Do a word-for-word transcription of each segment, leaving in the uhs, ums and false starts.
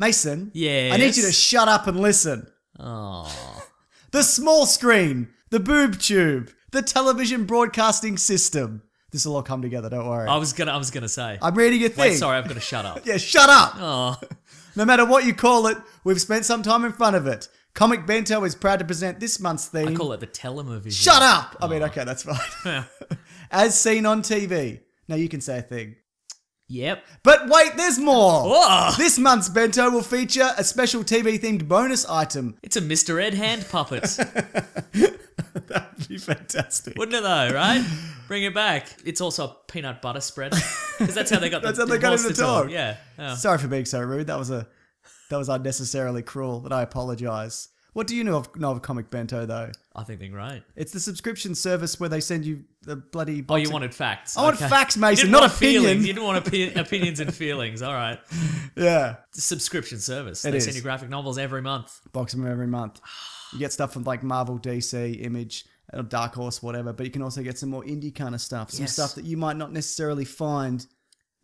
Mason, yes? I need you to shut up and listen. Oh. The small screen, the boob tube, the television broadcasting system. This will all come together, don't worry. I was gonna I was gonna say. I'm reading a thing. Wait, sorry, I've got to shut up. Yeah, shut up. Oh. No matter what you call it, we've spent some time in front of it. Comic Bento is proud to present this month's theme. I call it the telemovision. Shut up! Oh. I mean, okay, that's fine. As seen on T V. Now you can say a thing. Yep. But wait, there's more! Whoa. This month's bento will feature a special T V-themed bonus item. It's a Mister Ed hand puppet. That would be fantastic. Wouldn't it though, right? Bring it back. It's also a peanut butter spread. Because that's how they got that's the, how they the got monster in the dog. dog. Yeah. Oh. Sorry for being so rude. That was a that was unnecessarily cruel, and I apologise. What do you know of, know of Comic Bento, though? I think they're right. It's the subscription service where they send you the bloody... box. Oh, you wanted facts. I okay. want facts, Mason, not opinions. Feelings. You didn't want opi opinions and feelings. All right. Yeah. It's a subscription service. It they is. send you graphic novels every month. Box them every month. You get stuff from like Marvel, D C, Image, Dark Horse, whatever, but you can also get some more indie kind of stuff, some yes. stuff that you might not necessarily find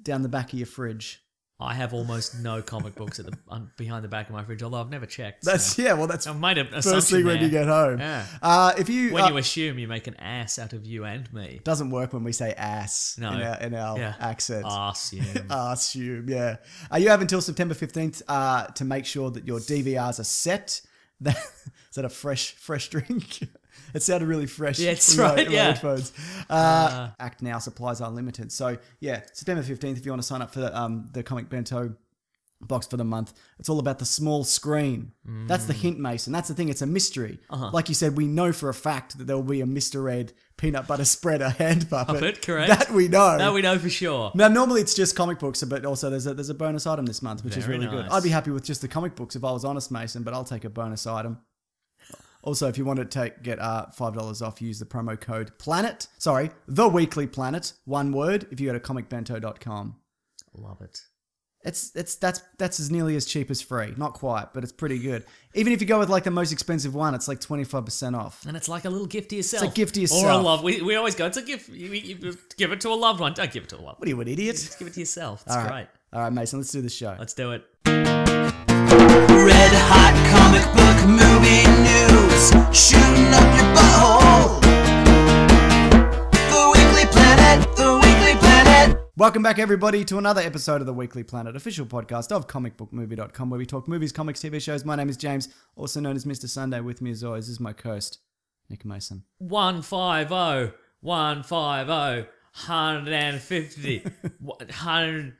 down the back of your fridge. I have almost no comic books at the behind the back of my fridge, although I've never checked. So. That's yeah, well, that's I made an first thing there. when you get home. Yeah. Uh, if you when uh, you assume, you make an ass out of you and me. Doesn't work when we say ass no. in our, in our yeah. accent. Assume, assume, yeah. Uh, you have until September fifteenth uh, to make sure that your D V Rs are set. Is that a fresh, fresh drink? It sounded really fresh. Yeah, it's right, yeah. Headphones. Uh, uh, Act now, supplies are limited. So yeah, September fifteenth, if you want to sign up for the, um, the Comic Bento box for the month, it's all about the small screen. Mm. That's the hint, Mason. That's the thing. It's a mystery. Uh-huh. Like you said, we know for a fact that there will be a Mister Ed peanut butter spreader hand puppet. Puppet, correct. That we know. That we know for sure. Now, normally it's just comic books, but also there's a, there's a bonus item this month, which Very is really nice. good. I'd be happy with just the comic books if I was honest, Mason, but I'll take a bonus item. Also, if you want to take get uh, five dollars off, use the promo code PLANET. Sorry, The Weekly Planet, one word, if you go to comic bento dot com. Love it. It's it's that's that's as nearly as cheap as free. Not quite, but it's pretty good. Even if you go with like the most expensive one, it's like twenty five percent off. And it's like a little gift to yourself. It's a gift to yourself. Or a love. We we always go. It's a gift. You, you give it to a loved one. Don't give it to a loved one. What are you, an idiot? Just give it to yourself. It's All right. great. All right, Mason. Let's do the show. Let's do it. Red hot comic book movie news, shooting up your butthole. The Weekly Planet. The Weekly Planet. Welcome back, everybody, to another episode of the Weekly Planet, official podcast of comic book movie dot com, where we talk movies, comics, T V shows. My name is James, also known as Mister Sunday. With me, as always, is my co-host, Nick Mason. one fifty, one fifty, one fifty, one hundred,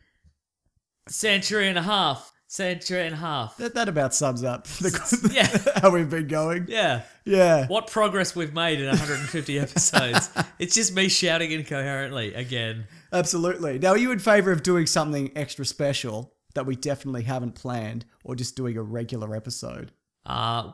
century and a half, century and a half. That, that about sums up the, yeah. how we've been going. Yeah. Yeah. What progress we've made in one hundred fifty episodes. It's just me shouting incoherently again. Absolutely. Now, are you in favour of doing something extra special that we definitely haven't planned, or just doing a regular episode? Uh,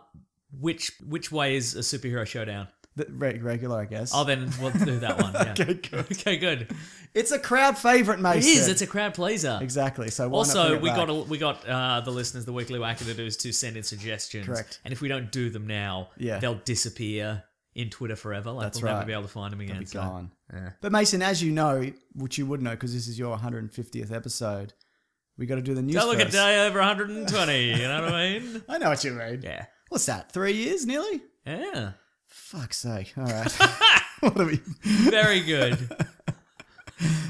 which which way is a superhero showdown? The re regular, I guess. Oh, then we'll do that one. Yeah. Okay, good. Okay, good. It's a crowd favourite, Mason. It is. It's a crowd pleaser. Exactly. So why also, not we got a, we got uh, the listeners, the weekly wackadoos, to send in suggestions. Correct. And if we don't do them now, yeah. they'll disappear in Twitter forever. Like, That's we'll right. never be able to find them again. They'll be gone. So, yeah. But Mason, as you know, which you would know because this is your one hundred fiftieth episode, we got to do the news. Don't look first. At day over one hundred twenty. You know what I mean? I know what you mean. Yeah. What's that? Three years nearly. Yeah. Fuck's sake! All right, what are we? Very good.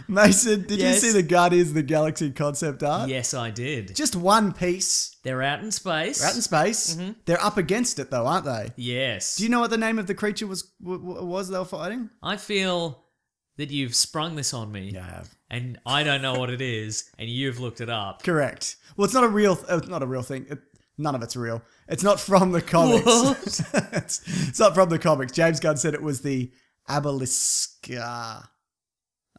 Mason, did yes. you see the Guardians of the Galaxy concept art? Yes, I did. Just one piece. They're out in space. They're out in space. Mm-hmm. They're up against it, though, aren't they? Yes. Do you know what the name of the creature was? Was they were fighting? I feel that you've sprung this on me. Yeah, I have. And I don't know what it is, and you've looked it up. Correct. Well, it's not a real. It's not a real thing. It, None of it's real. It's not from the comics. it's, it's not from the comics. James Gunn said it was the Abeliska.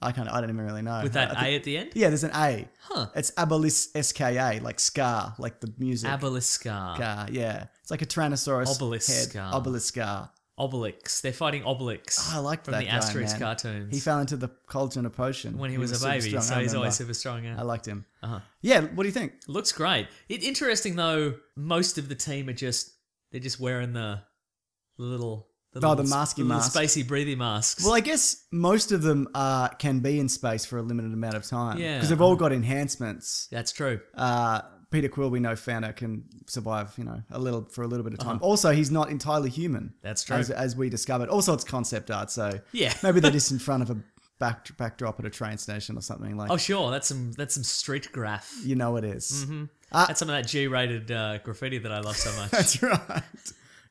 I can't. I don't even really know. With that I, I think, A at the end? Yeah, there's an A. Huh. It's Abelis S K A, like scar, like the music. Abeliska. Scar, yeah. It's like a Tyrannosaurus Obeliska. head. Obeliska. Obelix. They're fighting Obelix. Oh, I like that guy, man. From the Asterix cartoons. He fell into the cauldron in a potion. When he, he was, was a baby, so he's always super strong. Yeah. I liked him. Uh-huh. Yeah, what do you think? Looks great. It, interesting, though, most of the team are just, they're just wearing the little... The oh, little, the masky mask. spacey breathy masks. Well, I guess most of them uh, can be in space for a limited amount of time. Yeah. Because they've all got enhancements. That's true. Uh, Peter Quill, we know Fana can survive, you know, a little for a little bit of time. Uh-huh. Also, he's not entirely human. That's true, as, as we discovered. Also, it's concept art, so yeah, maybe they're just in front of a back backdrop at a train station or something like. Oh, sure, that's some that's some street graph. You know it is. Mm-hmm. Uh, that's some of that G-rated uh, graffiti that I love so much. That's right.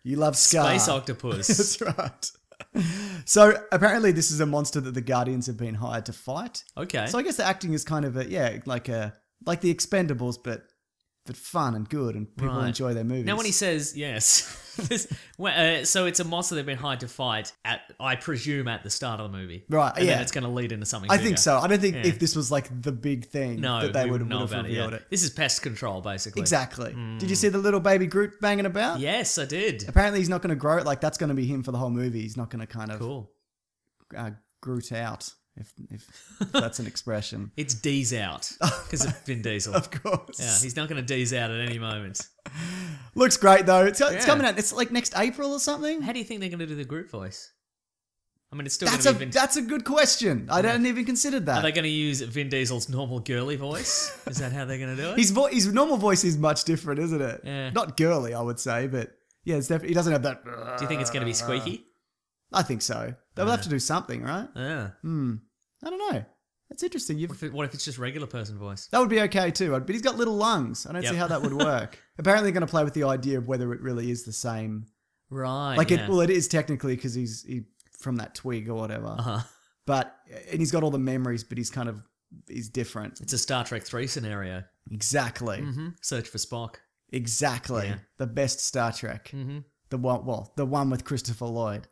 You love Scar. Space octopus. That's right. So apparently this is a monster that the Guardians have been hired to fight. Okay. So I guess the acting is kind of a, yeah, like a like the Expendables, but but fun and good, and people right. enjoy their movies. Now when he says yes, this, well, uh, so it's a monster they've been hired to fight at, I presume, at the start of the movie, right? And yeah, then it's going to lead into something. I bigger. think so. I don't think yeah. if this was like the big thing, no, that they would have revealed it, yeah. it. This is pest control, basically. Exactly. Mm. Did you see the little baby Groot banging about? Yes, I did. Apparently, he's not going to grow it. Like that's going to be him for the whole movie. He's not going to kind of cool uh, Groot out. If, if, if that's an expression. It's D's out because of Vin Diesel. Of course. Yeah, he's not going to D's out at any moment. Looks great though. It's, it's yeah. coming out. It's like next April or something. How do you think they're going to do the Groot voice? I mean, it's still that's a Vin... that's a good question. I yeah. don't even consider that. Are they going to use Vin Diesel's normal girly voice? Is that how they're going to do it? His vo his normal voice is much different, isn't it? Yeah. Not girly, I would say, but yeah, it's definitely he doesn't have that. Do you think it's going to be squeaky? I think so. They'll yeah. have to do something, right? Yeah. Hmm. I don't know. That's interesting. You've... What, if it, what if it's just regular person voice? That would be okay too. But he's got little lungs. I don't yep. see how that would work. Apparently, they're going to play with the idea of whether it really is the same. Right. Like, yeah. it, well, it is technically because he's he, from that twig or whatever. Uh-huh. But and he's got all the memories, but he's kind of he's different. It's a Star Trek three scenario. Exactly. Mm-hmm. Search for Spock. Exactly. Yeah. The best Star Trek. Mm-hmm. The one, well, the one with Christopher Lloyd.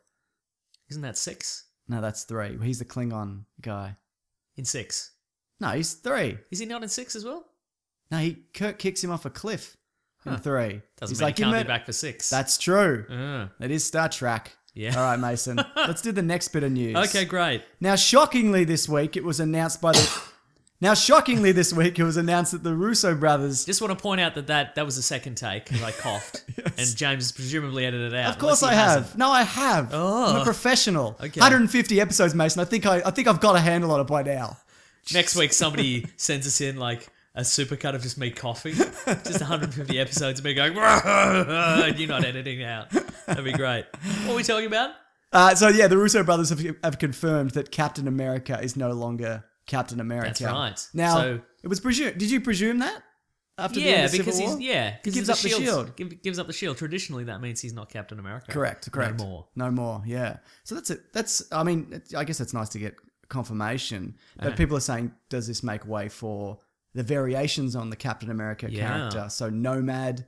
Isn't that six? No, that's three. He's the Klingon guy. In six? No, he's three. Is he not in six as well? No, he Kirk kicks him off a cliff huh. in three. Doesn't he's mean like, he can't be back for six. That's true. Uh. It is Star Trek. Yeah. All right, Mason. Let's do the next bit of news. Okay, great. Now, shockingly this week, it was announced by the... Now, shockingly this week, it was announced that the Russo brothers... Just want to point out that that, that was the second take, because I coughed, yes. and James presumably edited it out. Of course I have. Hasn't. No, I have. Oh. I'm a professional. Okay. one hundred fifty episodes, Mason. I think, I, I think I've got a handle on it by now. Next week, somebody sends us in, like... a supercut of just me coughing. Just one hundred fifty episodes of me going, and you're not editing out. That'd be great. What are we talking about? Uh, so, yeah, the Russo brothers have, have confirmed that Captain America is no longer Captain America. That's right. Now, so, it was presumed. Did you presume that? After yeah, the because Civil War? He's, yeah, because he gives up the shield. Gives, gives up the shield. Traditionally, that means he's not Captain America. Correct, correct. No more. No more, yeah. So, that's it. That's, I mean, it, I guess that's nice to get confirmation. But okay. people are saying, does this make way for the variations on the Captain America yeah. character. So Nomad,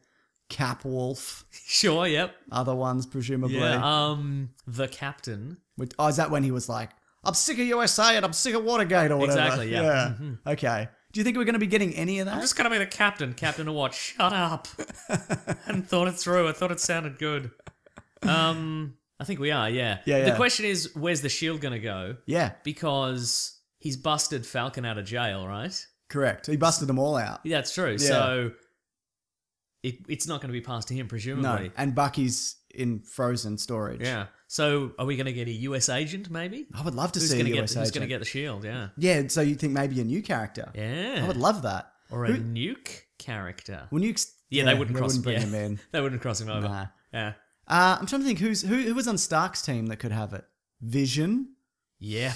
Capwolf. Sure, yep. Other ones, presumably. Yeah, um, the Captain. Which, oh, is that when he was like, I'm sick of U S A and I'm sick of Watergate or whatever? Exactly, yeah. yeah. Mm-hmm. Okay. Do you think we're going to be getting any of that? I'm just going to be the Captain. Captain of what? Shut up. I hadn't thought it through. I thought it sounded good. Um, I think we are, yeah. yeah, yeah. The question is, where's the shield going to go? Yeah. Because he's busted Falcon out of jail, right? Correct. He busted them all out. Yeah, that's true. Yeah. So it, it's not going to be passed to him, presumably. No. And Bucky's in frozen storage. Yeah. So are we going to get a U S agent, maybe? I would love to who's see a U S get, agent. Who's going to get the shield, yeah. Yeah, so you think maybe a new character. Yeah. I would love that. Or a Who, nuke character. Well, nukes... Yeah, yeah they wouldn't they cross wouldn't bring yeah. him in. They wouldn't cross him over. Nah. Yeah. Uh, I'm trying to think, who's who, who was on Stark's team that could have it? Vision? Yeah,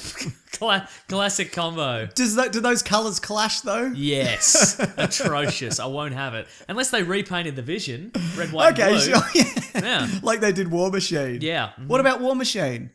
classic combo. Does that, do those colours clash though? Yes, atrocious. I won't have it unless they repainted the Vision red, white, okay, and blue. Sure, yeah. yeah, like they did War Machine. Yeah. Mm-hmm. What about War Machine?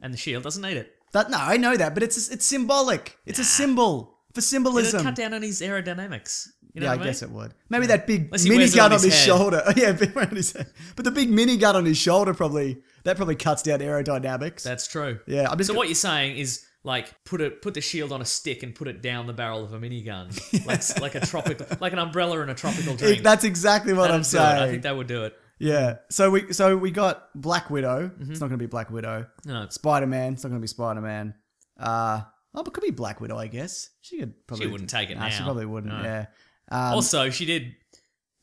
And the shield doesn't need it. That no, I know that, but it's it's symbolic. It's nah. a symbol for symbolism. It'll cut down on his aerodynamics. You know yeah, I, I mean? guess it would. Maybe yeah. that big minigun on, on his head. shoulder. Oh, yeah, around his head. But the big minigun on his shoulder probably that probably cuts down aerodynamics. That's true. Yeah. I'm just so what you're saying is like put a put the shield on a stick and put it down the barrel of a minigun, like like a tropical, like an umbrella and a tropical drink. It, that's exactly what That'd I'm saying. It. I think that would do it. Yeah. So we so we got Black Widow. Mm-hmm. It's not going to be Black Widow. No. Spider Man. It's not going to be Spider Man. Uh, oh, but it could be Black Widow. I guess she could probably. She wouldn't take it nah, now. She probably wouldn't. No. Yeah. Um, also, she did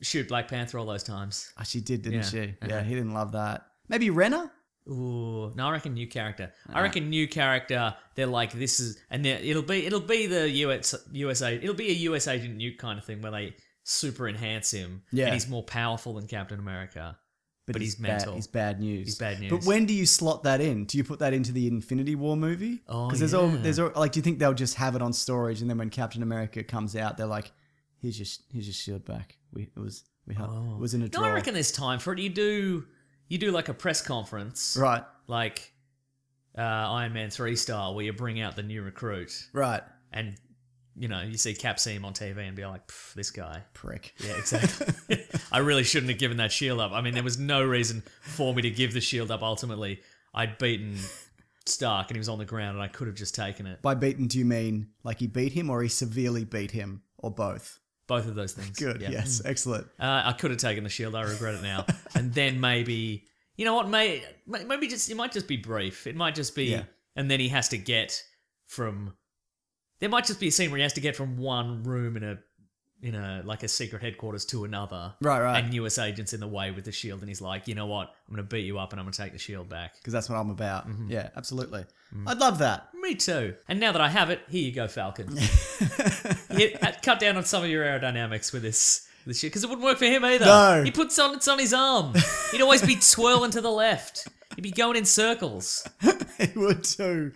shoot Black Panther all those times. Oh, she did, didn't yeah. she? Okay. Yeah, he didn't love that. Maybe Renner? Ooh, no, I reckon new character. All I reckon right. new character. They're like, this is, and it'll be, it'll be the U S, U S A, it'll be a U S agent nuke kind of thing where they super enhance him. Yeah. And he's more powerful than Captain America. But, but he's, he's mental. Bad, he's bad news. He's bad news. But when do you slot that in? Do you put that into the Infinity War movie? Oh, because there's yeah. all there's all, like, do you think they'll just have it on storage, and then when Captain America comes out, they're like, "Here's your here's your shield back. We it was we had, oh. it was in a drawer." No, I reckon there's time for it. You do you do like a press conference, right? Like uh, Iron Man three style, where you bring out the new recruit, right? And you know, you see Cap see him on T V and be like, this guy. Prick. Yeah, exactly. I really shouldn't have given that shield up. I mean, there was no reason for me to give the shield up ultimately. I'd beaten Stark and he was on the ground and I could have just taken it. By beaten, do you mean like he beat him or he severely beat him or both? Both of those things. Good, yeah. Yes, excellent. Uh, I could have taken the shield. I regret it now. And then maybe, you know what, may, maybe just it might just be brief. It might just be, yeah. and then he has to get from... There might just be a scene where he has to get from one room in a, in a like a secret headquarters to another. Right, right. And U S agents in the way with the shield, and he's like, you know what, I'm going to beat you up, and I'm going to take the shield back because that's what I'm about. Mm-hmm. Yeah, absolutely. Mm. I'd love that. Me too. And now that I have it, here you go, Falcon. It, cut down on some of your aerodynamics with this, this shit, because it wouldn't work for him either. No, he puts on it's on his arm. He'd always be twirling to the left. He'd be going in circles. He would too.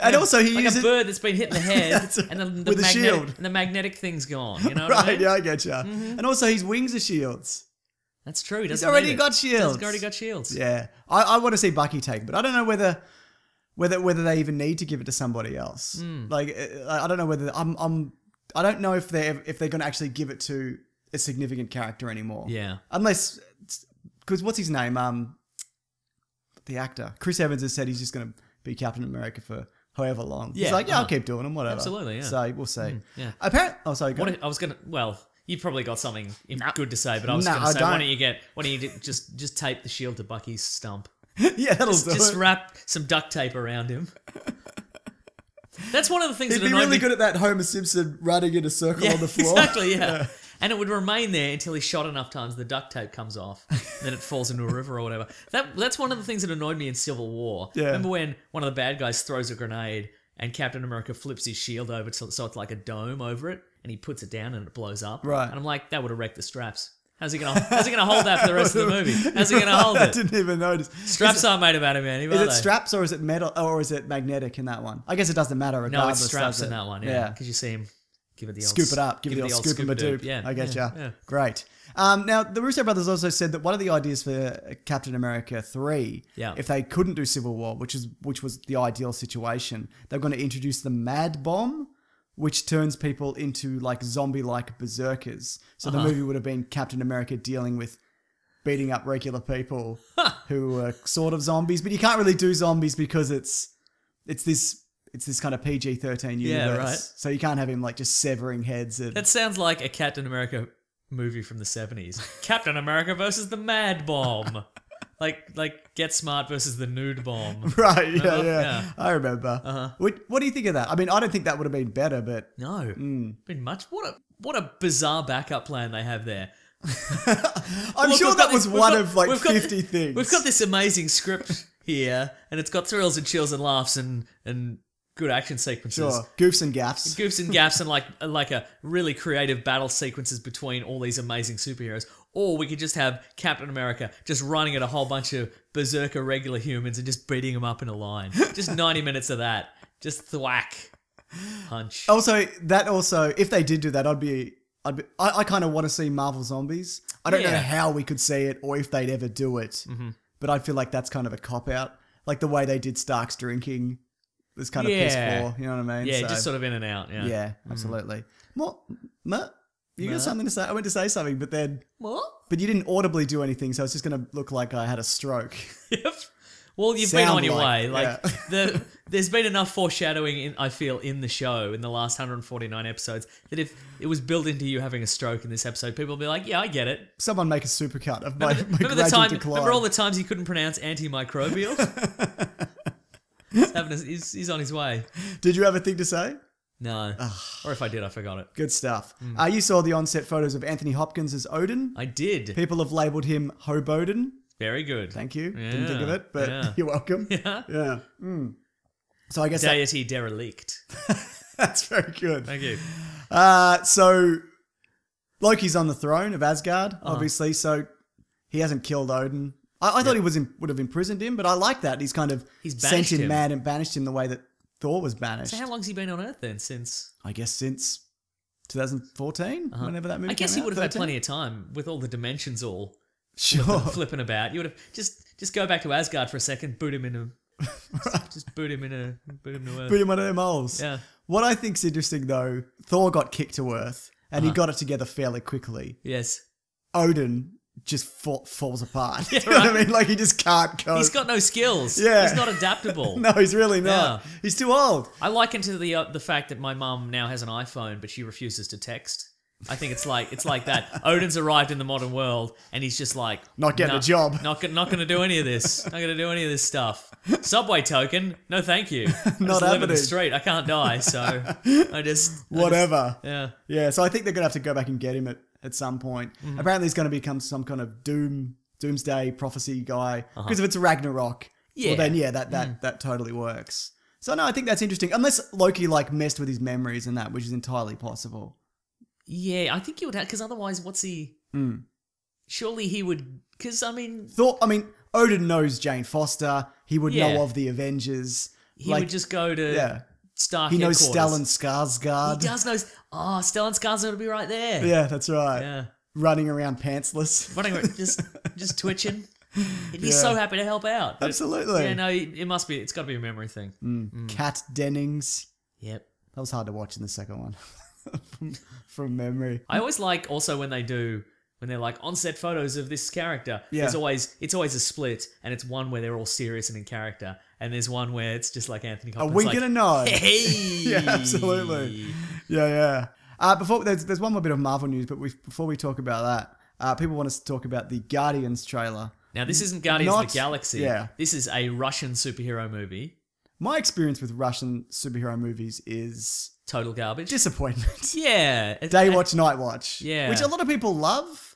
And yeah, also he like uses... a bird that's been hit in the head and the, the, with magnetic, a shield. And the magnetic thing's gone. You know what right, I mean? Yeah, I get you. Mm-hmm. And also his wings are shields. That's true. He He's already got shields. He's already got shields. Yeah. I, I want to see Bucky take, but I don't know whether whether whether they even need to give it to somebody else. Mm. Like, I don't know whether... I'm, I'm, I don't know if they're, if they're going to actually give it to a significant character anymore. Yeah. Unless... Because what's his name? Um... The actor Chris Evans has said he's just going to be Captain America for however long. Yeah, he's like, yeah, uh-huh. I'll keep doing them, whatever. Absolutely, yeah. So we'll see. Mm, yeah. Apparently, oh, sorry. Go what if, I was going to. Well, you've probably got something nah. good to say, but I was nah, going to say, don't. why don't you get? Why don't you just just tape the shield to Bucky's stump? Yeah, that'll just, do just it. Wrap some duct tape around him. That's one of the things. He'd that be really me... good at that Homer Simpson running in a circle yeah, on the floor. Exactly. Yeah. yeah. And it would remain there until he shot enough times the duct tape comes off, then it falls into a river or whatever. That That's one of the things that annoyed me in Civil War. Yeah. Remember when one of the bad guys throws a grenade and Captain America flips his shield over to, so it's like a dome over it, and he puts it down and it blows up? Right. And I'm like, that would have wrecked the straps. How's he going to How's he gonna hold that for the rest of the movie? How's he going to hold it? I didn't even notice. Straps it, aren't made of adamantium, Is it they? straps or is it metal or is it magnetic in that one? I guess it doesn't matter regardless. No, it's straps in that one, yeah, because yeah. you see him... Give it the old, scoop it up. Give, give it the old, the old scoop and doop. Yeah, I get yeah, you. Yeah. Great. Um, now, the Russo brothers also said that one of the ideas for Captain America three, yeah. if they couldn't do Civil War, which is which was the ideal situation, they were going to introduce the Mad Bomb, which turns people into like zombie-like berserkers. So uh-huh. the movie would have been Captain America dealing with beating up regular people who were sort of zombies, but you can't really do zombies because it's it's this. It's this kind of P G thirteen universe. Yeah, right. So you can't have him like just severing heads. And... That sounds like a Captain America movie from the seventies. Captain America versus the Mad Bomb. like like Get Smart versus the Nude Bomb. Right, yeah, uh, yeah. yeah. I remember. Uh-huh. What, what do you think of that? I mean, I don't think that would have been better, but... No. Mm. Been much. What a, what a bizarre backup plan they have there. I'm well, sure that was this, one got, of like fifty got, things. We've got this amazing script here, and it's got thrills and chills and laughs and... and good action sequences. Sure. Goofs and gaffs. Goofs and gaffs and like like a really creative battle sequences between all these amazing superheroes. Or we could just have Captain America just running at a whole bunch of berserker regular humans and just beating them up in a line. Just ninety minutes of that. Just thwack. Punch. Also, that also, if they did do that, I'd be... I'd be, I, I kind of want to see Marvel Zombies. I don't yeah. know how we could see it or if they'd ever do it. Mm-hmm. But I feel like that's kind of a cop-out. Like the way they did Stark's drinking... This kind yeah. of piss poor, you know what I mean? Yeah, so, just sort of in and out. Yeah, yeah absolutely. What? Mm. You got something to say? I went to say something, but then... What? But you didn't audibly do anything, so it's just going to look like I had a stroke. Yep. Well, you've Sound been on your like, way. Like yeah. the There's been enough foreshadowing, in, I feel, in the show in the last one hundred forty-nine episodes that if it was built into you having a stroke in this episode, people would be like, yeah, I get it. Someone make a supercut of my, remember, my remember the time? Decline. Remember all the times you couldn't pronounce antimicrobial? He's, having a, he's, he's on his way. Did you have a thing to say? No. Ugh. Or if I did, I forgot it. Good stuff. Mm. Uh, you saw the on-set photos of Anthony Hopkins as Odin. I did. People have labelled him Hoboden. Very good. Thank you. Yeah. Didn't think of it, but yeah. you're welcome. Yeah. Yeah. Mm. So I guess Deity that... derelict. That's very good. Thank you. Uh, so Loki's on the throne of Asgard, uh-huh. obviously, so he hasn't killed Odin. I, I yeah. thought he was in, would have imprisoned him, but I like that. He's kind of He's sent him, him mad and banished him the way that Thor was banished. So how long's he been on Earth then? Since? I guess since twenty fourteen, uh-huh. whenever that movie I guess came he would out, have had plenty of time with all the dimensions all sure. flipping, flipping about. You would have just, just go back to Asgard for a second, boot him in a... Just, just boot him in a boot him to Earth. Boot him under their moles. Yeah. What I think's interesting though, Thor got kicked to Earth and uh-huh. he got it together fairly quickly. Yes. Odin just fall, falls apart. Yeah, you know right. what I mean? Like he just can't go. He's got no skills. Yeah. He's not adaptable. No, he's really not. Yeah. He's too old. I liken to the uh, the fact that my mum now has an iPhone but she refuses to text. I think it's like it's like that. Odin's arrived in the modern world, and he's just like not getting nah, a job. Not not going to do any of this. Not going to do any of this stuff. Subway token? No, thank you. I not just live in the street. I can't die, so I just whatever. I just, yeah, yeah. So I think they're going to have to go back and get him at at some point. Mm-hmm. Apparently, he's going to become some kind of doom doomsday prophecy guy. Because uh-huh. if it's a Ragnarok, yeah, well, then yeah, that that mm. that totally works. So no, I think that's interesting. Unless Loki like messed with his memories and that, which is entirely possible. Yeah, I think he would have, because otherwise, what's he? Mm. Surely he would, because I mean, Thor. I mean, Odin knows Jane Foster. He would yeah. know of the Avengers. He like, would just go to yeah. Stark. He knows Stellan Skarsgård. He does know. Oh, Stellan Skarsgård would be right there. Yeah, that's right. Yeah, running around pantsless, running around, just just twitching. He'd be yeah. so happy to help out. Absolutely. It, yeah, no, it must be. It's got to be a memory thing. Mm. Mm. Kat Dennings. Yep, that was hard to watch in the second one. From memory. I always like also when they do, when they're like on-set photos of this character, yeah. there's always, it's always a split, and it's one where they're all serious and in character, and there's one where it's just like Anthony Hopkins. Are we like, going to know? Hey! Yeah, absolutely. Yeah, yeah. Uh, before there's, there's one more bit of Marvel news, but we, before we talk about that, uh, people want us to talk about the Guardians trailer. Now, this isn't Guardians Not, of the Galaxy. Yeah. This is a Russian superhero movie. My experience with Russian superhero movies is... total garbage. Disappointment. Yeah. Daywatch, Nightwatch. Yeah. Which a lot of people love.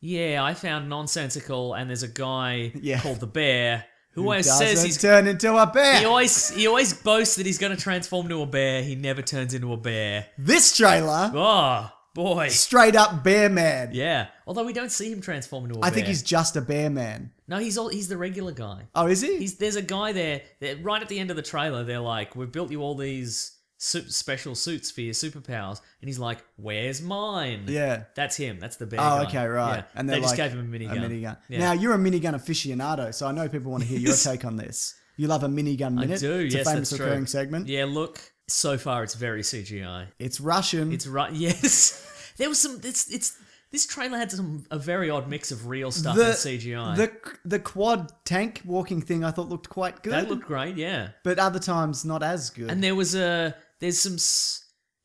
Yeah, I found nonsensical, and there's a guy yeah. called the Bear who, who always says he's turned into a bear. He always he always boasts that he's going to transform into a bear. He never turns into a bear. This trailer. Oh, boy. Straight up bear man. Yeah. Although we don't see him transform into a I bear. I think he's just a bear man. No, he's all, he's the regular guy. Oh, is he? He's, there's a guy there that right at the end of the trailer, they're like, we've built you all these special suits for your superpowers, and he's like, "Where's mine?" Yeah, that's him. That's the bear. Oh, gun. Okay, right. Yeah. And they like, just gave him a minigun. A minigun. Yeah. Now you're a minigun aficionado, so I know people want to hear yes. your take on this. You love a minigun minute. I do. It's yes, a famous that's recurring true. Segment. Yeah. Look, so far it's very C G I. It's Russian. It's Ru Yes. There was some. It's it's. This trailer had some a very odd mix of real stuff the, and C G I. The the quad tank walking thing I thought looked quite good. That looked great, yeah. But other times not as good. And there was a there's some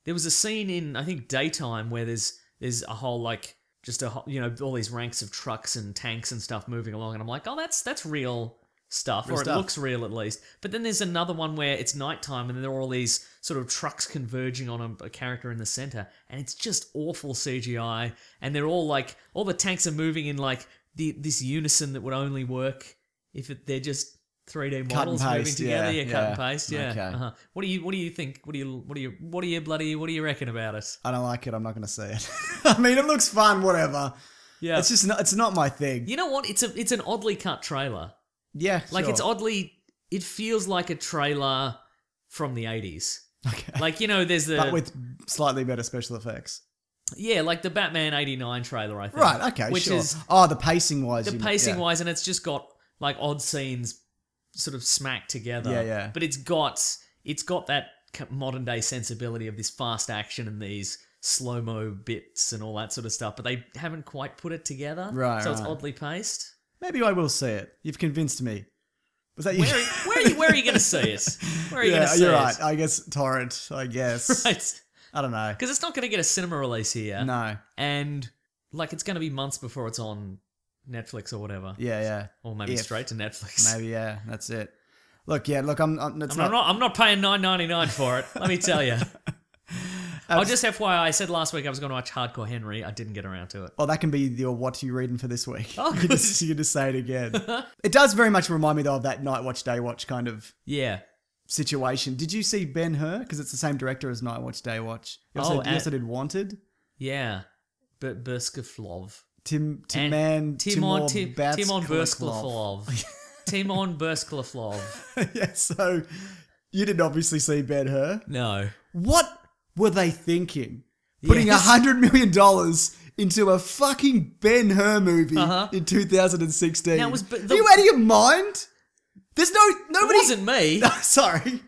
there was a scene in I think daytime where there's there's a whole like just a you know all these ranks of trucks and tanks and stuff moving along, and I'm like, oh, that's that's real stuff real or stuff. It looks real at least. But then there's another one where it's nighttime and there are all these sort of trucks converging on a, a character in the center, and it's just awful C G I, and they're all like all the tanks are moving in like the this unison that would only work if it, they're just three D models moving together. Yeah, yeah, cut and paste. Yeah. Okay. Uh-huh. What do you What do you think? What do you What do you What do you bloody What do you reckon about it? I don't like it. I'm not going to see it. I mean, it looks fun. Whatever. Yeah. It's just not, it's not my thing. You know what? It's a it's an oddly cut trailer. Yeah. Like sure. it's oddly. It feels like a trailer from the eighties. Okay. Like, you know, there's the... but with slightly better special effects. Yeah, like the Batman eighty-nine trailer, I think. Right, okay, which sure. is oh, the pacing-wise. The pacing-wise, yeah. and it's just got, like, odd scenes sort of smacked together. Yeah, yeah. But it's got, it's got that modern-day sensibility of this fast action and these slow-mo bits and all that sort of stuff, but they haven't quite put it together. Right, So right. it's oddly paced. Maybe I will see it. You've convinced me. Was that you? Where, where are you? Where are you going to see us? Where are you yeah, going to see you're us? You're right. I guess torrent. I guess. Right. I don't know. Because it's not going to get a cinema release here. No. And like, it's going to be months before it's on Netflix or whatever. Yeah, yeah. Or maybe if. straight to Netflix. Maybe yeah. That's it. Look, yeah. Look, I'm. I'm, it's I'm not, not. I'm not paying nine ninety-nine for it. Let me tell you. I'll just F Y I, I said last week I was going to watch Hardcore Henry. I didn't get around to it. Well, that can be your what you reading for this week. Oh, you, just, you just say it again. It does very much remind me, though, of that Nightwatch, Daywatch kind of yeah situation. Did you see Ben Hur? Because it's the same director as Nightwatch, Daywatch. You also, oh, you also did Wanted. Yeah. Bersklov. Tim Tim Man Timon Timur Bersklov. Timur Bersklov. Yeah, so you didn't obviously see Ben Hur. No. What were they thinking? Putting a yes. hundred million dollars into a fucking Ben Hur movie uh-huh. in two thousand sixteen. Now, was, the, are you out of your mind? There's no nobody. It wasn't me. No, sorry.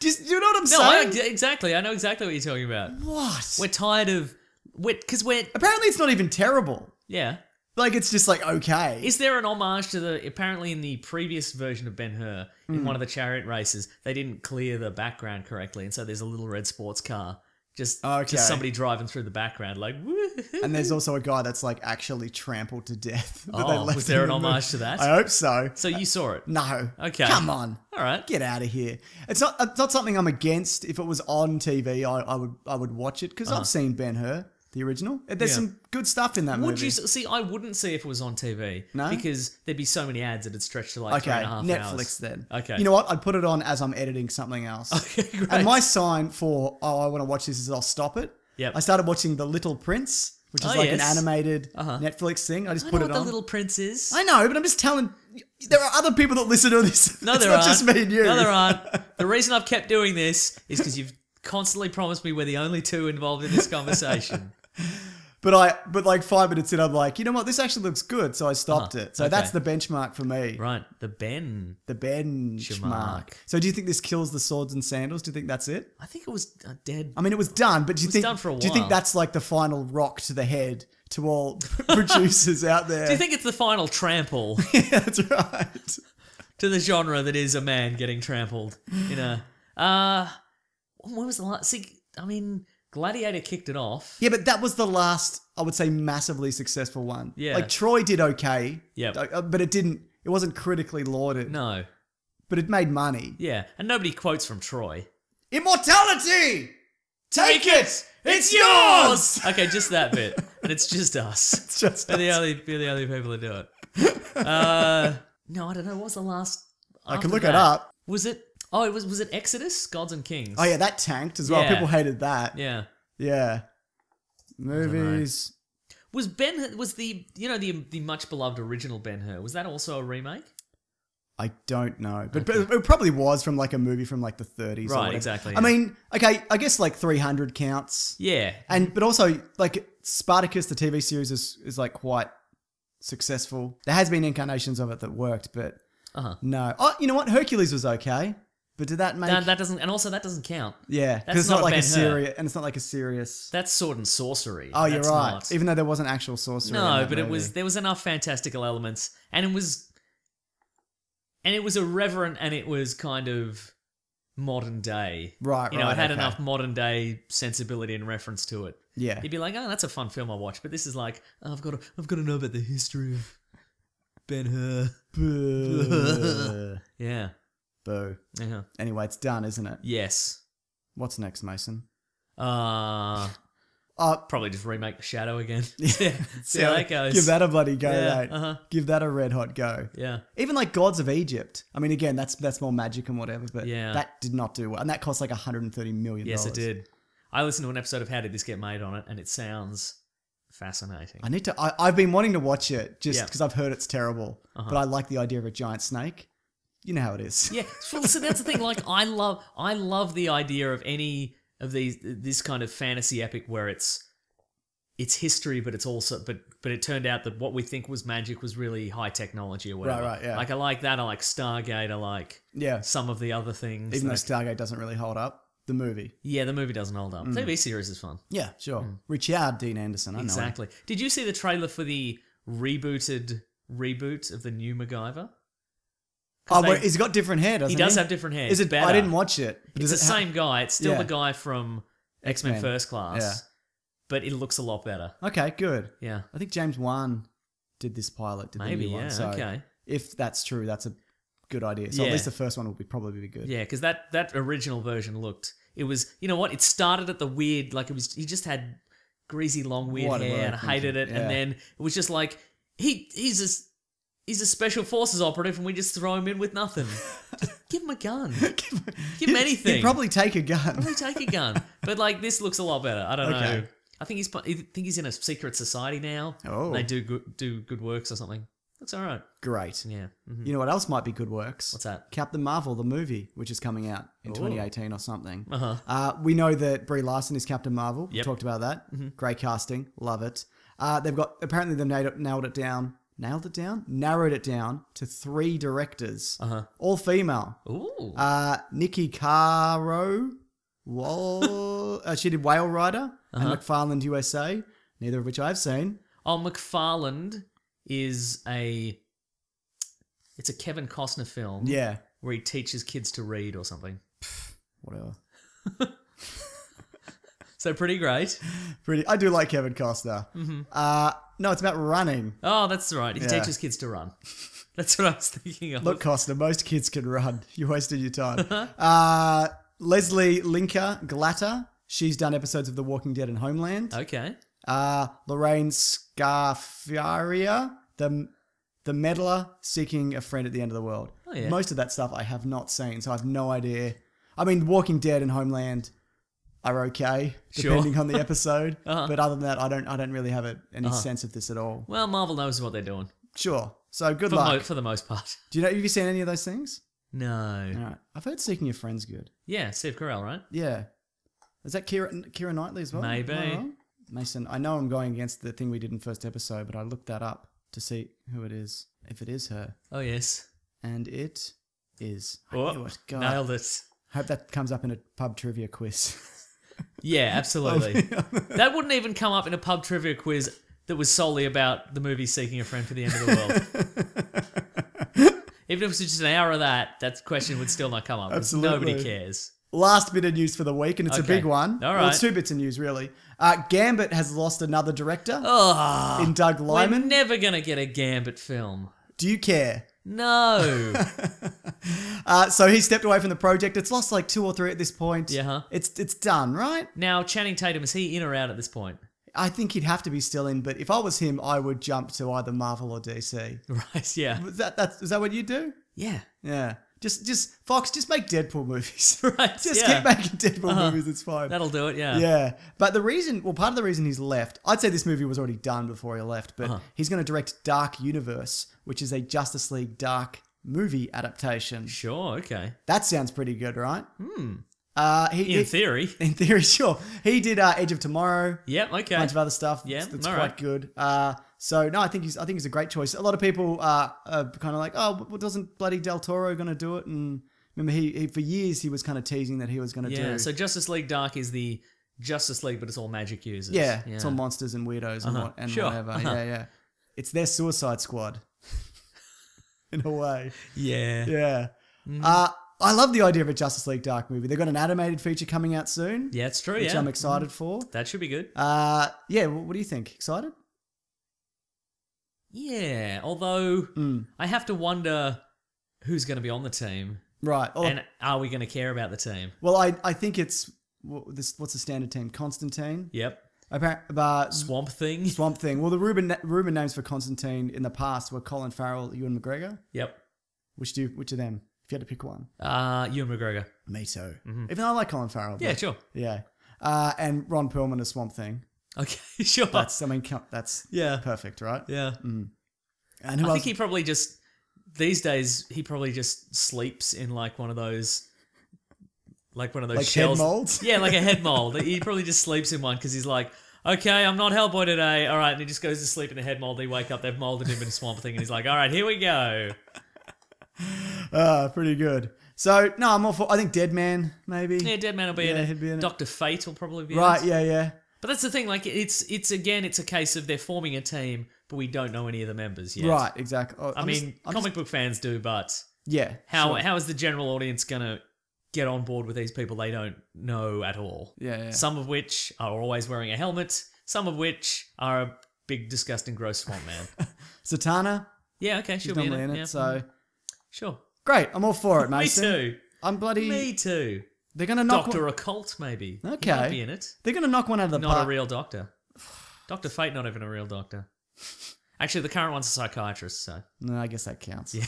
Just you know what I'm no, saying? I, exactly. I know exactly what you're talking about. What? We're tired of we're because we're apparently it's not even terrible. Yeah. Like it's just like okay. Is there an homage to the apparently in the previous version of Ben Hur in mm. one of the chariot races they didn't clear the background correctly and so there's a little red sports car. Just, okay. just somebody driving through the background, like. Woo-hoo-hoo. And there's also a guy that's like actually trampled to death. That oh, they left was there an homage the... to that? I hope so. So you saw it? No. Okay. Come on. All right. Get out of here. It's not. It's not something I'm against. If it was on T V, I, I would. I would watch it because uh-huh. I've seen Ben Hur, the original. There's yeah. some good stuff in that would movie. Would you see? I wouldn't see if it was on T V. No. Because there'd be so many ads that it'd stretch to like okay, three and a half Netflix hours. Then. Okay. You know what? I'd put it on as I'm editing something else. Okay. Great. And my sign for oh I want to watch this is I'll stop it. Yep. I started watching The Little Prince, which is oh, like yes. an animated uh-huh. Netflix thing. I just I put know it what on. The Little Prince is. I know, but I'm just telling. There are other people that listen to this. No, it's there not aren't. Just me and you. No, there aren't. The reason I've kept doing this is because you've constantly promised me we're the only two involved in this conversation. But I, but like five minutes in, I'm like, you know what? This actually looks good, so I stopped uh-huh. it. So okay. that's the benchmark for me, right? The Ben, the benchmark. So do you think this kills the swords and sandals? Do you think that's it? I think it was uh, dead. I mean, it was done, but do you it was think? Done for a while. Do you think that's like the final rock to the head to all producers out there? Do you think it's the final trample? Yeah, that's right. To the genre that is a man getting trampled in a. Uh, when was the last? See, I mean. Gladiator kicked it off. Yeah, but that was the last, I would say, massively successful one. Yeah. Like, Troy did okay. Yeah. But it didn't, it wasn't critically lauded. No. But it made money. Yeah. And nobody quotes from Troy. Immortality! Take, Take it! it! It's, it's yours! yours! Okay, just that bit. And it's just us. It's just we're us. The only, we're the only people that do it. Uh, no, I don't know. What was the last? I can look that? it up. Was it? Oh, it was was it Exodus? Gods and Kings. Oh yeah, that tanked as well. Yeah. People hated that. Yeah. Yeah. Movies. Was Ben was the you know the the much beloved original Ben Hur? Was that also a remake? I don't know, but, okay. but it probably was from like a movie from like the thirties. Right, or exactly. Yeah. I mean, okay, I guess like three hundred counts. Yeah. And but also like Spartacus, the T V series is is like quite successful. There has been incarnations of it that worked, but uh-huh. no. Oh, you know what? Hercules was okay. But did that make... No, that doesn't... And also, that doesn't count. Yeah, because it's not, not like a serious... And it's not like a serious... That's sword and sorcery. Oh, you're right. Not... Even though there wasn't actual sorcery. No, but movie. it was... There was enough fantastical elements. And it was... And it was irreverent and it was kind of modern day. Right, You right, know, it had okay. enough modern day sensibility and reference to it. Yeah. You'd be like, oh, that's a fun film I watch. But this is like, oh, I've got to, I've got to know about the history of Ben Hur. Yeah. Boo. Uh-huh. Anyway, it's done, isn't it? Yes. What's next, Mason? Uh, uh probably just remake The Shadow again. Yeah. See how that goes. Give that a bloody go, yeah, mate. Uh-huh. Give that a red hot go. Yeah. Even like Gods of Egypt. I mean, again, that's that's more magic and whatever, but yeah. that did not do well. And that cost like one hundred thirty million dollars. Yes, it did. I listened to an episode of How Did This Get Made on it, and it sounds fascinating. I need to. I, I've been wanting to watch it just because yeah. I've heard it's terrible, uh-huh. but I like the idea of a giant snake. You know how it is. Yeah, so that's the thing. Like, I love, I love the idea of any of these, this kind of fantasy epic where it's, it's history, but it's also, but, but it turned out that what we think was magic was really high technology or whatever. Right, right, yeah. Like, I like that. I like Stargate. I like, yeah, some of the other things. Even like, though Stargate doesn't really hold up, the movie. Yeah, the movie doesn't hold up. Mm. T V series is fun. Yeah, sure. Mm. Richard Dean Anderson. I exactly. know him. Did you see the trailer for the rebooted reboot of the new MacGyver? Oh, they, well, he's got different hair, doesn't he? He does have different hair. Is it better? I didn't watch it. But it's the it same guy. It's still yeah. the guy from X-Men First Class. Yeah. But it looks a lot better. Okay, good. Yeah. I think James Wan did this pilot, did Maybe, the new yeah, one. So okay. if that's true, that's a good idea. So yeah. at least the first one will be probably be good. Yeah, because that, that original version looked... It was... You know what? It started at the weird... Like, it was... He just had greasy, long, weird what hair and I hated it. Yeah. And then it was just like... he He's just... He's a special forces operative and we just throw him in with nothing. Just give him a gun. give, give him anything. He'd probably take a gun. Probably take a gun. But like this looks a lot better. I don't okay. know. I think he's I think he's in a secret society now. Oh, they do good, do good works or something. That's all right. Great. Yeah. Mm-hmm. You know what else might be good works? What's that? Captain Marvel, the movie, which is coming out in Ooh. twenty eighteen or something. Uh-huh. Uh, we know that Brie Larson is Captain Marvel. Yep. We talked about that. Mm-hmm. Great casting. Love it. Uh, they've got, apparently they've nailed it, nailed it down. Nailed it down? Narrowed it down to three directors. Uh-huh. All female. Ooh. Uh, Nikki Caro. Wall, uh, she did Whale Rider uh-huh. and McFarland U S A, neither of which I've seen. Oh, McFarland is a... It's a Kevin Costner film. Yeah. Where he teaches kids to read or something. Pff, whatever. So pretty great. Pretty. I do like Kevin Costner. Mm-hmm. Uh, no, it's about running. Oh, that's right. He yeah. teaches kids to run. That's what I was thinking of. Look, Costner, most kids can run. You wasted your time. uh, Leslie Linka Glatter. She's done episodes of The Walking Dead and Homeland. Okay. Uh, Lorraine Scarfaria, the the meddler seeking a friend at the end of the world. Oh, yeah. Most of that stuff I have not seen, so I have no idea. I mean, Walking Dead and Homeland are okay, depending sure. on the episode. uh-huh. But other than that, I don't I don't really have it, any uh-huh. sense of this at all. Well, Marvel knows what they're doing. Sure. So good for luck. Mo for the most part. Do you know, have you seen any of those things? No. All right. I've heard Seeking Your Friend's good. Yeah, Steve Carell, right? Yeah. Is that Keira, Keira Knightley as well? Maybe. Well, Mason, I know I'm going against the thing we did in the first episode, but I looked that up to see who it is, if it is her. Oh, yes. And it is. I oh, knew it. God. Nailed it. I hope that comes up in a pub trivia quiz. Yeah, absolutely. That wouldn't even come up in a pub trivia quiz that was solely about the movie Seeking a Friend for the End of the World. Even if it was just an hour of that, that question would still not come up. Absolutely. Nobody cares. Last bit of news for the week, and it's okay. a big one. All right. Well, it's two bits of news, really. Uh, Gambit has lost another director oh, in Doug Liman. We're never going to get a Gambit film. Do you care? No. uh, so he stepped away from the project. It's lost like two or three at this point. Yeah. Huh? It's, it's done, right? Now, Channing Tatum, is he in or out at this point? I think he'd have to be still in, but if I was him, I would jump to either Marvel or D C. Right, yeah. Is that, that's, is that what you do? Yeah. Yeah. Just, just Fox, just make Deadpool movies. Right, just yeah. keep making Deadpool uh-huh. movies. It's fine. That'll do it. Yeah. Yeah, but the reason, well, part of the reason he's left, I'd say this movie was already done before he left, but uh-huh. he's going to direct Dark Universe, which is a Justice League Dark movie adaptation. Sure. Okay. That sounds pretty good, right? Hmm. Uh, he, in he, theory. In theory, sure. He did uh, Edge of Tomorrow. Yep. Okay. A bunch of other stuff. Yeah. That's, that's quite right. good. Uh, So, no, I think he's I think he's a great choice. A lot of people uh, are kind of like, oh, well, doesn't bloody Del Toro going to do it? And remember, he, he for years he was kind of teasing that he was going to yeah, do it. Yeah, so Justice League Dark is the Justice League, but it's all magic users. Yeah, yeah. It's all monsters and weirdos uh-huh. and, what, and sure. whatever. Uh-huh. Yeah, yeah. It's their Suicide Squad, in a way. Yeah. Yeah. Mm-hmm. uh, I love the idea of a Justice League Dark movie. They've got an animated feature coming out soon. Yeah, it's true, which yeah. Which I'm excited mm-hmm. for. That should be good. Uh, yeah, what do you think? Excited? Yeah, although mm. I have to wonder who's going to be on the team. Right. Well, and are we going to care about the team? Well, I, I think it's, what's the standard team? Constantine? Yep. About Swamp Thing? Swamp Thing. Well, the rumour names for Constantine in the past were Colin Farrell, Ewan McGregor. Yep. Which do which of them, if you had to pick one? Uh, Ewan McGregor. Me too. Mm-hmm. Even though I like Colin Farrell. Yeah, sure. Yeah. Uh, and Ron Perlman as Swamp Thing. Okay, sure. That's I mean that's yeah. perfect, right? Yeah. Mm. And who I else? think he probably just these days he probably just sleeps in like one of those like one of those like shells. Head molds? Yeah, like a head mold. He probably just sleeps in one because he's like, okay, I'm not Hellboy today. All right, and he just goes to sleep in a head mold. They wake up, they've molded him in a Swamp Thing, and he's like, all right, here we go. Uh, pretty good. So no, I'm all for. I think Dead Man maybe. Yeah, Dead Man will be yeah, in it. He'd be in it. Doctor Fate will probably be right. In it. Yeah, yeah. But that's the thing, like, it's, it's again, it's a case of they're forming a team, but we don't know any of the members yet. Right, exactly. Oh, I I'm mean, just, comic just... book fans do, but yeah, how sure. how is the general audience going to get on board with these people they don't know at all? Yeah, yeah. Some of which are always wearing a helmet, some of which are a big, disgusting, gross swamp man. Zatanna? Yeah, okay, she'll be in it. in it. Yeah. So. Sure. Great, I'm all for it, Mason. Me too. I'm bloody... Me too. They're gonna knock Doctor one... Occult, maybe. Okay. He might be in it. They're gonna knock one out of the not park. Not a real doctor. Doctor Fate, not even a real doctor. Actually, the current one's a psychiatrist, so. No, I guess that counts. Yeah.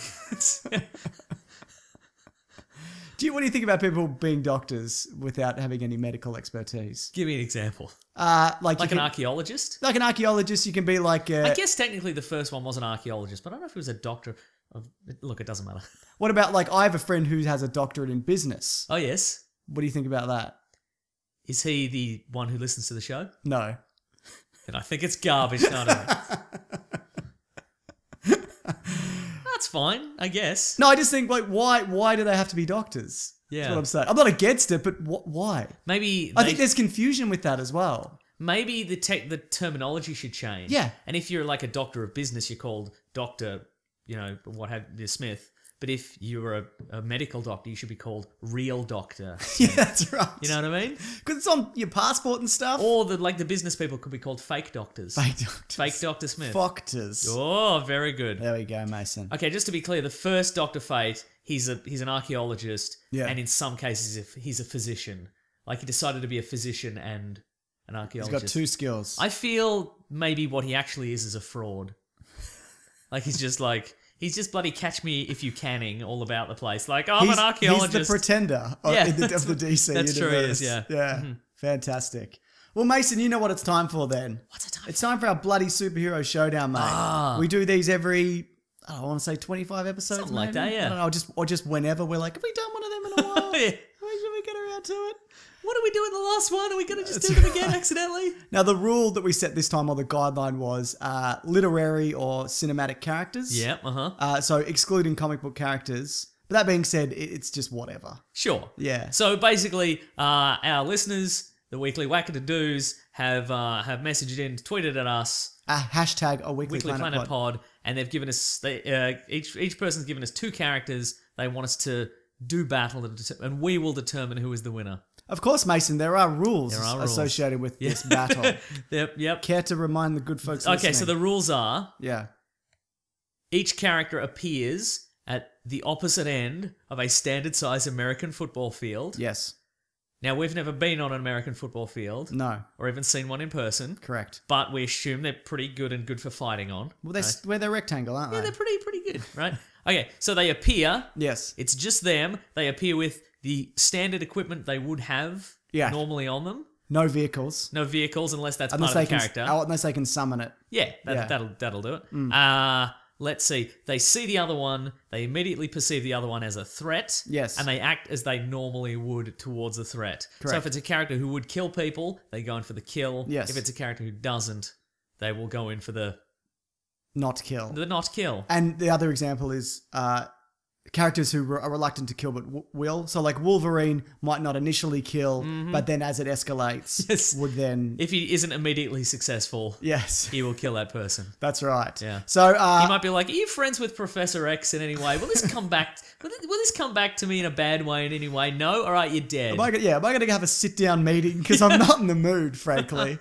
Do you, what do you think about people being doctors without having any medical expertise? Give me an example. Uh, like like an archaeologist? Like an archaeologist, you can be like... A, I guess technically the first one was an archaeologist, but I don't know if it was a doctor. Of, look, it doesn't matter. What about, like, I have a friend who has a doctorate in business. Oh, yes. What do you think about that? Is he the one who listens to the show? No. Then I think it's garbage. No, no. That's fine, I guess. No, I just think, like, why Why do they have to be doctors? Yeah. That's what I'm saying. I'm not against it, but wh why? Maybe... I think there's confusion with that as well. Maybe the te the terminology should change. Yeah. And if you're, like, a doctor of business, you're called Doctor, you know, what have you, Smith. But if you're a, a medical doctor, you should be called Real Doctor Smith. Yeah, that's right. You know what I mean? Because it's on your passport and stuff. Or, the, like, the business people could be called Fake Doctors. Fake Doctors. Fake Doctor Smith. Doctors. Oh, very good. There we go, Mason. Okay, just to be clear, the first Doctor Fate... He's a he's an archaeologist, yeah. And in some cases, if he's a physician, like he decided to be a physician and an archaeologist. He's got two skills. I feel maybe what he actually is is a fraud. Like he's just like he's just bloody catch me if you canning all about the place. Like oh, I'm he's, an archaeologist. He's the pretender of, yeah, the, of the D C that's universe. That's true. He is, yeah, yeah, mm-hmm. Fantastic. Well, Mason, you know what it's time for then. What's it time? It's time for our bloody superhero showdown, mate. Ah. We do these every. I want to say twenty-five episodes. Something maybe. Like that, yeah. I don't know, just, or just whenever we're like, have we done one of them in a while? Yeah. Should we get around to it? What did we do in the last one? Are we going to just That's do them right. again accidentally? Now, the rule that we set this time, or the guideline, was uh, literary or cinematic characters. Yeah, uh-huh. Uh, so excluding comic book characters. But that being said, it's just whatever. Sure. Yeah. So basically, uh, our listeners, the weekly whack-a-doos, have, uh, have messaged in, tweeted at us. Uh, hashtag a weekly, weekly planet, planet pod. pod. And they've given us, they, uh, each each person's given us two characters. They want us to do battle, and we will determine who is the winner. Of course, Mason, there are rules, there are rules. associated with yeah. this battle. Yep. Care to remind the good folks? Okay, listening? So the rules are: yeah, each character appears at the opposite end of a standard-sized American football field. Yes. Now, we've never been on an American football field. No. Or even seen one in person. Correct. But we assume they're pretty good and good for fighting on. Well, they're, right? Well, they're rectangle, aren't yeah, they? Yeah, they're pretty pretty good, right? Okay, so they appear. Yes. It's just them. They appear with the standard equipment they would have yeah. normally on them. No vehicles. No vehicles, unless that's unless part of the character. Can, unless they can summon it. Yeah, that, yeah. That'll, that'll do it. Mm. Uh, let's see. They see the other one. They immediately perceive the other one as a threat. Yes. And they act as they normally would towards the threat. Correct. So if it's a character who would kill people, they go in for the kill. Yes. If it's a character who doesn't, they will go in for the... Not kill. The not kill. And the other example is uh, characters who are reluctant to kill but w will. So like Wolverine might not initially kill, mm-hmm. but then as it escalates, yes. would then... If he isn't immediately successful, yes. he will kill that person. That's right. Yeah. So uh, he might be like, are you friends with Professor X in any way? Will this come back? Will this come back to me in a bad way in any way? No? All right, you're dead. Am I, yeah, am I going to have a sit-down meeting? Because I'm not in the mood, frankly.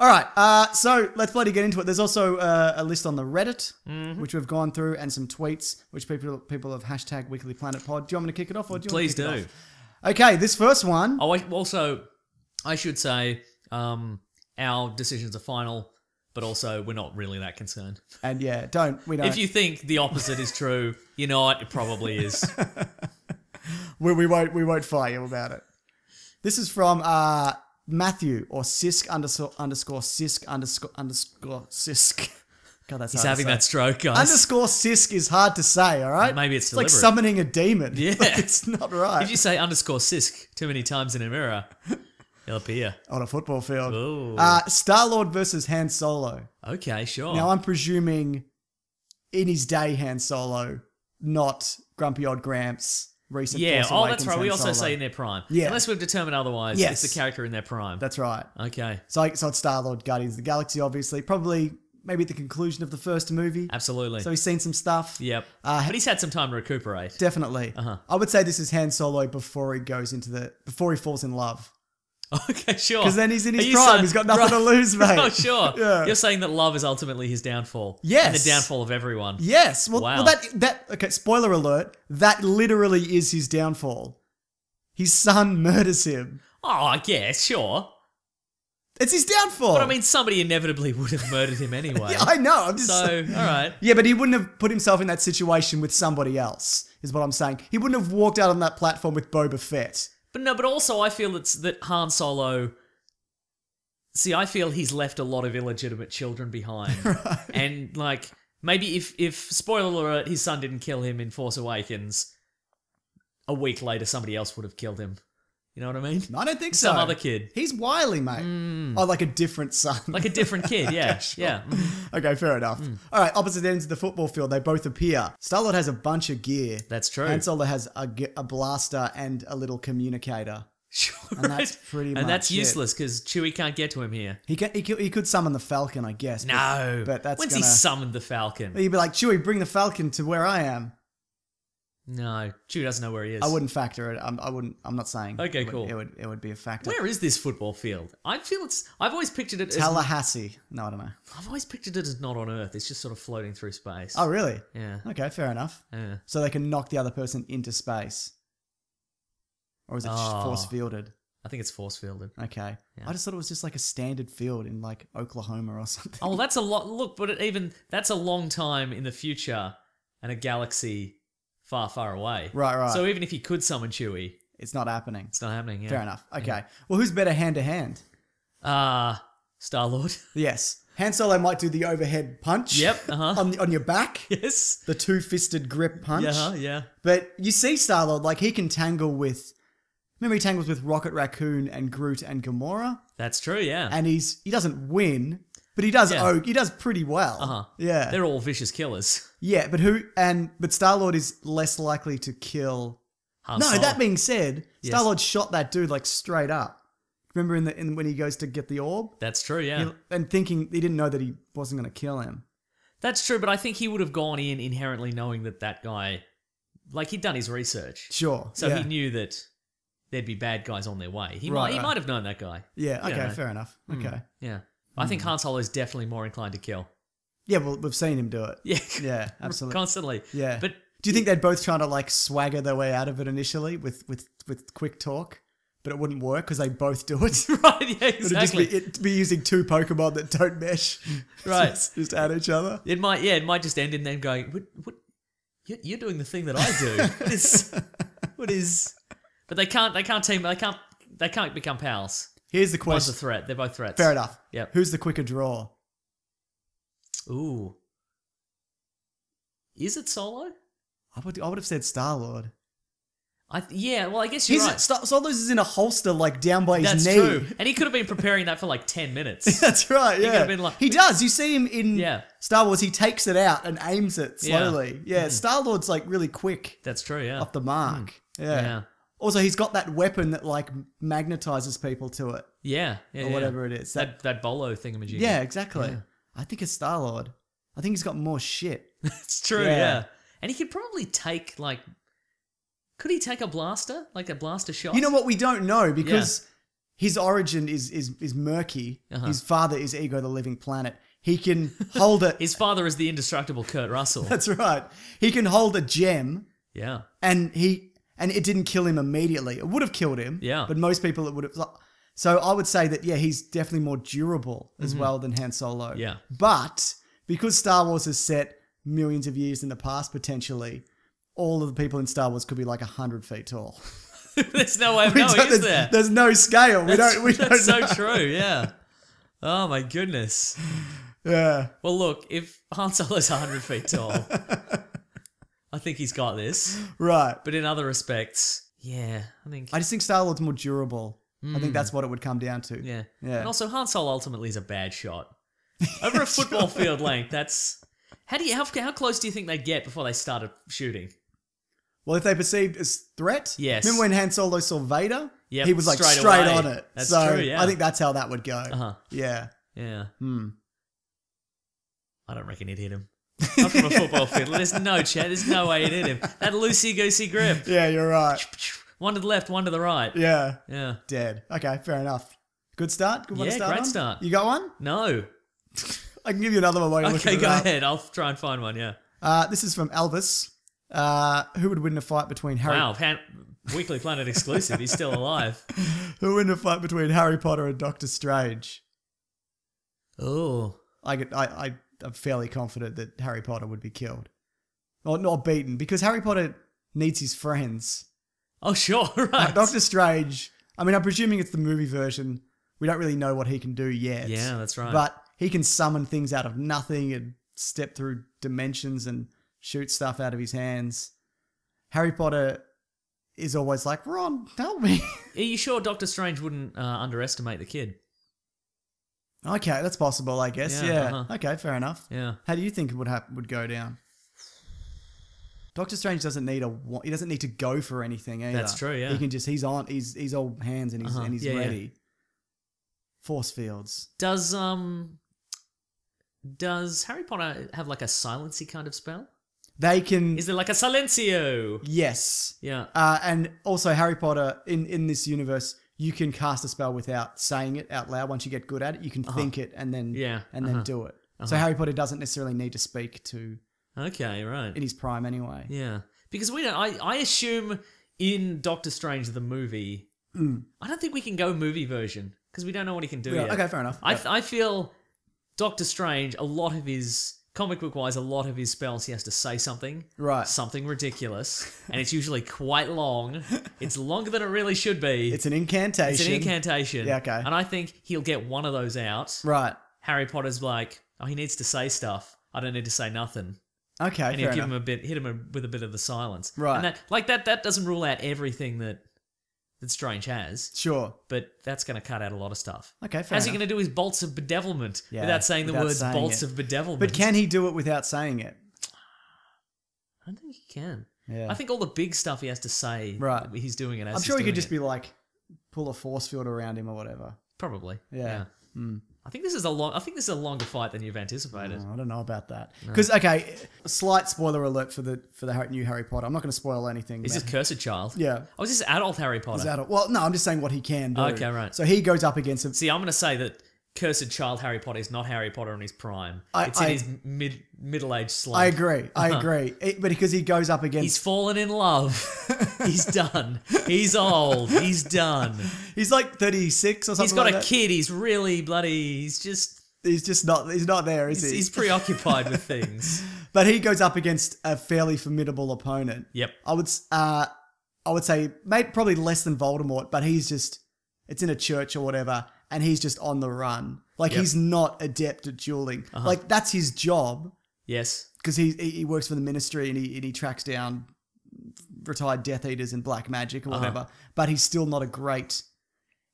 All right, uh, so let's bloody get into it. There's also uh, a list on the Reddit, mm-hmm. which we've gone through, and some tweets, which people people have hashtag Weekly Planet Pod. Do you want me to kick it off? Or do you Please want me to kick do. It off? Okay, this first one. Oh, I, also, I should say um, our decisions are final, but also we're not really that concerned. And yeah, don't we don't. If you think the opposite is true, you know what, it probably is. we, we won't we won't fire you about it. This is from. Uh, Matthew or Sisk underscore underscore Sisk underscore underscore Sisk. God, that's He's hard having to say. That stroke, guys. Underscore Sisk is hard to say, all right? Well, maybe it's, it's deliberate. Like summoning a demon. Yeah. Like, it's not right. If you say underscore Sisk too many times in a mirror, he'll appear. On a football field. Ooh. Uh, Star-Lord versus Han Solo. Okay, sure. Now, I'm presuming in his day, Han Solo, not Grumpy Old Gramps. Recent yeah, Force oh, Awakens that's right. We also Solo. Say in their prime. Yeah. Unless we've determined otherwise, yes. it's the character in their prime. That's right. Okay. So, so it's Star-Lord, Guardians of the Galaxy, obviously. Probably maybe at the conclusion of the first movie. Absolutely. So he's seen some stuff. Yep. Uh, but he's had some time to recuperate. Definitely. Uh-huh. I would say this is Han Solo before he goes into the... Before he falls in love. Okay, sure. Because then he's in his prime. Saying, he's got nothing right, to lose, mate. Oh, sure. Yeah. You're saying that love is ultimately his downfall. Yes. And the downfall of everyone. Yes. Well, wow. well that, that, okay, spoiler alert, that literally is his downfall. His son murders him. Oh, yeah, sure. It's his downfall. But I mean, somebody inevitably would have murdered him anyway. Yeah, I know. I'm just so, all right. Yeah, but he wouldn't have put himself in that situation with somebody else. is what I'm saying. He wouldn't have walked out on that platform with Boba Fett. But no, but also I feel it's that Han Solo... See, I feel he's left a lot of illegitimate children behind. Right. And, like, maybe if, if, spoiler alert, his son didn't kill him in Force Awakens, a week later somebody else would have killed him. You know what I mean? I don't think so. Some other kid. He's wily, mate. Mm. Oh, like a different son. Like a different kid, yeah. Okay, sure. Yeah. Mm. Okay, fair enough. Mm. All right, opposite ends of the football field, they both appear. Star-Lord has a bunch of gear. That's true. Han Solo has a, a blaster and a little communicator. Sure. And that's pretty much And that's useless because Chewie can't get to him here. He can, he, could, he could summon the Falcon, I guess. But, no. But that's When's gonna... he summoned the Falcon? He'd be like, Chewie, bring the Falcon to where I am. No, Chewie doesn't know where he is. I wouldn't factor it. I'm, I wouldn't. I'm not saying. Okay, it would, cool. It would. It would be a factor. Where is this football field? I feel it's. I've always pictured it. Tallahassee. As, no, I don't know. I've always pictured it as not on Earth. It's just sort of floating through space. Oh, really? Yeah. Okay, fair enough. Yeah. So they can knock the other person into space, or is it oh, just force fielded? I think it's force fielded. Okay. Yeah. I just thought it was just like a standard field in like Oklahoma or something. Oh, well, that's a lot. Look, but it even that's a long time in the future, and a galaxy. Far, far away. Right, right. So even if he could summon Chewie... It's not happening. It's not happening, yeah. Fair enough. Okay. Yeah. Well, who's better hand-to-hand? Uh, Star-Lord. Yes. Han Solo might do the overhead punch. Yep. Uh-huh. on, the, on your back. Yes. The two-fisted grip punch. Uh-huh, yeah. But you see Star-Lord, like, he can tangle with... Remember he tangles with Rocket Raccoon and Groot and Gamora? That's true, yeah. And he's he doesn't win... But he does. Yeah. Oh, he does pretty well. Uh huh. Yeah. They're all vicious killers. Yeah, but who? And but Star-Lord is less likely to kill. Han Solo. No, that being said, yes. Star-Lord shot that dude like straight up. Remember in the in when he goes to get the orb? That's true. Yeah. He, and thinking he didn't know that he wasn't going to kill him. That's true, but I think he would have gone in inherently knowing that that guy, like he'd done his research. Sure. So yeah. he knew that there'd be bad guys on their way. He right, might. He right. might have known that guy. Yeah. You okay. Fair enough. Okay. Mm, yeah. I think Han Solo is definitely more inclined to kill. Yeah, well, we've seen him do it. Yeah, yeah, absolutely, constantly. Yeah, but do you think they'd both try to like swagger their way out of it initially with with with quick talk, but it wouldn't work because they both do it, right? Yeah, exactly. It'd just be, it'd be using two Pokemon that don't mesh, right? just, just at each other. It might, yeah, it might just end in them going, "What? What? You're doing the thing that I do. What is? What is?" But they can't. They can't team. They can't. They can't become pals. Here's the question. One's a threat. They're both threats. Fair enough. Yep. Who's the quicker draw? Ooh. Is it Solo? I would I would have said Star-Lord. I yeah, well, I guess you're He's right. Star Solo's is in a holster, like, down by his That's knee. That's true. And he could have been preparing that for, like, ten minutes. That's right, yeah. He could have been like... He does. You see him in yeah. Star Wars. He takes it out and aims it slowly. Yeah, yeah mm. Star-Lord's, like, really quick. That's true, yeah. Off the mark. Mm. Yeah. Yeah. Also, he's got that weapon that, like, magnetizes people to it. Yeah. yeah or whatever yeah. it is. That, that, that bolo thingamajig. Yeah, exactly. Yeah. I think it's Star-Lord. I think he's got more shit. That's true, yeah. yeah. And he could probably take, like... Could he take a blaster? Like a blaster shot? You know what? We don't know because yeah. his origin is is, is murky. Uh-huh. His father is Ego the Living Planet. He can hold it. His father is the indestructible Kurt Russell. That's right. He can hold a gem. Yeah. And he... And it didn't kill him immediately. It would have killed him. Yeah. But most people, it would have. So I would say that, yeah, he's definitely more durable as mm-hmm. well than Han Solo. Yeah. But because Star Wars is set millions of years in the past, potentially, all of the people in Star Wars could be like one hundred feet tall. There's no way of knowing, is there? There's no scale. That's, we don't, we that's don't know. So true, yeah. Oh, my goodness. Yeah. Well, look, if Han Solo's one hundred feet tall... I think he's got this. Right. But in other respects, yeah, I think... I just think Star-Lord's more durable. Mm. I think that's what it would come down to. Yeah. yeah. And also, Han Solo ultimately is a bad shot. Over a football field length, that's... How do you how, how close do you think they'd get before they started shooting? Well, if they perceived as threat? Yes. Remember when Han Solo saw Vader? Yeah, he was like straight, straight on it. That's so true, yeah. I think that's how that would go. Uh-huh. Yeah. Yeah. Hmm. I don't reckon he'd hit him. Not from a football field. There's no chat. There's no way it hit him. That loosey-goosey grip. Yeah, you're right. One to the left, one to the right. Yeah. Yeah. Dead. Okay, fair enough. Good start? Good one yeah, to start Yeah, great on? Start. You got one? No. I can give you another one while you're okay, looking it up. Okay, go ahead. I'll try and find one, yeah. Uh, this is from Elvis. Uh, who would win a fight between Harry... Wow, Han Weekly Planet exclusive. He's still alive. Who would win a fight between Harry Potter and Doctor Strange? Oh. I... Could, I... I I'm fairly confident that Harry Potter would be killed. Or not beaten, because Harry Potter needs his friends. Oh, sure, right. Like Doctor Strange, I mean, I'm presuming it's the movie version. We don't really know what he can do yet. Yeah, that's right. But he can summon things out of nothing and step through dimensions and shoot stuff out of his hands. Harry Potter is always like, Ron, help me. Are you sure Doctor Strange wouldn't uh, underestimate the kid? Okay, that's possible, I guess. Yeah. yeah. Uh-huh. Okay, fair enough. Yeah. How do you think it would happen, would go down? Doctor Strange doesn't need a he doesn't need to go for anything either. That's true. Yeah. He can just he's on he's he's all hands and he's uh-huh. and he's yeah, ready. Yeah. Force fields. Does um does Harry Potter have like a silency kind of spell? They can. Is there like a silencio? Yes. Yeah. Uh, and also Harry Potter in in this universe. You can cast a spell without saying it out loud. Once you get good at it, you can uh-huh. think it and then yeah. and then uh-huh. do it. Uh-huh. So Harry Potter doesn't necessarily need to speak to. Okay, right. In his prime, anyway. Yeah, because we don't. I I assume in Doctor Strange the movie, mm. I don't think we can go movie version because we don't know what he can do. Yeah. Yet. Okay, fair enough. I I feel Doctor Strange. A lot of his comic book wise, a lot of his spells, he has to say something, right? Something ridiculous, and it's usually quite long. It's longer than it really should be. It's an incantation. It's an incantation. Yeah, okay. And I think he'll get one of those out. Right. Harry Potter's like, oh, he needs to say stuff. I don't need to say nothing. Okay, and he'll give enough. him a bit, hit him a, with a bit of the silence. Right. And that, like that, that doesn't rule out everything that that Strange has. Sure. But that's going to cut out a lot of stuff. Okay, fair How's enough. he going to do his bolts of bedevilment yeah, without saying without the words saying bolts it. of bedevilment? But can he do it without saying it? I don't think he can. Yeah. I think all the big stuff he has to say, right. he's doing it as I'm sure he could just it. be like, pull a force field around him or whatever. Probably. Yeah. yeah. Mm. I think this is a long. I think this is a longer fight than you've anticipated. Oh, I don't know about that. Because no. okay, a slight spoiler alert for the for the new Harry Potter. I'm not going to spoil anything. Is this cursed child? Yeah. Oh, is this adult Harry Potter? Is adult? Well, no, I'm just saying what he can do. Okay, right. So he goes up against him. See, I'm going to say that cursed child Harry Potter is not Harry Potter in his prime. I, it's I, in his mid middle aged slump. I agree. I uh-huh. agree. It, but because he goes up against, he's fallen in love. He's done. He's old. He's done. He's like thirty-six or something. He's got like a that. kid. He's really bloody. He's just. He's just not. He's not there, is he's, he? He's preoccupied with things. But he goes up against a fairly formidable opponent. Yep. I would. Uh, I would say maybe probably less than Voldemort, but he's just. It's in a church or whatever, and he's just on the run. Like yep. he's not adept at dueling. Uh-huh. Like that's his job. Yes. Because he he works for the ministry and he and he tracks down retired Death Eaters and black magic or whatever, uh-huh. but he's still not a great...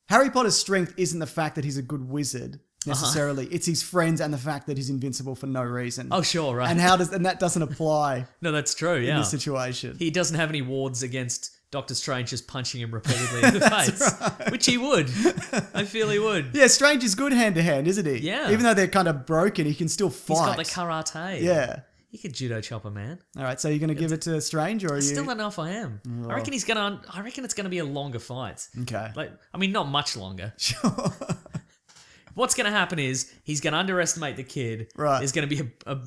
Harry Potter's strength isn't the fact that he's a good wizard, necessarily. Uh-huh. It's his friends and the fact that he's invincible for no reason. Oh, sure, right. And how does and that doesn't apply... no, that's true, yeah. in this situation. He doesn't have any wards against Doctor Strange just punching him repeatedly in the face, right. which he would. I feel he would. Yeah, Strange is good hand-to-hand, isn't he? Yeah. Even though they're kind of broken, he can still fight. He's got the karate. Yeah. You could judo chop a man. All right, so you're going to give it to Strange, or are you? Still enough, I am. Oh. I reckon he's going to. I reckon it's going to be a longer fight. Okay. Like, I mean, not much longer. Sure. What's going to happen is he's going to underestimate the kid. Right. There's going to be a, a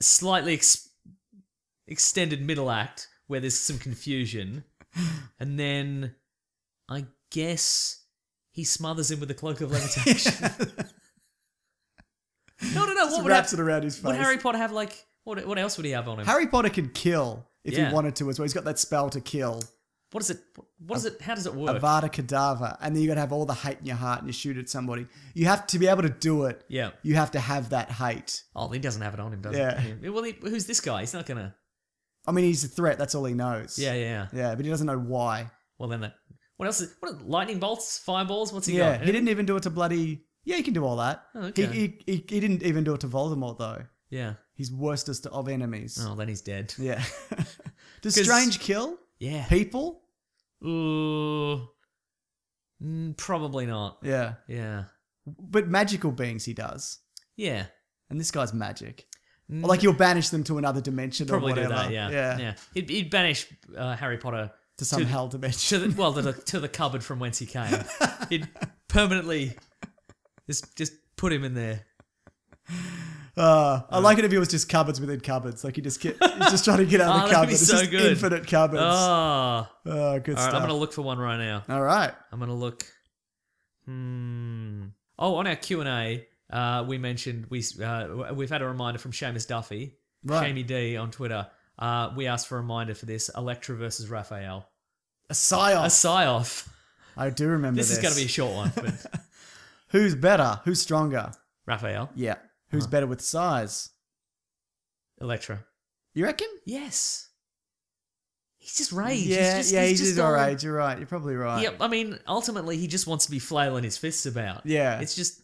slightly ex extended middle act where there's some confusion, and then I guess he smothers him with the cloak of levitation. No, no, no. What Just would wraps it around his face? Would Harry Potter have like? What, what else would he have on him? Harry Potter could kill if yeah. he wanted to as well. He's got that spell to kill. What is it? What is it? How does it work? Avada Kedavra. And then you got to have all the hate in your heart and you shoot at somebody. You have to be able to do it. Yeah. You have to have that hate. Oh, he doesn't have it on him, does yeah. he? Yeah. Well, he, who's this guy? He's not going to... I mean, he's a threat. That's all he knows. Yeah, yeah. Yeah, but he doesn't know why. Well, then that... What else is... What are, lightning bolts? Fireballs? What's he yeah, got? Yeah, he didn't even do it to bloody... Yeah, he can do all that. Oh, okay. He, he, he, he didn't even do it to Voldemort, though. Yeah. He's worstest of enemies. Oh, then he's dead. Yeah. Does Strange kill yeah. people? Ooh, mm, probably not. Yeah. Yeah. But magical beings he does. Yeah. And this guy's magic. Mm. Or like he'll banish them to another dimension probably or whatever. Probably do that, yeah. Yeah. yeah. He'd, he'd banish uh, Harry Potter... To some to, hell dimension. To the, well, to the, to the cupboard from whence he came. He'd permanently just, just put him in there. Uh, I like it if it was just cupboards within cupboards. Like you just get, he's just trying to get out of the oh, cupboard. So it's just good. Infinite cupboards. Oh, oh good All stuff. Right, I'm gonna look for one right now. All right, I'm gonna look. Hmm. Oh, on our Q and A, uh, we mentioned we uh, we've had a reminder from Seamus Duffy, right. Shamey D on Twitter Uh, we asked for a reminder for this. Elektra versus Raphael. A psy-off. A psy-off. I do remember this. This is going to be a short one. But... Who's better? Who's stronger? Raphael. Yeah. Who's huh. better with size? Elektra. You reckon? Yes. He's just rage. Yeah, he's just, yeah, he's, he's just all rage. You're right. You're probably right. Yeah, I mean, ultimately, he just wants to be flailing his fists about. Yeah. It's just,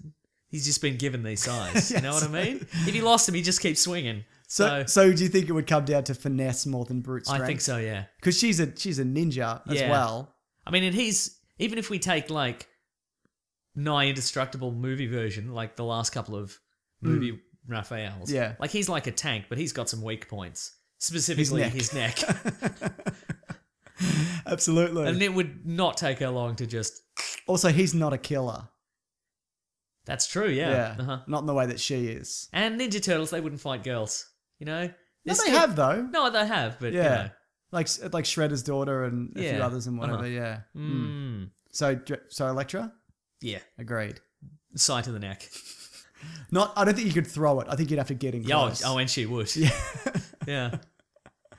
he's just been given these size. You yes. know what I mean? If he lost him, he just keeps swinging. So, so, so do you think it would come down to finesse more than brute strength? I think so, yeah. Because she's a she's a ninja as yeah. well. I mean, and he's, even if we take like nigh indestructible movie version, like the last couple of movie mm. Raphaels, yeah, like he's like a tank, but he's got some weak points, specifically his neck. His neck. Absolutely. And it would not take her long to just. Also, he's not a killer. That's true, yeah. yeah. Uh-huh. Not in the way that she is. And Ninja Turtles, they wouldn't fight girls, you know? They're no, they still... have, though. No, they have, but, yeah. you know. Like, like Shredder's daughter and yeah. a few others and whatever, uh-huh. yeah. Mm. So, so Elektra? Yeah. Agreed. Side to the neck. Not. I don't think you could throw it. I think you'd have to get in close. Oh, oh and she would. Yeah. yeah.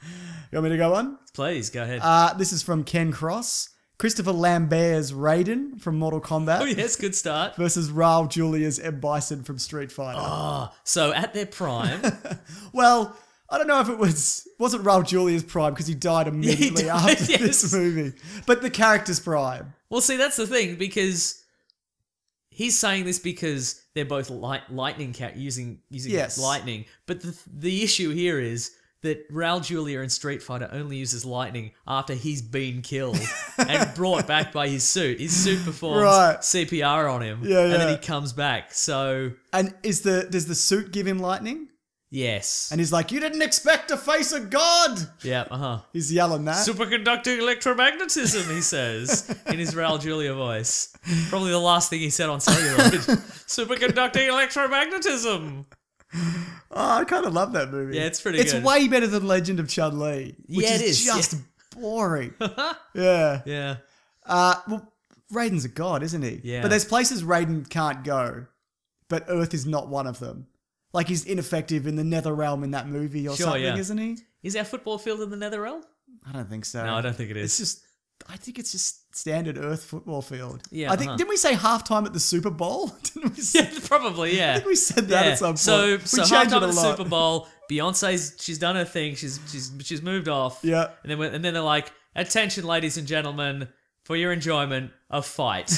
You want me to go on? Please, go ahead. Uh, this is from Ken Cross. Christopher Lambert's Raiden from Mortal Kombat. Oh, yes, good start. Versus Raul Julia's M. Bison from Street Fighter. Ah, oh, so at their prime. Well, I don't know if it was... wasn't Raul Julia's prime because he died immediately he died, after yes. this movie. But the character's prime. Well, see, that's the thing because... he's saying this because they're both light, lightning cat using using yes. lightning. But the the issue here is... that Raul Julia in Street Fighter only uses lightning after he's been killed and brought back by his suit. His suit performs right. C P R on him, yeah, yeah. and then he comes back. So, and is the does the suit give him lightning? Yes. And he's like, "You didn't expect to face a god." Yeah, uh huh. He's yelling that superconducting electromagnetism. He says in his Raul Julia voice, probably the last thing he said on celluloid. Superconducting electromagnetism. Oh, I kind of love that movie. Yeah, it's pretty it's good. It's way better than Legend of Chun-Li, which yeah, it is, is just yeah. boring. yeah. Yeah. Uh, well, Raiden's a god, isn't he? Yeah. But there's places Raiden can't go, but Earth is not one of them. Like, he's ineffective in the Nether Realm in that movie or sure, something, yeah. isn't he? Is our football field in the Nether Realm? I don't think so. No, I don't think it is. It's just... I think it's just standard Earth football field. Yeah, I think uh-huh. didn't we say halftime at the Super Bowl? Didn't we say, yeah, probably. Yeah, I think we said that yeah. at some point. So, so halftime at the Super Bowl. Beyonce's she's done her thing. She's she's she's moved off. Yeah, and then and then they're like, attention, ladies and gentlemen, for your enjoyment, a fight.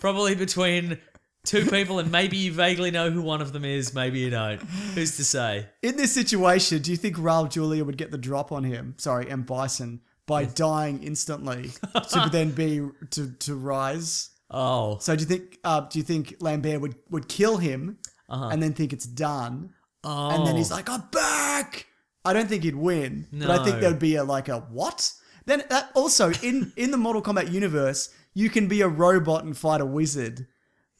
Probably between two people, and maybe you vaguely know who one of them is, maybe you don't. Who's to say? In this situation, do you think Raul Julia would get the drop on him, sorry, M. Bison, by dying instantly to then be, to, to rise? Oh. So do you think uh, do you think Lambert would, would kill him uh-huh. and then think it's done? Oh. And then he's like, I'm back! I don't think he'd win, no. but I think there'd be a, like a, what? Then that also, in, in the Mortal Kombat universe, you can be a robot and fight a wizard.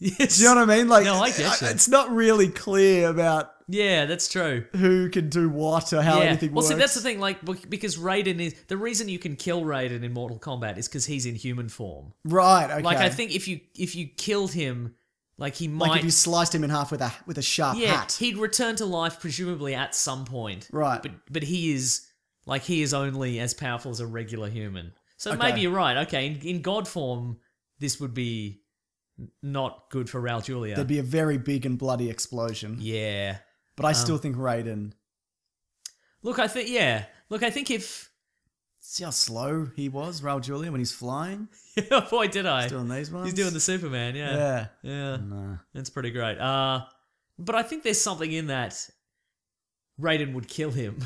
Yes. Do you know what I mean? Like, no, I get you. It's not really clear about yeah, that's true. Who can do what or how yeah. anything well, works. Well, see, that's the thing. Like, because Raiden is the reason you can kill Raiden in Mortal Kombat is because he's in human form, right? Okay. Like, I think if you if you killed him, like he might, like if you sliced him in half with a with a sharp yeah, hat, he'd return to life presumably at some point, right? But but he is like he is only as powerful as a regular human. So okay. maybe you're right. Okay, in, in God form, this would be. Not good for Raul Julia. There'd be a very big and bloody explosion. Yeah. But I um, still think Raiden. Look, I think, yeah. Look, I think if... See how slow he was, Raul Julia, when he's flying? Yeah, boy, did I. He's doing these ones. He's doing the Superman, yeah. Yeah. Yeah. Nah. That's pretty great. Uh, but I think there's something in that Raiden would kill him.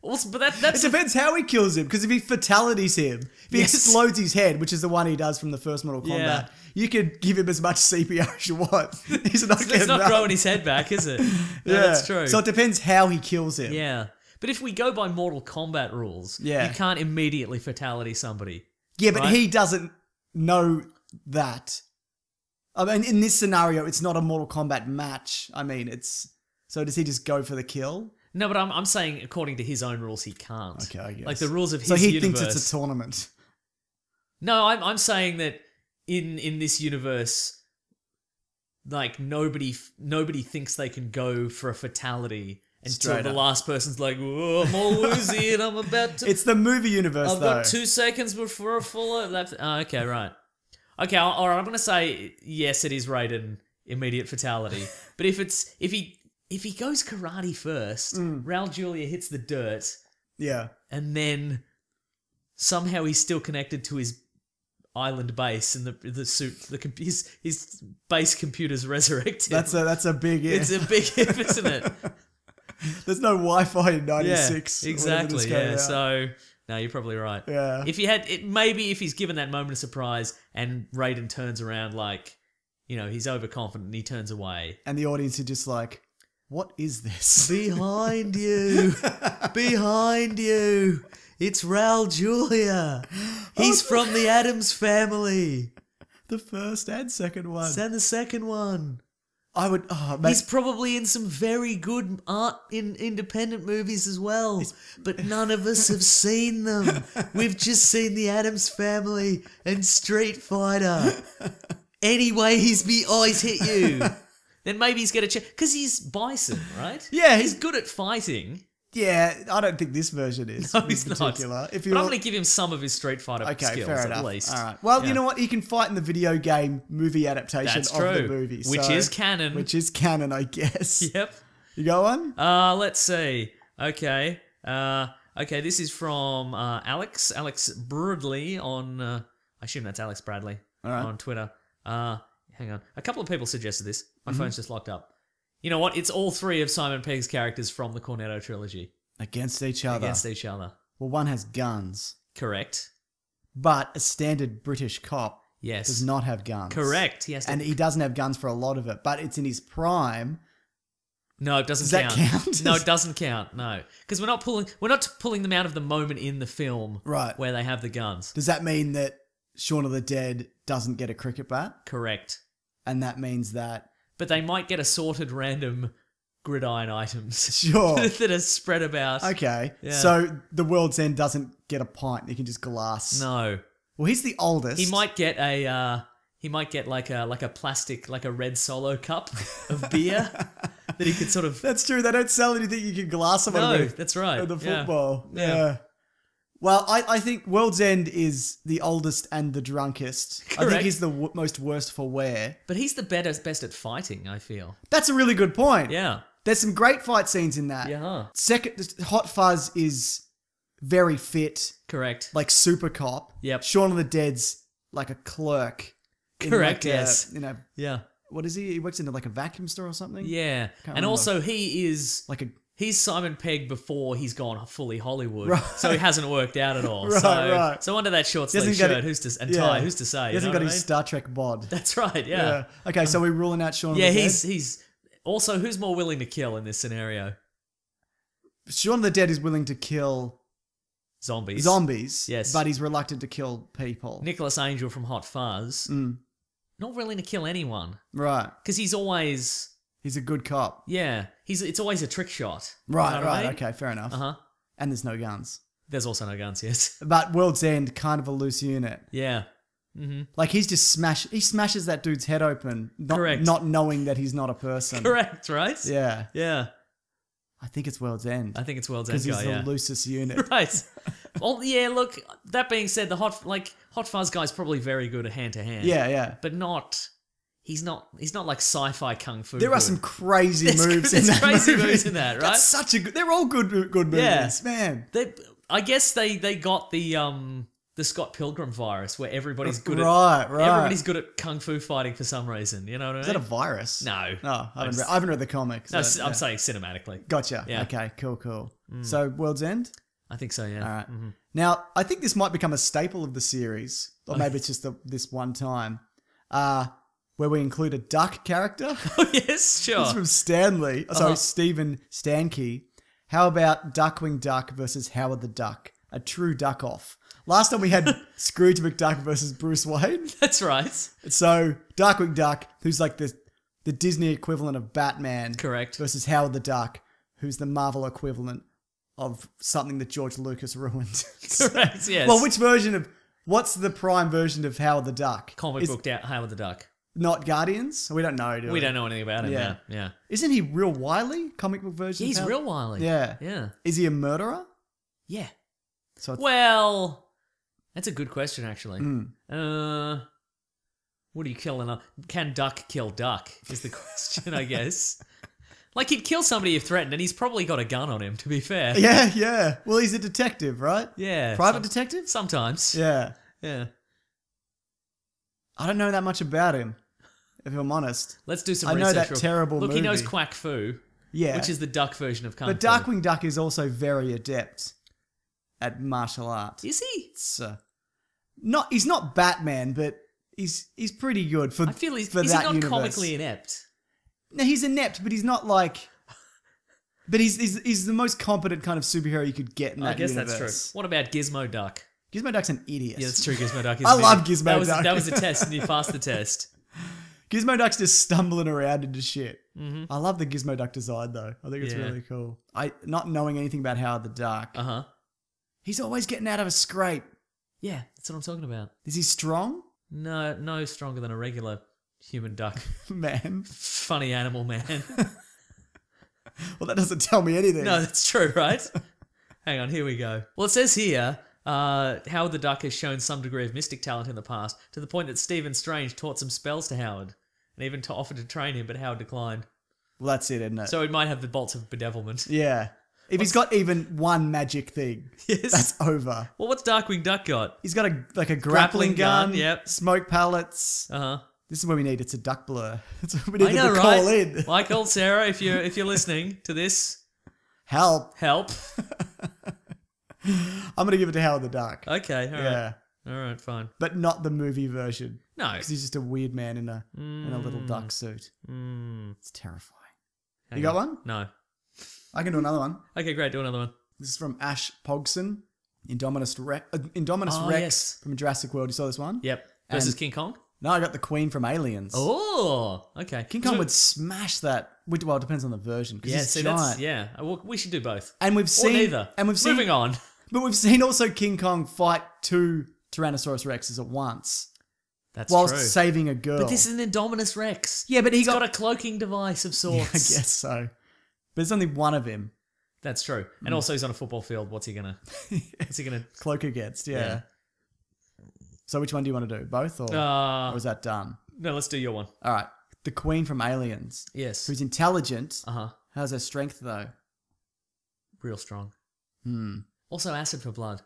Also, but that, that's it depends how he kills him, because if he fatalities him, if he yes. explodes his head, which is the one he does from the first Mortal Kombat, yeah. you could give him as much C P R as you want. He's not, so not growing his head back, is it? No, yeah, that's true. So it depends how he kills him. Yeah, but if we go by Mortal Kombat rules, yeah. you can't immediately fatality somebody. Yeah, but right? he doesn't know that. I mean, in this scenario, it's not a Mortal Kombat match. I mean, it's so does he just go for the kill? No, but I'm I'm saying according to his own rules he can't. Okay, I guess. Like the rules of his universe. So he universe, thinks it's a tournament. No, I'm I'm saying that in in this universe like nobody nobody thinks they can go for a fatality until Straight the up. last person's like, "Whoa, I'm all woozy and I'm about to." It's the movie universe. I've though. got two seconds before a full left. Oh, okay, right. Okay, all right. I'm gonna say yes. It is Raiden immediate fatality. But if it's if he if he goes karate first, mm. Raul Julia hits the dirt. Yeah, and then somehow he's still connected to his island base, and the the suit, the his his base computer's resurrected. That's a that's a big if. It's a big if, isn't it? There's no Wi-Fi in ninety-six. Yeah, exactly. Yeah. Out. So no, you're probably right. Yeah. If you had it, maybe if he's given that moment of surprise and Raiden turns around, like, you know, he's overconfident and he turns away, and the audience are just like, what is this? Behind you. Behind you. It's Raul Julia. He's oh, from the Addams Family. The first and second one. And the second one. I would. Oh, he's probably in some very good art in independent movies as well, it's... but none of us have seen them. We've just seen the Addams Family and Street Fighter. Anyway, he's be always hit you. Then maybe he's got a chance because he's Bison, right? Yeah, he's, he's good at fighting. Yeah, I don't think this version is. No, he's particular. not. If but all... I'm going to give him some of his Street Fighter okay, skills fair enough. at least. All right. Well, yeah. you know what? He can fight in the video game movie adaptation That's of true. the movie, which so, is canon. Which is canon, I guess. Yep. You got one? Uh, let's see. Okay. Uh, okay. This is from uh, Alex Alex Bradley on. Uh, I assume that's Alex Bradley all right. on Twitter. Uh, hang on. A couple of people suggested this. My mm-hmm. phone's just locked up. You know what? It's all three of Simon Pegg's characters from the Cornetto trilogy. Against each other. Against each other. Well, one has guns. Correct. But a standard British cop yes. does not have guns. Correct. He has to... And he doesn't have guns for a lot of it, but it's in his prime. No, it doesn't does count. Does that count? No, it doesn't count, no. Because we're not pulling we're not pulling them out of the moment in the film right. where they have the guns. Does that mean that Shaun of the Dead doesn't get a cricket bat? Correct. And that means that... But they might get assorted random gridiron items sure. that are spread about. Okay. Yeah. So the World's End doesn't get a pint. He can just glass. No. Well, he's the oldest. He might get a... Uh, he might get like a like a plastic, like a red Solo cup of beer that he could sort of... That's true. They don't sell anything you can glass them no, with. No, that's right. At the football. Yeah. yeah. yeah. Well, I, I think World's End is the oldest and the drunkest. Correct. I think he's the w most worst for wear. But he's the better, best at fighting, I feel. That's a really good point. Yeah. There's some great fight scenes in that. Yeah. Second, Hot Fuzz is very fit. Correct. Like super cop. Yep. Shaun of the Dead's like a clerk. Correct, like yes. A, you know, yeah. What is he? He works in like a vacuum store or something? Yeah. Can't and remember. Also he is... Like a... He's Simon Pegg before he's gone fully Hollywood, right. so he hasn't worked out at all. right, so, right. so under that short sleeve shirt, any, who's to and yeah. tie? Who's to say? He hasn't you know got his I mean? Star Trek bod. That's right. Yeah. yeah. Okay, um, so we're ruling out Shaun. Yeah, of the he's Dead? he's also who's more willing to kill in this scenario? Shaun of the Dead is willing to kill zombies. Zombies. Yes, but he's reluctant to kill people. Nicholas Angel from Hot Fuzz, mm. not willing to kill anyone. Right, because he's always. He's a good cop. Yeah. He's. It's always a trick shot. Right, you know right. I mean? Okay, fair enough. Uh-huh. And there's no guns. There's also no guns, yes. But World's End, kind of a loose unit. Yeah. Mm-hmm. Like he's just smash. He smashes that dude's head open. Not, Correct. Not knowing that he's not a person. Correct, right? Yeah. Yeah. I think it's World's End. I think it's World's End guy, Because he's the yeah. loosest unit. Right. Well, yeah, look, that being said, the hot like Hot Fuzz guy's probably very good at hand-to-hand. Yeah, yeah. But not... He's not. He's not like sci-fi kung fu. There are good. some crazy there's, moves. There's in that crazy movie. moves in that, right? That's such a. Good, they're all good. Good movies, yeah. man. They, I guess they they got the um the Scott Pilgrim virus where everybody's good. Right, at, right. Everybody's good at kung fu fighting for some reason. You know what I mean? Is that a virus? No. No, I haven't, just, read, I haven't read the comics. So, no, I'm yeah. saying cinematically. Gotcha. Yeah. Okay. Cool. Cool. Mm. So World's End. I think so. Yeah. All right. Mm-hmm. Now I think this might become a staple of the series, or maybe it's just the, this one time. Uh Where we include a duck character. Oh, yes, sure. This is from Stanley. Oh, sorry, uh-huh. Stephen Stanke. How about Darkwing Duck versus Howard the Duck? A true duck-off. Last time we had Scrooge McDuck versus Bruce Wayne. That's right. So Darkwing Duck, who's like the, the Disney equivalent of Batman. Correct. Versus Howard the Duck, who's the Marvel equivalent of something that George Lucas ruined. so, Correct, yes. Well, which version of... What's the prime version of Howard the Duck? Comic book Howard the Duck. not Guardians? We don't know, do we? We don't know anything about him. Yeah. No. Yeah. Isn't he real wily? Comic book version? He's real wily. Yeah. Yeah. Is he a murderer? Yeah. So well, that's a good question, actually. Mm. Uh, what are you killing? Up? Can duck kill duck is the question, I guess. Like, he'd kill somebody if threatened, and he's probably got a gun on him, to be fair. Yeah, yeah. Well, he's a detective, right? Yeah. Private some, detective? Sometimes. Yeah. Yeah. I don't know that much about him, if I'm honest. Let's do some I research. I know that terrible Look, movie. He knows Quack Foo, yeah. which is the duck version of Kung But Fu. Darkwing Duck is also very adept at martial art. Is he? It's, uh, not, he's not Batman, but he's he's pretty good for, I feel he's, for that universe. Is he not comically inept? No, he's inept, but he's not like... But he's, he's, he's the most competent kind of superhero you could get in that universe. I guess universe. That's true. What about Gizmo Duck? Gizmo Duck's an idiot. Yeah, that's true. Gizmo Duck is I love Gizmo that was, Duck. That was a test, and he passed the test. Gizmo Duck's just stumbling around into shit. Mm-hmm. I love the Gizmo Duck design, though. I think it's yeah. really cool. I Not knowing anything about Howard the Duck. Uh-huh. He's always getting out of a scrape. Yeah, that's what I'm talking about. Is he strong? No, no stronger than a regular human duck. Man. Funny animal, man. Well, that doesn't tell me anything. No, that's true, right? Hang on, here we go. Well, it says here... Uh, Howard the Duck has shown some degree of mystic talent in the past, to the point that Stephen Strange taught some spells to Howard, and even to offered to train him, but Howard declined. Well, that's it, isn't it? So he might have the bolts of bedevilment. Yeah. If what's... he's got even one magic thing, yes. that's over. Well, what's Darkwing Duck got? He's got a like a grappling, grappling gun, gun, yep. smoke pellets. Uh-huh. This is what we need. It's a duck blur. That's what we need I know, to call right? in. Michael, Sarah, if you're, if you're listening to this. Help. Help. I'm going to give it to Howard the Duck. Okay, all yeah. right. All right, fine. But not the movie version. No. Because he's just a weird man in a mm. in a little duck suit. Mm. It's terrifying. Hang you got on. one? No. I can do another one. Okay, great. Do another one. This is from Ash Pogson, Indominus, Re uh, Indominus oh, Rex yes. from Jurassic World. You saw this one? Yep. Versus and King Kong? No, I got the Queen from Aliens. Oh, okay. King Kong so, would smash that. Well, it depends on the version. Yeah, it's so giant. That's, yeah, well, we should do both. And we've seen... Or neither. And we've seen, Moving on. But we've seen also King Kong fight two Tyrannosaurus Rexes at once. That's whilst true. Whilst saving a girl. But this is an Indominus Rex. Yeah, but he got, got... a cloaking device of sorts. Yeah, I guess so. But there's only one of him. That's true. And mm. also he's on a football field. What's he going to... What's he going to... Cloak against, yeah. yeah. So which one do you want to do? Both or, uh, or is that done? No, let's do your one. All right. The Queen from Aliens. Yes. Who's intelligent. Uh-huh. How's her strength though? Real strong. Hmm. Also acid for blood.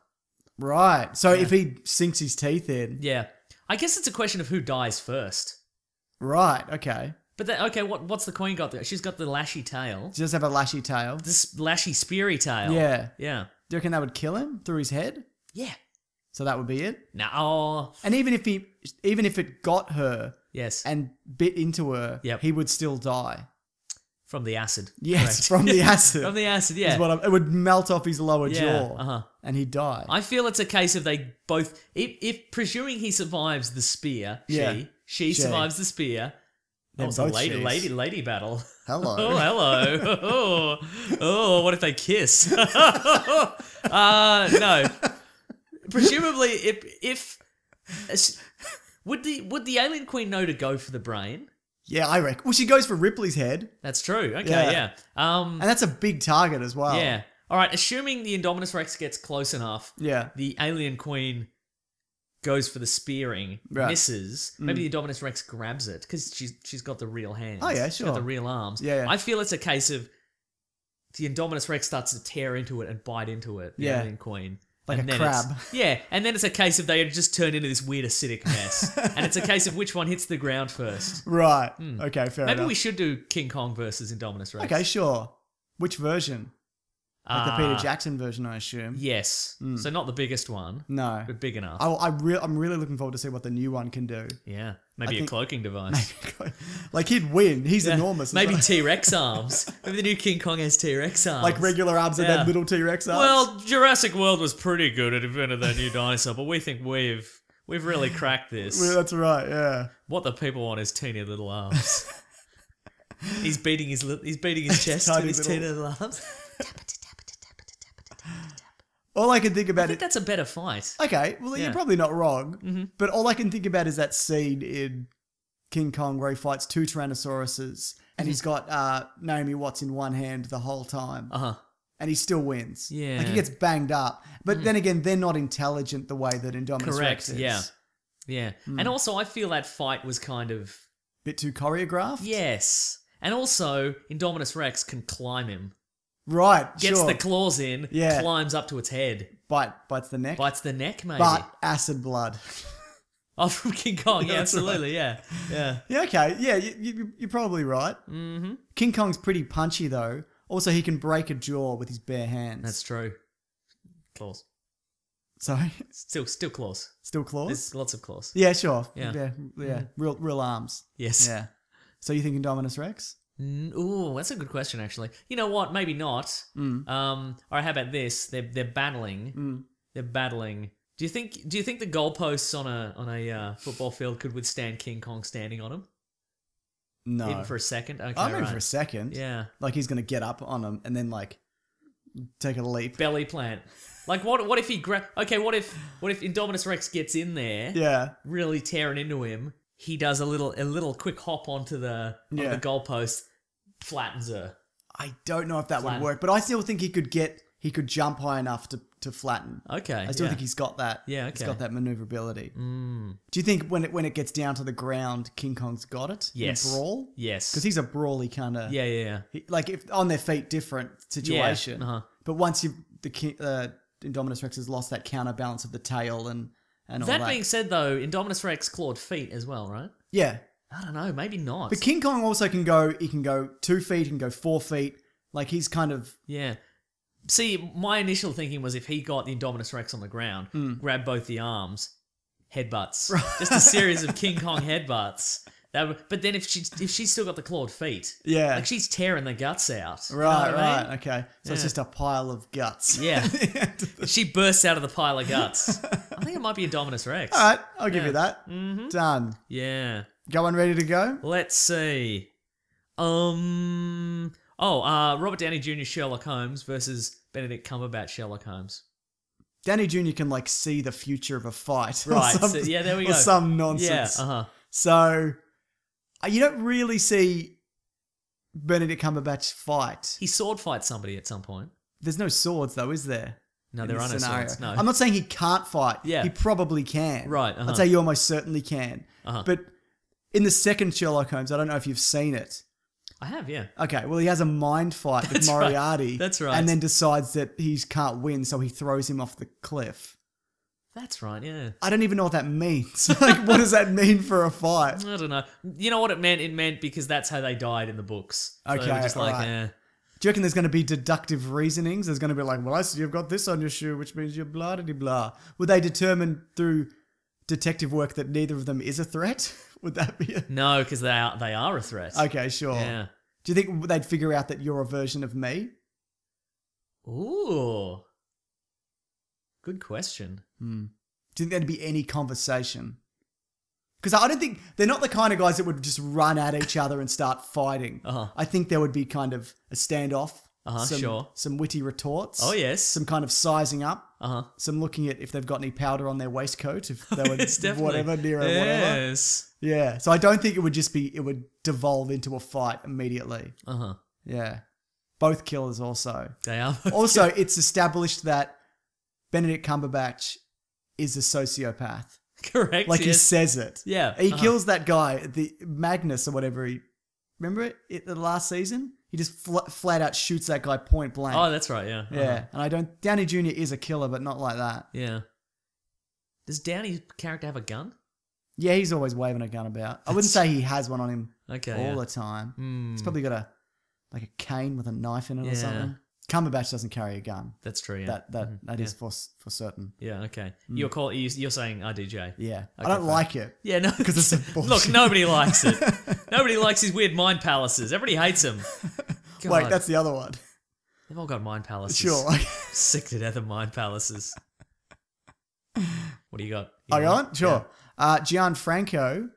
Right. So yeah. if he sinks his teeth in. Yeah. I guess it's a question of who dies first. Right. Okay. But then, okay, what, what's the Queen got there? She's got the lashy tail. She does have a lashy tail. This lashy speary tail. Yeah. Yeah. Do you reckon that would kill him through his head? Yeah. So that would be it? No. And even if he, even if it got her yes. and bit into her, yep. he would still die. From the acid. Yes, correct. From the acid. From the acid, yeah. Is what I'm, it would melt off his lower yeah, jaw uh-huh. and he'd die. I feel it's a case of they both... If, if presuming he survives the spear, yeah. she, she, she survives the spear... That was a lady, lady, lady battle. Hello. Oh, hello. Oh, oh, what if they kiss? uh, no. Presumably, if if would the would the alien queen know to go for the brain? Yeah, I reckon. Well, she goes for Ripley's head. That's true. Okay, yeah. yeah. Um, and that's a big target as well. Yeah. All right. Assuming the Indominus Rex gets close enough, yeah. the alien queen goes for the spearing, right. misses. Mm. Maybe the Indominus Rex grabs it because she's she's got the real hands. Oh yeah, sure. She's got the real arms. Yeah, yeah. I feel it's a case of the Indominus Rex starts to tear into it and bite into it. The yeah. alien queen. Like and a crab. Yeah, and then it's a case of they just turn into this weird acidic mess. And it's a case of which one hits the ground first. Right. Mm. Okay, fair Maybe enough. Maybe we should do King Kong versus Indominus Rex. Okay, sure. Which version? Like uh, the Peter Jackson version, I assume. Yes. Mm. So not the biggest one. No. But big enough. I, I re I'm really looking forward to see what the new one can do. Yeah. Maybe I a think, cloaking device. Maybe, like he'd win. He's yeah. enormous. Maybe T-Rex arms. Maybe the new King Kong has T-Rex arms. Like regular arms yeah. and then little T-Rex arms. Well, Jurassic World was pretty good at inventing their new dinosaur, but we think we've we've really cracked this. Well, that's right, yeah. What the people want is teeny little arms. he's beating his he's beating his chest with his little... teeny little arms. All I can think about I think it, that's a better fight. Okay, well, yeah. you're probably not wrong. Mm-hmm. But all I can think about is that scene in King Kong where he fights two Tyrannosauruses and he's got uh, Naomi Watts in one hand the whole time. Uh-huh. And he still wins. Yeah. Like, he gets banged up. But mm. then again, they're not intelligent the way that Indominus Rex is. Correct, yeah. Yeah. Mm. And also, I feel that fight was kind of... bit too choreographed? Yes. And also, Indominus Rex can climb him. Right, Gets sure. the claws in, yeah. climbs up to its head. Bite, bites the neck? Bites the neck, maybe. But acid blood. Oh, from King Kong, yeah, absolutely, yeah. Yeah, yeah, okay, yeah, you, you, you're probably right. Mm-hmm. King Kong's pretty punchy, though. Also, he can break a jaw with his bare hands. That's true. Claws. Sorry? Still still claws. Still claws? There's lots of claws. Yeah, sure. Yeah. Yeah, yeah. Real, real arms. Yes. Yeah. So you think Indominus Rex? Mm, ooh, that's a good question, actually. You know what? Maybe not. Mm. Um, all right, how about this? They're, they're battling. Mm. They're battling. Do you think Do you think the goalposts on a on a uh, football field could withstand King Kong standing on them? No, even for a second. Okay, I'm right. in for a second. Yeah, like he's gonna get up on them and then like take a leap, belly plant. Like what? What if he grab? Okay, what if what if Indominus Rex gets in there? Yeah, really tearing into him. He does a little a little quick hop onto the onto yeah. the goalpost, flattens her. I don't know if that Flatten. would work, but I still think he could get. He could jump high enough to, to flatten. Okay. I still yeah. think he's got that. Yeah, okay. He's got that maneuverability. Mm. Do you think when it when it gets down to the ground, King Kong's got it? Yes. In brawl? Yes. Because he's a brawly kind of... Yeah, yeah, yeah. He, like, if on their feet, different situation. Yeah. Uh-huh. But once you the uh, Indominus Rex has lost that counterbalance of the tail and, and all that. That being said, though, Indominus Rex clawed feet as well, right? Yeah. I don't know. Maybe not. But King Kong also can go... He can go two feet. He can go four feet. Like, he's kind of... Yeah. See, my initial thinking was if he got the Indominus Rex on the ground, mm. grabbed both the arms, headbutts, just a series of King Kong headbutts. That would, but then if she if she's still got the clawed feet, yeah, like she's tearing the guts out. Right, you know right, I mean? Okay. So yeah. it's just a pile of guts. Yeah, she bursts out of the pile of guts. I think it might be Indominus Rex. All right, I'll give yeah. you that. Mm-hmm. Done. Yeah. Go on, ready to go. Let's see. Um. Oh, uh, Robert Downey Junior Sherlock Holmes versus Benedict Cumberbatch Sherlock Holmes. Downey Junior can, like, see the future of a fight. Right. Some, so, yeah, there we or go. Or some nonsense. Yeah, uh-huh. So, uh, you don't really see Benedict Cumberbatch fight. He sword fights somebody at some point. There's no swords, though, is there? No, there are no swords, no. I'm not saying he can't fight. Yeah. He probably can. Right, uh-huh. I'd say you almost certainly can. Uh-huh. But in the second Sherlock Holmes, I don't know if you've seen it. I have, yeah. Okay, well, he has a mind fight That's with Moriarty. Right. That's right. And then decides that he can't win, so he throws him off the cliff. That's right, yeah. I don't even know what that means. Like, what does that mean for a fight? I don't know. You know what it meant? It meant because that's how they died in the books. So okay, just like, right. eh. Do you reckon there's going to be deductive reasonings? There's going to be like, well, I see you've got this on your shoe, which means you're blah-de-de-blah. Would they determine through detective work that neither of them is a threat? Would that be a... No, because they are, they are a threat. Okay, sure. Yeah. Do you think they'd figure out that you're a version of me? Ooh. Good question. Hmm. Do you think there'd be any conversation? Because I don't think... They're not the kind of guys that would just run at each other and start fighting. Uh-huh. I think there would be kind of a standoff. Uh-huh, some, sure. Some witty retorts. Oh, yes. Some kind of sizing up. Uh-huh. Some looking at if they've got any powder on their waistcoat, if they were yes, whatever, near yes. whatever. Yes. Yeah. So I don't think it would just be, it would devolve into a fight immediately. Uh-huh. Yeah. Both killers also. They are. Also, killers. It's established that Benedict Cumberbatch is a sociopath. Correct. Like yes. he says it. Yeah. He uh-huh. kills that guy, the Magnus or whatever he, remember it, it the last season? He just fl flat out shoots that guy point blank. Oh, that's right, yeah. Yeah, uh-huh. and I don't... Downey Junior is a killer, but not like that. Yeah. Does Downey's character have a gun? Yeah, he's always waving a gun about. That's... I wouldn't say he has one on him okay, all yeah. the time. Mm. He's probably got a like a cane with a knife in it yeah. or something. Cumberbatch doesn't carry a gun. That's true, yeah. That, that, mm-hmm. that yeah. is for, for certain. Yeah, okay. Mm. You're, call, you're saying R D J. Yeah. Okay, I don't fine. like it. Yeah, no. Because it's a bullshit. Look, nobody likes it. Nobody likes his weird mind palaces. Everybody hates him. God. Wait, that's the other one. They've all got mind palaces. Sure. Sick to death of mind palaces. What do you got? You I got one? Sure. Yeah. Uh, Gianfranco,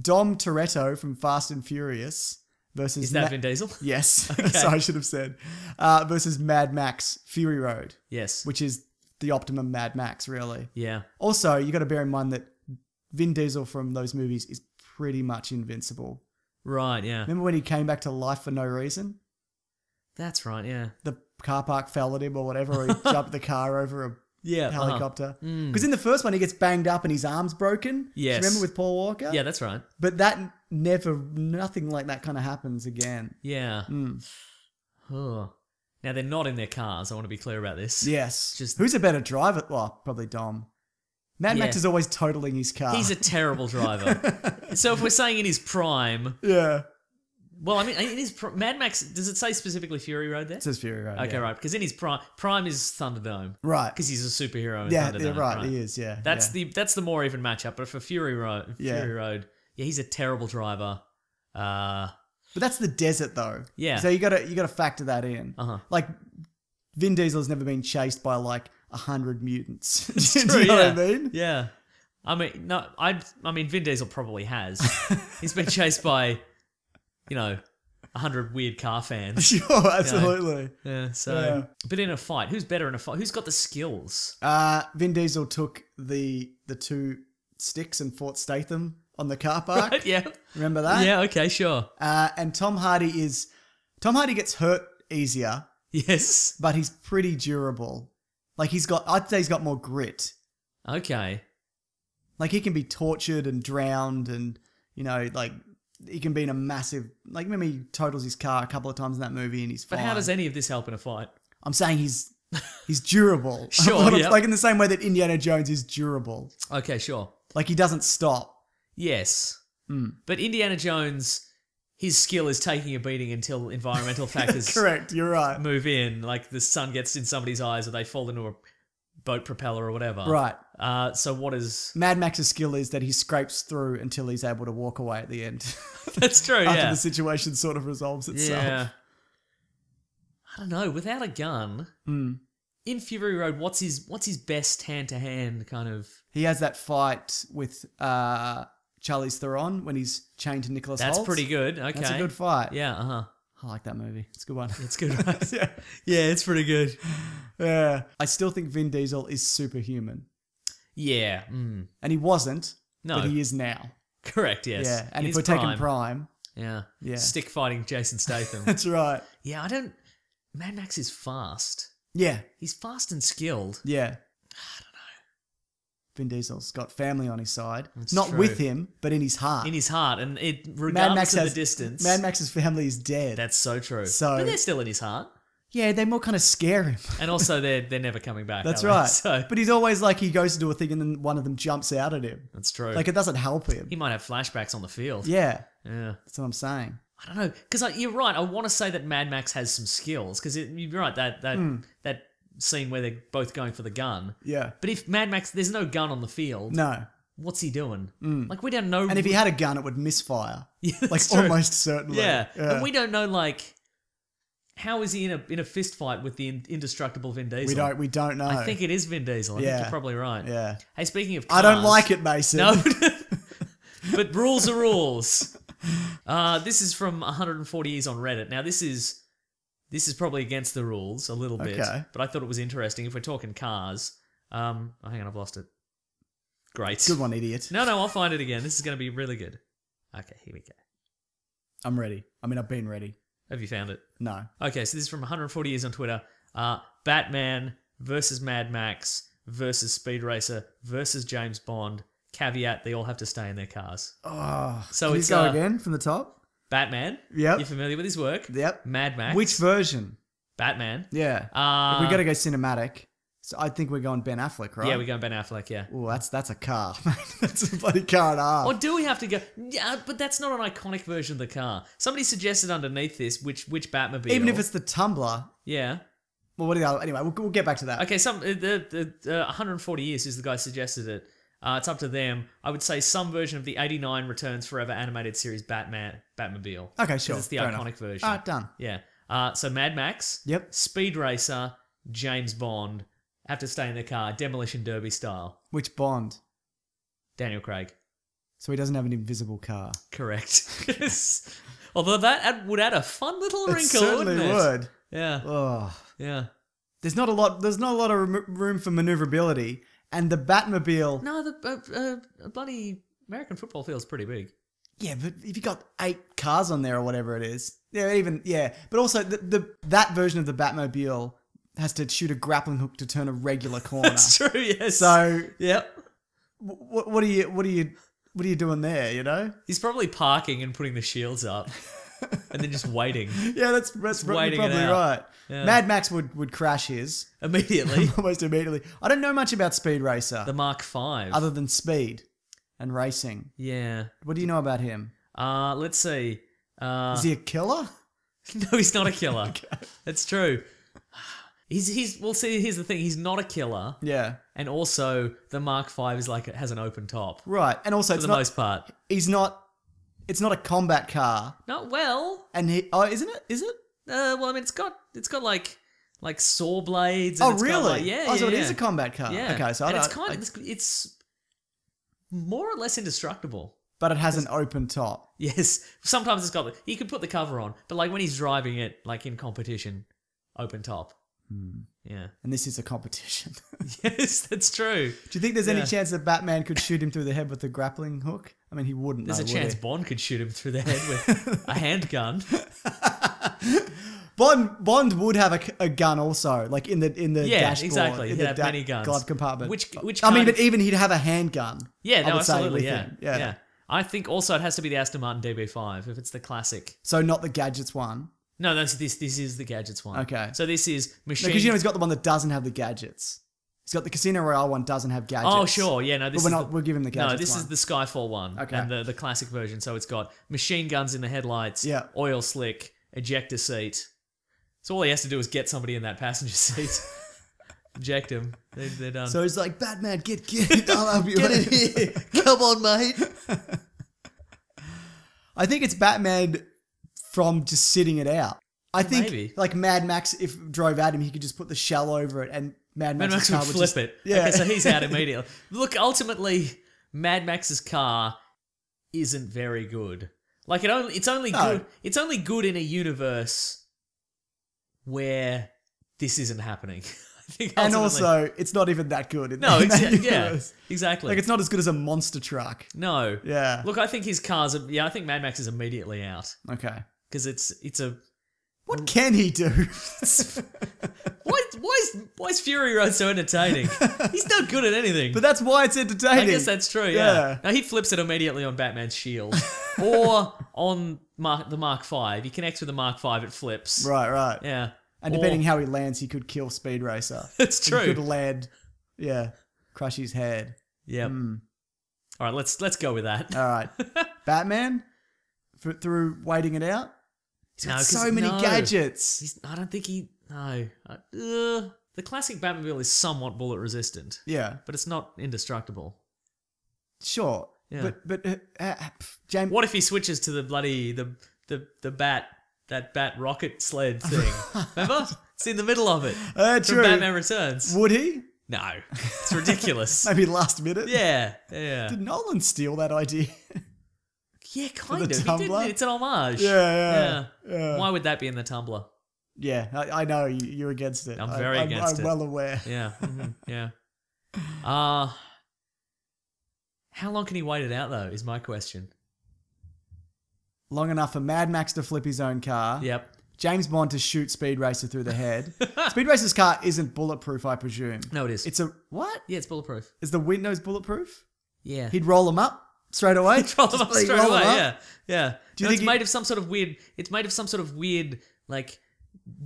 Dom Toretto from Fast and Furious... Versus Is that Ma Vin Diesel? Yes. Okay. So I should have said. Uh, versus Mad Max Fury Road. Yes. Which is the optimum Mad Max, really. Yeah. Also, you got to bear in mind that Vin Diesel from those movies is pretty much invincible. Right, yeah. Remember when he came back to life for no reason? That's right, yeah. The car park fell at him or whatever, or he jumped the car over a yeah, helicopter. Because uh-huh. mm. in the first one, he gets banged up and his arm's broken. Yes. Remember with Paul Walker? Yeah, that's right. But that never, nothing like that kind of happens again. Yeah. Mm. Huh. Now, they're not in their cars. I want to be clear about this. Yes. Just Who's a better driver? Well, probably Dom. Mad yeah. Max is always totaling his car. He's a terrible driver. So if we're saying in his prime... Yeah. Well, I mean, in his pr- Mad Max, does it say specifically Fury Road there? It says Fury Road, Okay, yeah. right, because in his prime, prime is Thunderdome. Right. Because he's a superhero in yeah, Thunderdome. Yeah, right, right, he is, yeah. That's yeah. the that's the more even matchup, but for Fury Road, yeah. Fury Road, yeah, he's a terrible driver. Uh, but that's the desert, though. Yeah. So you gotta you got to factor that in. Uh-huh. Like, Vin Diesel's never been chased by, like, a hundred mutants. It's true, you know yeah. what I mean? Yeah. I mean, no, I, I mean, Vin Diesel probably has. He's been chased by, you know, a hundred weird car fans. Sure, absolutely. You know? Yeah, so... Yeah. But in a fight, who's better in a fight? Who's got the skills? Uh, Vin Diesel took the the two sticks and fought Statham on the car park. Right, yeah. Remember that? Yeah, okay, sure. Uh, and Tom Hardy is... Tom Hardy gets hurt easier. Yes. But he's pretty durable. Like, he's got... I'd say he's got more grit. Okay. Like, he can be tortured and drowned and, you know, like, he can be in a massive... Like, remember he totals his car a couple of times in that movie and he's fine. But how does any of this help in a fight? I'm saying he's he's durable. Sure, yeah. Like, in the same way that Indiana Jones is durable. Okay, sure. Like, he doesn't stop. Yes. Mm. But Indiana Jones... His skill is taking a beating until environmental factors Correct, you're right. move in, like the sun gets in somebody's eyes or they fall into a boat propeller or whatever. Right. Uh, so what is... Mad Max's skill is that he scrapes through until he's able to walk away at the end. That's true, After yeah. the situation sort of resolves itself. Yeah. I don't know, without a gun, mm. in Fury Road, what's his what's his best hand-to-hand kind of... He has that fight with... Uh, Charlize Theron when he's chained to Nicholas Holt. That's pretty good. Okay. That's a good fight. Yeah, uh-huh. I like that movie. It's a good one. It's good, right? yeah. yeah, it's pretty good. Yeah. I still think Vin Diesel is superhuman. Yeah. Mm. And he wasn't, no. but he is now. Correct, yes. Yeah. And if we're taking Prime. Yeah. yeah. Stick fighting Jason Statham. That's right. Yeah, I don't... Mad Max is fast. Yeah. He's fast and skilled. Yeah. Vin Diesel's got family on his side. That's Not true. with him, but in his heart. In his heart. And it regardless Mad Max of has, the distance. Mad Max's family is dead. That's so true. So, but they're still in his heart. Yeah, they more kind of scare him. And also they're they're never coming back. That's right. So. But he's always like he goes into a thing and then one of them jumps out at him. That's true. Like it doesn't help him. He might have flashbacks on the field. Yeah. Yeah. That's what I'm saying. I don't know. Because you're right. I want to say that Mad Max has some skills. Because you're right. That... that, mm. that scene where they're both going for the gun. Yeah. But if Mad Max, there's no gun on the field. No. What's he doing? Mm. Like, we don't know... And if he had a gun, it would misfire. Yeah, Like, true. almost certainly. Yeah. yeah. And we don't know, like, how is he in a in a fist fight with the in- indestructible Vin Diesel? We don't, we don't know. I think it is Vin Diesel. I yeah. think you're probably right. Yeah. Hey, speaking of cars... I don't like it, Mason. No. But rules are rules. Uh, this is from one hundred forty years on Reddit. Now, this is... This is probably against the rules a little bit, okay. but I thought it was interesting. If we're talking cars, um, oh, hang on, I've lost it. Great. Good one, idiot. No, no, I'll find it again. This is going to be really good. Okay, here we go. I'm ready. I mean, I've been ready. Have you found it? No. Okay, so this is from one hundred forty years on Twitter. Uh, Batman versus Mad Max versus Speed Racer versus James Bond. Caveat, they all have to stay in their cars. Oh, so can it's, you go uh, again from the top? Batman. Yep. You're familiar with his work. Yep. Mad Max. Which version? Batman. Yeah. Uh, we got to go cinematic. So I think we're going Ben Affleck, right? Yeah, we're going Ben Affleck, yeah. Oh, that's that's a car. That's a bloody car and a half. Or do we have to go... Yeah, but that's not an iconic version of the car. Somebody suggested underneath this which which Batmobile... Even if it's the Tumbler. Yeah. Well, what do you... Anyway, we'll, we'll get back to that. Okay, some the, the uh, one hundred forty years is the guy suggested it. Uh, it's up to them. I would say some version of the eighty-nine Returns Forever animated series Batman, Batmobile. Okay, sure. It's the Fair iconic enough. version. Ah, uh, done. Yeah. Uh, so Mad Max. Yep. Speed Racer. James Bond. Have to stay in the car. Demolition Derby style. Which Bond? Daniel Craig. So he doesn't have an invisible car. Correct. Although that would add a fun little wrinkle, it certainly wouldn't it? would. Yeah. Oh. Yeah. There's not a lot. There's not a lot of room for maneuverability. And the Batmobile... No, the uh, uh, bloody American football field's pretty big. Yeah, but if you got eight cars on there or whatever it is, yeah, even yeah. But also the, the that version of the Batmobile has to shoot a grappling hook to turn a regular corner. That's true. Yes. So yeah. What what are you what are you what are you doing there? You know, he's probably parking and putting the shields up, and then just waiting. Yeah, that's that's probably right. Yeah. Mad Max would would crash his immediately, almost immediately. I don't know much about Speed Racer, the Mark five, other than speed and racing. Yeah. What do you know about him? Uh, let's see. Uh, Is he a killer? No, he's not a killer. Okay. That's true. He's he's well. See, here's the thing. He's not a killer. Yeah. And also, the Mark five is like it has an open top. Right. And also, for it's the not, most part, he's not. It's not a combat car. Not well. And he oh, isn't it? Is it? Uh, well, I mean, it's got it's got like like saw blades. And oh, it's really? Got, like, yeah. Oh, yeah, so yeah. It is a combat car. Yeah. Okay, so and I don't, it's kind I, of it's, it's more or less indestructible. But it has an open top. Yes. Sometimes it's got. You can put the cover on, but like when he's driving it, like in competition, open top. Hmm. Yeah. And this is a competition. Yes, that's true. Do you think there's yeah. any chance that Batman could shoot him through the head with a grappling hook? I mean, he wouldn't. There's no, a chance Bond could shoot him through the head with a handgun. Bond Bond would have a, a gun also, like in the in the yeah, dashboard, exactly. In he'd the have da many guns. Glove compartment. Which which I mean, but even he'd have a handgun. Yeah, no, absolutely. Yeah. yeah, yeah. I think also it has to be the Aston Martin D B five if it's the classic. So not the gadgets one. No, that's this. This is the gadgets one. Okay. So this is machine. Because no, you know he's got the one that doesn't have the gadgets. He's got the Casino Royale one doesn't have gadgets. Oh sure, yeah. No, this but we're is not. The, we'll give him the gadgets. No, this one. Is the Skyfall one. Okay. And the the classic version. So it's got machine guns in the headlights. Yeah. Oil slick. Ejector seat. So all he has to do is get somebody in that passenger seat. Eject him. They're, they're done. So he's like, Batman, get get. I'll help you. Get in here. Come on, mate. I think it's Batman. From just sitting it out. I think Maybe. like Mad Max, if drove at him, he could just put the shell over it and Mad Max's Mad Max car would flip just, it. Yeah. Okay, so he's out immediately. Look, ultimately, Mad Max's car isn't very good. Like it only it's only no. good it's only good in a universe where this isn't happening. I think and also, it's not even that good. In no, exactly. Yeah, exactly. Like it's not as good as a monster truck. No. Yeah. Look, I think his cars. Are, yeah, I think Mad Max is immediately out. Okay. Because it's it's a what can he do? why why is why is Fury Road so entertaining? He's not good at anything. But that's why it's entertaining. I guess that's true. Yeah. yeah. Now he flips it immediately on Batman's shield or on Mark, the Mark five. He connects with the Mark five. It flips. Right. Right. Yeah. And or, depending how he lands, he could kill Speed Racer. That's true. He could land. Yeah. Crush his head. Yeah. Mm. All right. Let's let's go with that. All right. Batman for, through waiting it out. He's got no, so many no. gadgets. He's, I don't think he... No. Uh, the classic Batmobile is somewhat bullet resistant. Yeah. But it's not indestructible. Sure. Yeah. But, but uh, uh, James... What if he switches to the bloody... The, the, the bat... That bat rocket sled thing. Remember? It's in the middle of it. Uh, true. From Batman Returns. Would he? No. It's ridiculous. Maybe last minute? Yeah. Yeah. Did Nolan steal that idea? Yeah, kind of. He did, it's an homage. Yeah yeah, yeah, yeah. Why would that be in the Tumblr? Yeah, I, I know you, you're against it. I'm very I, I'm, against I'm it. I'm well aware. Yeah, mm-hmm, yeah. Uh, how long can he wait it out though? Is my question. Long enough for Mad Max to flip his own car. Yep. James Bond to shoot Speed Racer through the head. Speed Racer's car isn't bulletproof, I presume. No, it is. It's a what? Yeah, it's bulletproof. Is the windows bulletproof? Yeah. He'd roll them up. Straight away, roll them up straight roll away. Them up. Yeah, yeah. Do you no, think it's he... made of some sort of weird? It's made of some sort of weird, like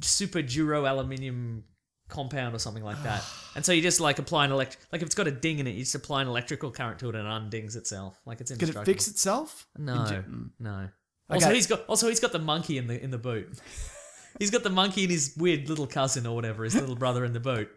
super duro aluminium compound or something like that. And so you just like apply an electric, like if it's got a ding in it, you just apply an electrical current to it and it undings itself. Like it's indestructible. Could it fix itself? No, in no. Okay. Also, he's got also he's got the monkey in the in the boot. He's got the monkey and his weird little cousin or whatever, his little brother in the boot.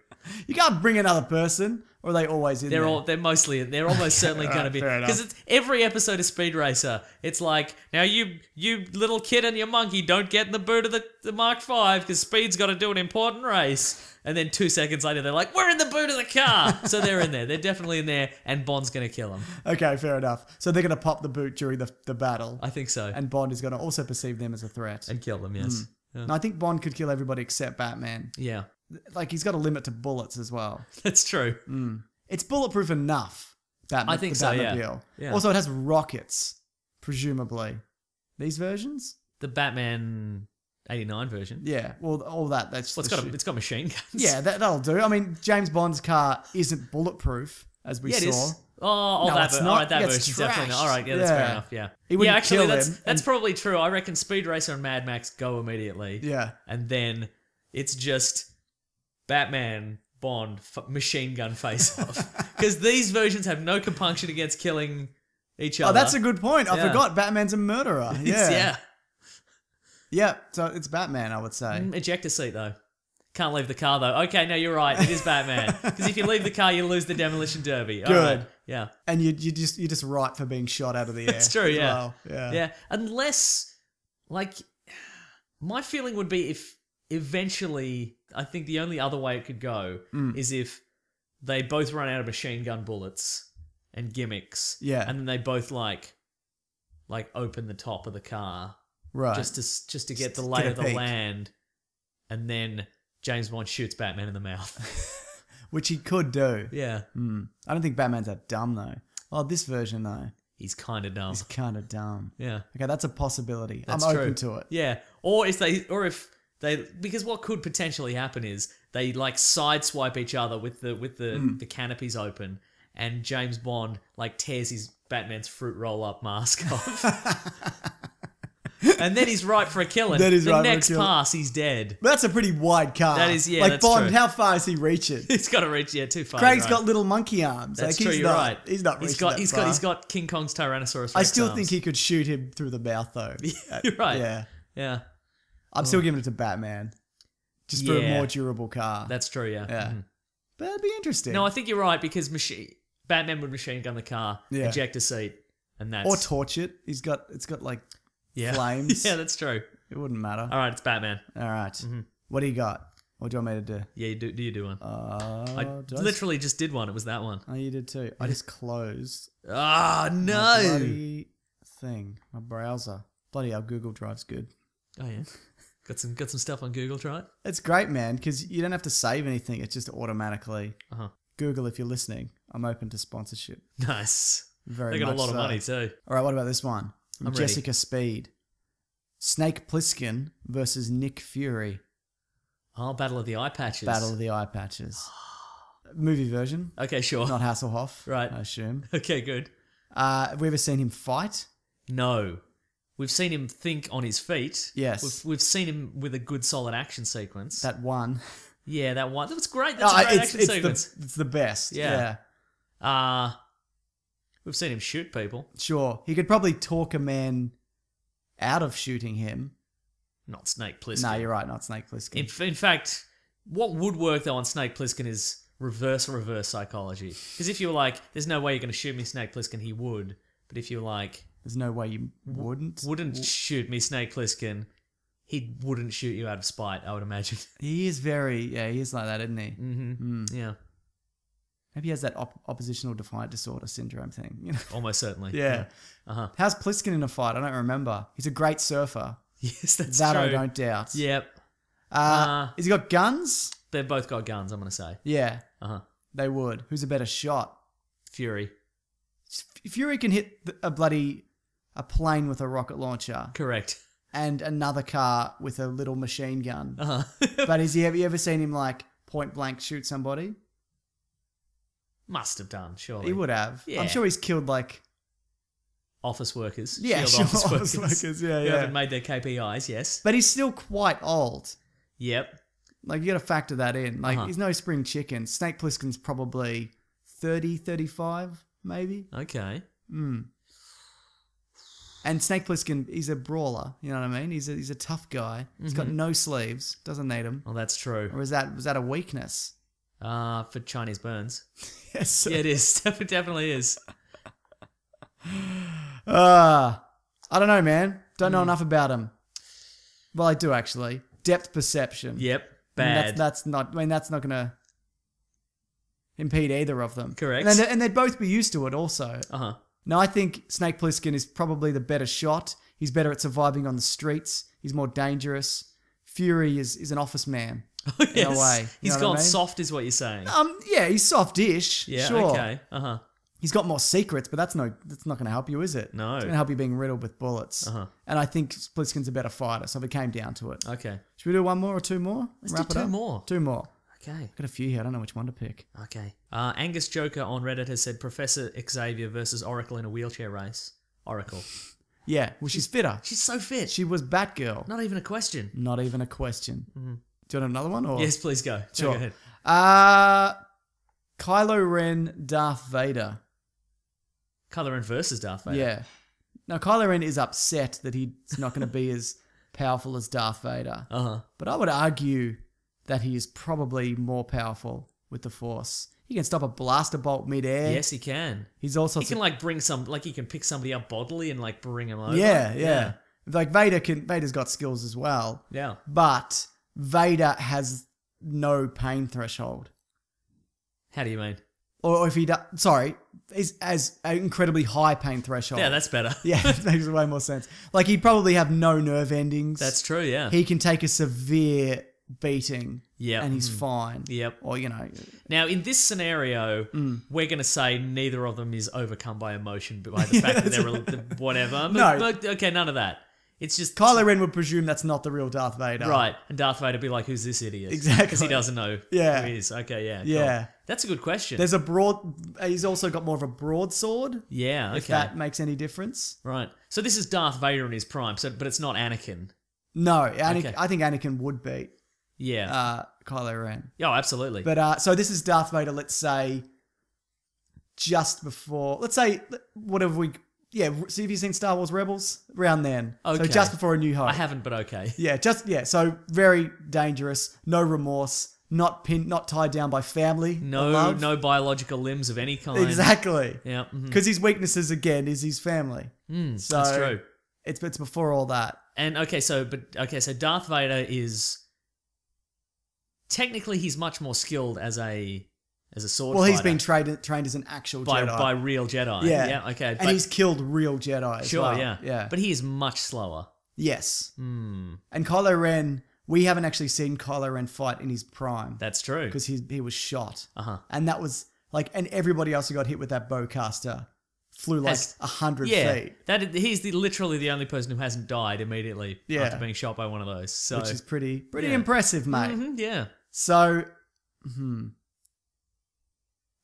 You can't bring another person, or are they always in they're there? All, they're mostly, they're almost certainly right, going to be. Because every episode of Speed Racer, it's like, now you you little kid and your monkey don't get in the boot of the, the Mark five because Speed's got to do an important race. And then two seconds later, they're like, we're in the boot of the car. So they're in there. They're definitely in there, and Bond's going to kill them. Okay, fair enough. So they're going to pop the boot during the, the battle. I think so. And Bond is going to also perceive them as a threat. And kill them, yes. Mm. Yeah. No, I think Bond could kill everybody except Batman. Yeah. Like, he's got a limit to bullets as well. That's true. Mm. It's bulletproof enough, Batman. I think so, yeah. yeah. Also, it has rockets. presumably. These versions? The Batman eighty-nine version. Yeah, well, all that. That's well, it's, got a, it's got machine guns. Yeah, that, that'll do. I mean, James Bond's car isn't bulletproof, as we yeah, saw. It is. Oh, all no, that, ver not, all right, that version's definitely not. All right, yeah, that's yeah. fair enough, yeah. He wouldn't yeah, actually, kill that's, him that's probably true. I reckon Speed Racer and Mad Max go immediately. Yeah. And then it's just Batman, Bond, f machine gun face-off. Because these versions have no compunction against killing each other. Oh, that's a good point. I yeah. forgot Batman's a murderer. Yeah. yeah. Yeah, so it's Batman, I would say. Mm, ejector seat, though. Can't leave the car, though. Okay, no, you're right. It is Batman. Because if you leave the car, you lose the demolition derby. All Good. Right. Yeah. And you, you just, you're just right for being shot out of the air. That's true, yeah. Well. yeah. Yeah. Unless, like, my feeling would be if eventually, I think the only other way it could go mm. is if they both run out of machine gun bullets and gimmicks. Yeah. And then they both, like, like open the top of the car. Right. Just to, just to get the lay of the land. And then James Bond shoots Batman in the mouth. Which he could do. Yeah. Mm. I don't think Batman's that dumb, though. Oh, this version, though. He's kind of dumb. He's kind of dumb. Yeah. Okay, that's a possibility. That's I'm true. open to it. Yeah. Or if they... Or if they... Because what could potentially happen is they, like, sideswipe each other with the with the, mm. the canopies open, and James Bond, like, tears his Batman's fruit roll-up mask off. And then he's right for a killing. That is the right next for a killing. pass, he's dead. But that's a pretty wide card. That is, yeah, like that's Bond. True. How far is he reaching? He's got to reach, yeah, too far. Craig's right. got little monkey arms. That's like, true. He's you're not, right. He's not reaching he's got, that he's far. Got, he's got King Kong's Tyrannosaurus. I still arms. think he could shoot him through the mouth, though. You're right. Yeah, yeah. I'm oh. still giving it to Batman, just yeah. for a more durable car. That's true. Yeah. Yeah. Mm-hmm. But that'd be interesting. No, I think you're right because machine Batman would machine gun the car, yeah. eject a seat, and that's or torch it. He's got it's got like. Yeah. Flames. Yeah, that's true. It wouldn't matter. All right, it's Batman. All right. Mm-hmm. What do you got? What do you want me to do? Yeah, you do, do you do one? Uh, I literally I... just did one. It was that one. Oh, you did too. I just closed. Ah, oh, no. My bloody thing. My browser. Bloody hell, Google Drive's good. Oh, yeah. Got some got some stuff on Google Drive? It's great, man, because you don't have to save anything. It's just automatically. Uh-huh. Google, if you're listening, I'm open to sponsorship. Nice. Very much They got much a lot so. of money too. All right, what about this one? I'm Jessica ready. Speed. Snake Plissken versus Nick Fury. Oh, Battle of the Eye Patches. Battle of the Eye Patches. Movie version. Okay, sure. Not Hasselhoff, right? I assume. Okay, good. Uh, have we ever seen him fight? No. We've seen him think on his feet. Yes. We've, we've seen him with a good solid action sequence. That one. Yeah, that one. That was great. That's oh, a great it's, action it's sequence. The, it's the best. Yeah. yeah. Uh... We've seen him shoot people. Sure. He could probably talk a man out of shooting him. Not Snake Plissken. No, you're right. Not Snake Plissken. In, in fact, what would work, though, on Snake Plissken is reverse reverse psychology. Because if you were like, there's no way you're going to shoot me, Snake Plissken, he would. But if you were like... There's no way you wouldn't? Wouldn't shoot me, Snake Plissken, he wouldn't shoot you out of spite, I would imagine. He is very... Yeah, he is like that, isn't he? Mm-hmm. Mm. Yeah. Maybe he has that op oppositional defiant disorder syndrome thing. You know? Almost certainly. Yeah. yeah. Uh-huh. How's Plissken in a fight? I don't remember. He's a great surfer. Yes, that's that true. That I don't doubt. Yep. Uh, uh, has he got guns? They've both got guns, I'm going to say. Yeah. Uh-huh. They would. Who's a better shot? Fury. Fury can hit a bloody a plane with a rocket launcher. Correct. And another car with a little machine gun. Uh-huh. But has he, have you ever seen him like point blank shoot somebody? Must have done, surely. He would have. Yeah. I'm sure he's killed, like... Office workers. Yeah, sure, office, office workers. workers. Yeah, yeah. Who haven't made their K P Is, yes. But he's still quite old. Yep. Like, you got to factor that in. Like, uh-huh. he's no spring chicken. Snake Plissken's probably thirty, thirty-five, maybe. Okay. Mm. And Snake Plissken, he's a brawler. You know what I mean? He's a, he's a tough guy. Mm-hmm. He's got no sleeves. Doesn't need them. Oh, that's true. Or is that, was that a weakness? Uh, for Chinese burns. Yes. Yeah, it is. It definitely is. Uh, I don't know, man. Don't mm. know enough about him. Well, I do, actually. Depth perception. Yep. Bad. I mean, that's, that's not, I mean, that's not going to impede either of them. Correct. And, and they'd both be used to it also. Uh-huh. No, I think Snake Plissken is probably the better shot. He's better at surviving on the streets. He's more dangerous. Fury is, is an office man. Oh, yes. In a way. He's gone I mean? soft is what you're saying. Um, yeah, he's softish. Yeah, sure. Okay. Uh-huh. He's got more secrets, but that's no, that's not going to help you, is it? No. It's going to help you being riddled with bullets. Uh-huh. And I think Splitskin's a better fighter, so if it came down to it. Okay. Should we do one more or two more? Let's Wrap do two up? more. Two more. Okay. I've got a few here. I don't know which one to pick. Okay. Uh, Angus Joker on Reddit has said Professor Xavier versus Oracle in a wheelchair race. Oracle. Yeah. Well, she's, she's fitter. She's so fit. She was Batgirl. Not even a question. Not even a question. Mm-hmm. Do you want another one? Or? Yes, please go. Sure. No, go ahead. Uh, Kylo Ren, Darth Vader. Kylo Ren versus Darth Vader. Yeah. Now, Kylo Ren is upset that he's not going to be as powerful as Darth Vader. Uh-huh. But I would argue that he is probably more powerful with the Force. He can stop a blaster bolt midair. Yes, he can. He's also... He can, like, bring some... Like, he can pick somebody up bodily and, like, bring him over. Yeah, yeah. yeah. Like, Vader can... Vader's got skills as well. Yeah. But Vader has no pain threshold. How do you mean? Or if he does, sorry, is as an incredibly high pain threshold. Yeah, that's better. Yeah, that makes way more sense. Like, he'd probably have no nerve endings. That's true, yeah. He can take a severe beating yep. and he's fine. Yep. Or, you know. Now, in this scenario, mm. we're going to say neither of them is overcome by emotion by the fact that they're whatever. No. But, okay, none of that. It's just... Kylo Ren would presume that's not the real Darth Vader. Right. And Darth Vader would be like, who's this idiot? Exactly. Because he doesn't know yeah. who he is. Okay, yeah. Yeah. Cool. That's a good question. There's a broad... He's also got more of a broadsword. Yeah, okay. If that makes any difference. Right. So this is Darth Vader in his prime, so but it's not Anakin. No. Anakin, okay. I think Anakin would beat yeah. uh, Kylo Ren. Oh, absolutely. But uh, so this is Darth Vader, let's say, just before... Let's say, whatever we... Yeah, so have you seen Star Wars Rebels? Around then. Okay. So just before A New Hope. I haven't, but okay. Yeah, just yeah. So very dangerous, no remorse, not pin, not tied down by family. No, love. no biological limbs of any kind. Exactly. Yeah. Because mm-hmm. his weaknesses again is his family. Mm, so that's true. It's it's before all that. And okay, so but okay, so Darth Vader is technically he's much more skilled as a. As a sword Well, fighter. He's been trained trained as an actual by, Jedi. By real Jedi. Yeah. yeah okay. And but, he's killed real Jedi as sure, well. yeah. yeah. But he is much slower. Yes. Mm. And Kylo Ren, we haven't actually seen Kylo Ren fight in his prime. That's true. Because he, he was shot. Uh-huh. And that was like, and everybody else who got hit with that bowcaster flew like a hundred yeah, feet. That, he's the, literally the only person who hasn't died immediately yeah. after being shot by one of those. So, which is pretty, pretty yeah. impressive, mate. Mm-hmm, yeah. So, hmm.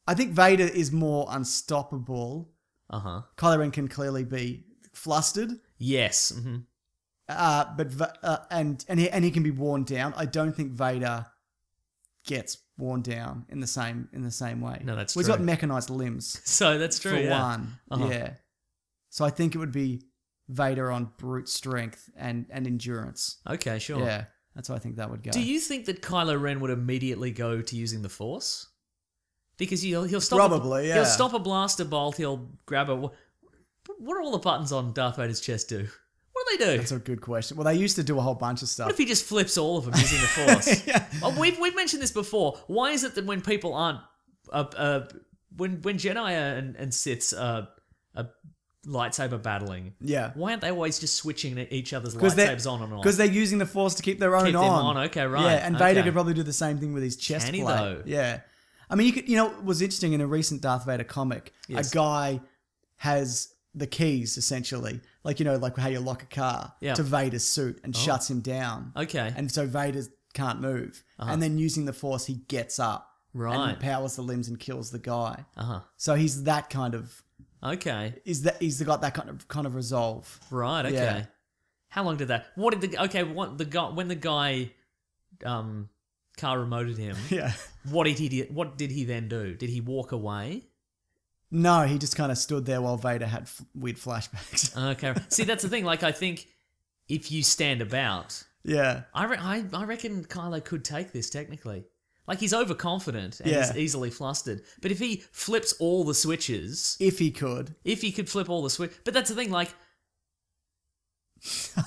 I think Vader is more unstoppable. Uh-huh. Kylo Ren can clearly be flustered. Yes. Mm-hmm. Uh but uh, and and he and he can be worn down. I don't think Vader gets worn down in the same in the same way. No, that's well, true. He's got mechanized limbs. So that's true. For yeah. one, uh-huh. yeah. So I think it would be Vader on brute strength and and endurance. Okay, sure. Yeah, that's how I think that would go. Do you think that Kylo Ren would immediately go to using the Force? Because he'll he'll stop probably a, yeah he'll stop a blaster bolt. He'll grab a. What are all the buttons on Darth Vader's chest do? What do they do? That's a good question. Well, they used to do a whole bunch of stuff. What if he just flips all of them using the Force? yeah. well, we've we've mentioned this before. Why is it that when people aren't uh, uh when when Jedi and and Siths are uh, uh, lightsaber battling? Yeah. Why aren't they always just switching each other's lightsabers on and off? Because they're using the Force to keep their own keep on. Keep them on. Okay, right. Yeah, and Vader okay. could probably do the same thing with his chest Can he, plate. Though? Yeah. I mean, you could, you know, it was interesting in a recent Darth Vader comic. Yes. A guy has the keys, essentially, like you know, like how you lock a car yeah. to Vader's suit and oh. shuts him down. Okay, and so Vader can't move, uh-huh. and then using the Force, he gets up, right, and powers the limbs and kills the guy. Uh huh. So he's that kind of okay. Is that he's got that kind of kind of resolve? Right. Okay. Yeah. How long did that? What did the okay? What the guy when the guy, um. car remoted him. Yeah. What did he? What did he then do? Did he walk away? No, he just kind of stood there while Vader had f weird flashbacks. Okay. See, that's the thing. Like, I think if you stand about, yeah, I re I, I reckon Kylo could take this technically. Like, he's overconfident and yeah. he's easily flustered. But if he flips all the switches, if he could, if he could flip all the switch, but that's the thing. Like,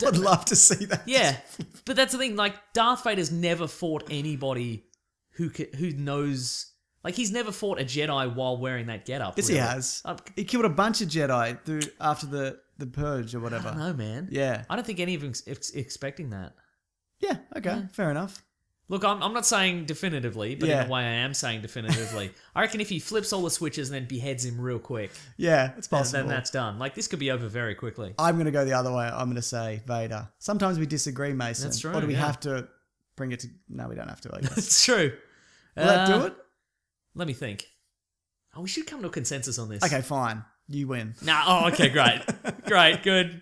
I'd love to see that. Yeah, but that's the thing. Like, Darth Vader's never fought anybody who can, who knows. Like, he's never fought a Jedi while wearing that getup. Yes, really. He has. Um, he killed a bunch of Jedi through after the the purge or whatever. I don't know, man. Yeah, I don't think any of them ex expecting that. Yeah. Okay. Yeah. Fair enough. Look, I'm, I'm not saying definitively, but yeah. in a way I am saying definitively. I reckon if he flips all the switches and then beheads him real quick. Yeah, it's possible. Then, then that's done. Like, this could be over very quickly. I'm going to go the other way. I'm going to say Vader. Sometimes we disagree, Mason. That's true. Or do we yeah. have to bring it to... No, we don't have to, I guess. That's true. Will uh, that do it? Let me think. Oh, we should come to a consensus on this. Okay, fine. You win. Nah, oh, okay, great. Great, good.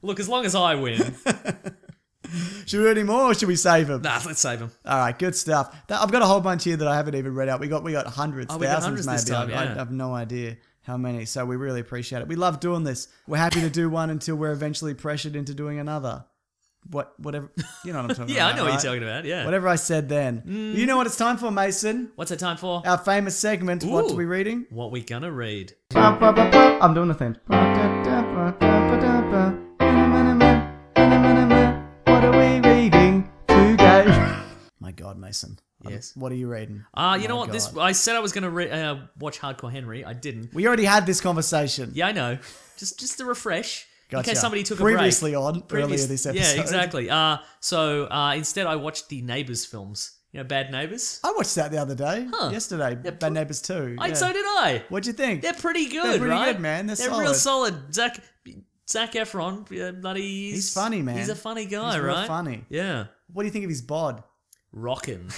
Look, as long as I win... Should we do any more or should we save them? Nah, let's save them. All right, good stuff. I've got a whole bunch here that I haven't even read out. We got we got hundreds, oh, we thousands got hundreds maybe. Time, yeah. I, I have no idea how many, so we really appreciate it. We love doing this. We're happy to do one until we're eventually pressured into doing another. What, whatever, you know what I'm talking yeah, about. Yeah, I know right? what you're talking about, yeah. Whatever I said then. Mm. You know what it's time for, Mason? What's it time for? Our famous segment, Ooh, what are we reading? What we gonna read. I'm doing the thing. My God, Mason. Yes. What are you reading? Ah, uh, you My know what? God. This I said I was going to re uh, watch Hardcore Henry. I didn't. We already had this conversation. Yeah, I know. Just just to refresh, gotcha. In case somebody took Previously a break. Previously on, Previous, earlier this episode. Yeah, exactly. Uh, so uh, instead I watched the Neighbours films. You know, Bad Neighbours? I watched that the other day. Huh. Yesterday. Yeah, Bad Neighbours two. I, yeah. So did I. What'd you think? They're pretty good, They're pretty right? good, man. They're, They're solid. real solid. Zac, Zac Efron, uh, bloody... He's, he's funny, man. He's a funny guy, he's real right? funny. Yeah. What do you think of his bod? Rockin'.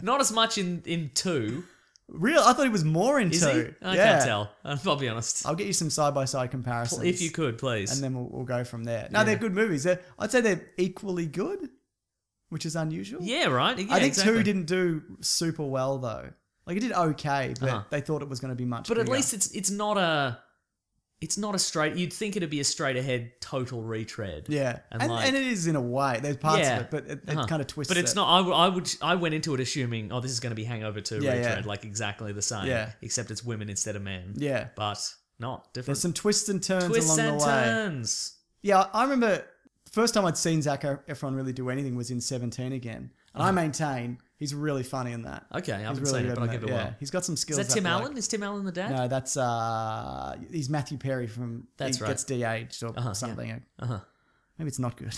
Not as much in, in two. Real? I thought he was more in Is two. He? I yeah. can't tell. I'll be honest. I'll get you some side-by-side -side comparisons. If you could, please. And then we'll, we'll go from there. No, yeah. they're good movies. They're, I'd say they're equally good, which is unusual. Yeah, right? Yeah, I think exactly. two didn't do super well, though. Like, it did okay, but uh-huh. they thought it was going to be much But bigger. At least it's it's not a... It's not a straight... You'd think it'd be a straight-ahead total retread. Yeah. And, and, like, and it is in a way. There's parts yeah. of it, but it, it uh-huh. kind of twists But it's it. not... I, I, would, I went into it assuming, oh, this is going to be Hangover two yeah, retread, yeah. like exactly the same. Yeah. Except it's women instead of men. Yeah. But not different. There's some twists and turns twists along and the way. Twists and turns. Yeah, I remember the first time I'd seen Zac Efron really do anything was in seventeen again. And oh. I maintain... He's really funny in that. Okay, I haven't really seen it, but I'll give it a yeah. while. He's got some skills. Is that Tim that Allen? Like, is Tim Allen the dad? No, that's... Uh, he's Matthew Perry from... That's he right. gets de-aged or uh -huh, something. Yeah. Uh-huh. Maybe it's not good.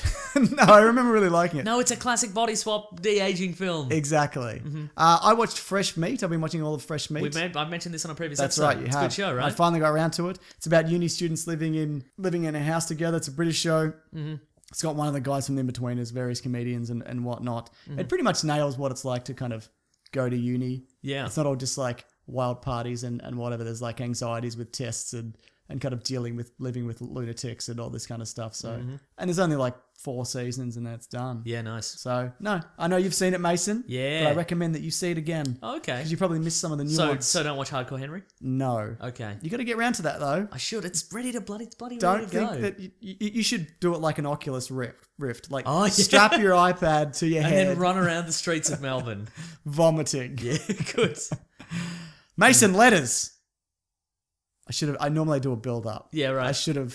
No, I remember really liking it. No, it's a classic body swap de-aging film. Exactly. Mm-hmm. uh, I watched Fresh Meat. I've been watching all of Fresh Meat. We've made, I've mentioned this on a previous that's episode. That's right, you it's have. It's a good show, right? I finally got around to it. It's about uni students living in living in a house together. It's a British show. Mm-hmm. It's got one of the guys from The Inbetweeners, various comedians and, and whatnot. Mm. It pretty much nails what it's like to kind of go to uni. Yeah. It's not all just like wild parties and, and whatever. There's like anxieties with tests and, and kind of dealing with living with lunatics and all this kind of stuff. So, mm-hmm. and there's only like four seasons and that's done. Yeah, nice. So, no, I know you've seen it, Mason. Yeah. But I recommend that you see it again. Okay. Because you probably missed some of the new so, ones. So don't watch Hardcore Henry? No. Okay. You got to get round to that, though. I should. It's ready to bloody, bloody don't ready to go. Don't think that you, you, you should do it like an Oculus Rift. Rift. Like, oh, yeah. strap your iPad to your and head. And then run around the streets of Melbourne. Vomiting. Yeah, good. Mason, letters. I should have. I normally do a build up. Yeah, right. I should have.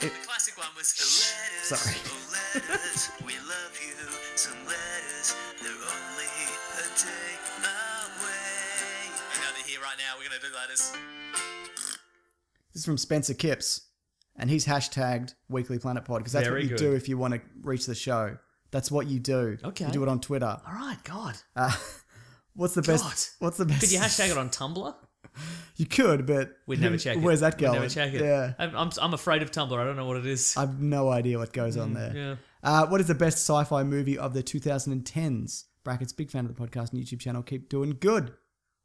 The classic one was letters. Sorry. Oh, letters, we love you. Some letters, they're only a day away. You know they're here right now. We're gonna do letters. This is from Spencer Kipps, and he's hashtagged Weekly Planet Pod because that's Very what you good. do if you want to reach the show. That's what you do. Okay. You do it on Twitter. All right. God. Uh, what's the God. best? What's the best? Could you hashtag it on Tumblr? You could, but we'd never check it. Where's that going? We'd never check it. Yeah, I'm, I'm, I'm afraid of Tumblr. I don't know what it is. I've no idea what goes mm, on there. Yeah. Uh, what is the best sci-fi movie of the two thousand tens? Brackets. Big fan of the podcast and YouTube channel. Keep doing good.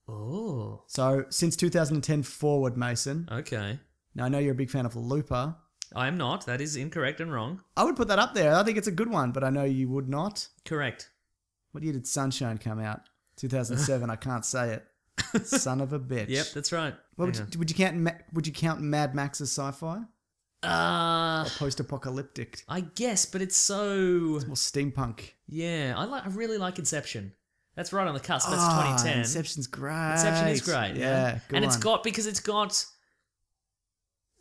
Oh. So since two thousand ten forward, Mason. Okay. Now I know you're a big fan of Looper. I am not. That is incorrect and wrong. I would put that up there. I think it's a good one, but I know you would not. Correct. What year did Sunshine come out? two thousand seven. I can't say it. Son of a bitch. Yep, that's right. Well, would, you, would you count? Would you count Mad Max as sci-fi? Uh, or post-apocalyptic. I guess, but it's so it's more steampunk. Yeah, I like. I really like Inception. That's right on the cusp. That's oh, twenty ten. Inception's great. Inception is great. Yeah, good and one. it's got because it's got.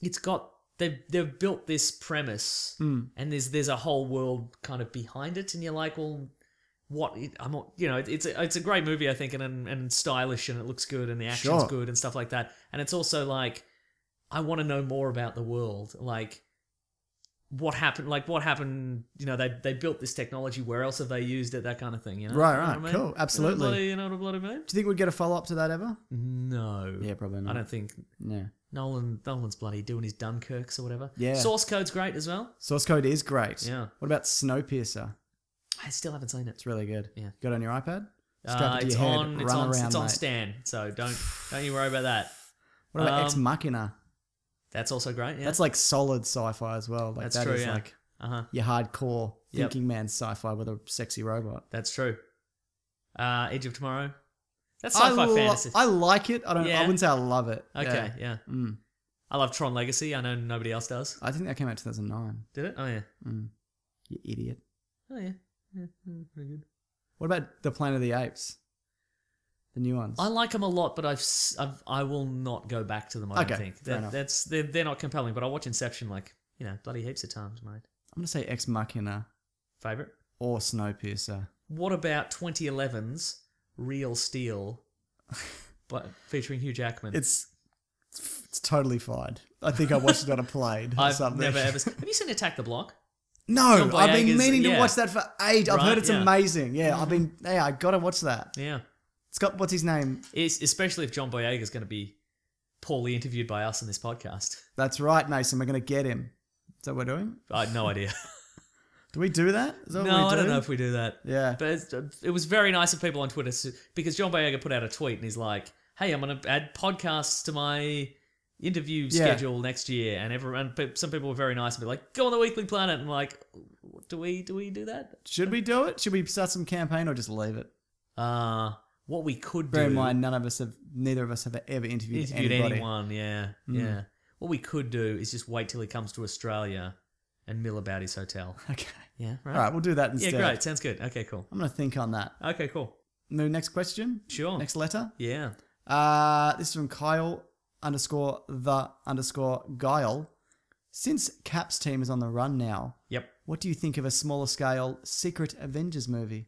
It's got they've they've built this premise, mm. and there's there's a whole world kind of behind it, and you're like, well. What I'm, you know, it's a, it's a great movie, I think, and and stylish, and it looks good, and the action's sure. good, and stuff like that. And it's also like, I want to know more about the world. Like, what happened, like what happened, you know, they they built this technology, where else have they used it, that kind of thing, you know? Right, right, you know I mean? Cool, absolutely. You know, bloody, you know what a bloody mean? Do you think we'd get a follow-up to that ever? No. Yeah, probably not. I don't think. Yeah. Nolan, Nolan's bloody doing his Dunkirks or whatever. Yeah. Source Code's great as well. Source Code is great. Yeah. What about Snowpiercer? I still haven't seen it. It's really good. Yeah. Got it on your iPad? Uh, it's, your on, head, it's on. Around, it's on mate. Stan. So don't don't you worry about that. What about um, Ex Machina? That's also great. Yeah. That's like solid sci-fi as well. Like that's that true. Is yeah. Like uh-huh. your hardcore yep. thinking man sci-fi with a sexy robot. That's true. Uh, Edge of Tomorrow. That's sci-fi I fantasy. I like it. I don't. Yeah. I wouldn't say I love it. Okay. Yeah. yeah. Mm. I love Tron Legacy. I know nobody else does. I think that came out two thousand nine. Did it? Oh yeah. Mm. You idiot. Oh yeah. Yeah. Mm, pretty good. What about the Planet of the Apes? The new ones. I like them a lot, but I've, I've I will not go back to them. I okay, don't think they're, that's they're they're not compelling. But I watch Inception like you know bloody heaps of times, mate. I'm gonna say Ex Machina, favorite or Snowpiercer. What about twenty eleven's Real Steel, but featuring Hugh Jackman? It's it's totally fine. I think I watched it on a plane. I've or something. never ever. Have you seen Attack the Block? No, I've been meaning to yeah. watch that for ages. I've right, heard it's yeah. amazing. Yeah, I've been. Yeah, I gotta watch that. Yeah. It's got, what's his name? It's, especially if John Boyega's going to be poorly interviewed by us in this podcast. That's right, Mason. We're going to get him. Is that what we're doing? I uh, no idea. Do we do that? Is that no, what we do? I don't know if we do that. Yeah. But it's, it was very nice of people on Twitter because John Boyega put out a tweet and he's like, hey, I'm going to add podcasts to my interview yeah. schedule next year. And everyone, some people were very nice and be like, go on the Weekly Planet. And I'm like, do we, do we do that? Should we do it? Should we start some campaign or just leave it? Uh... What we could do. Bear in mind, none of us have, neither of us have ever interviewed, interviewed anybody. anyone. Yeah, mm. yeah. What we could do is just wait till he comes to Australia and mill about his hotel. Okay. Yeah. Right. All right. We'll do that instead. Yeah. Great. Sounds good. Okay. Cool. I'm gonna think on that. Okay. Cool. No. Next question. Sure. Next letter. Yeah. Uh, this is from Kyle underscore the underscore Guile. Since Cap's team is on the run now. Yep. What do you think of a smaller scale Secret Avengers movie?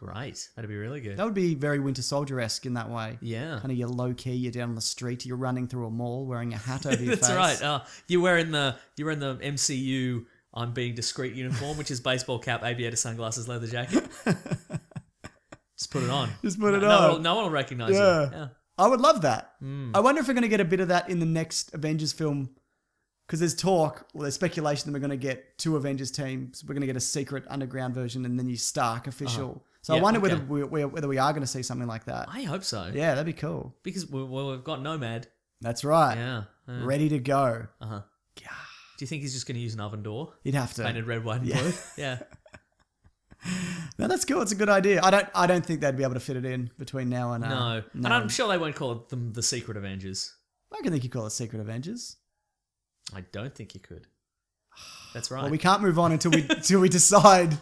Great. That'd be really good. That would be very Winter Soldier-esque in that way. Yeah. Kind of you're low-key, you're down on the street, you're running through a mall wearing a hat over your That's face. That's right. Uh, you're wearing the you're in the M C U I'm being discreet uniform, which is baseball cap, aviator sunglasses, leather jacket. Just put it on. Just put no, it on. No one, no one will recognize yeah. you. Yeah. I would love that. Mm. I wonder if we're going to get a bit of that in the next Avengers film. Because there's talk, well, there's speculation that we're going to get two Avengers teams. We're going to get a secret underground version and then the Stark official. Uh-huh. So yeah, I wonder okay. whether we whether we are going to see something like that. I hope so. Yeah, that'd be cool. Because we, well, we've got Nomad. That's right. Yeah, yeah. Ready to go. Uh huh. Do you think he's just going to use an oven door? He'd have to. Painted red, white, and yeah. blue. Yeah. No, that's cool. It's a good idea. I don't. I don't think they'd be able to fit it in between now and. Uh, no. no, and I'm sure they won't call it the, the Secret Avengers. I can think you call it Secret Avengers. I don't think you could. That's right. Well, we can't move on until we until we decide.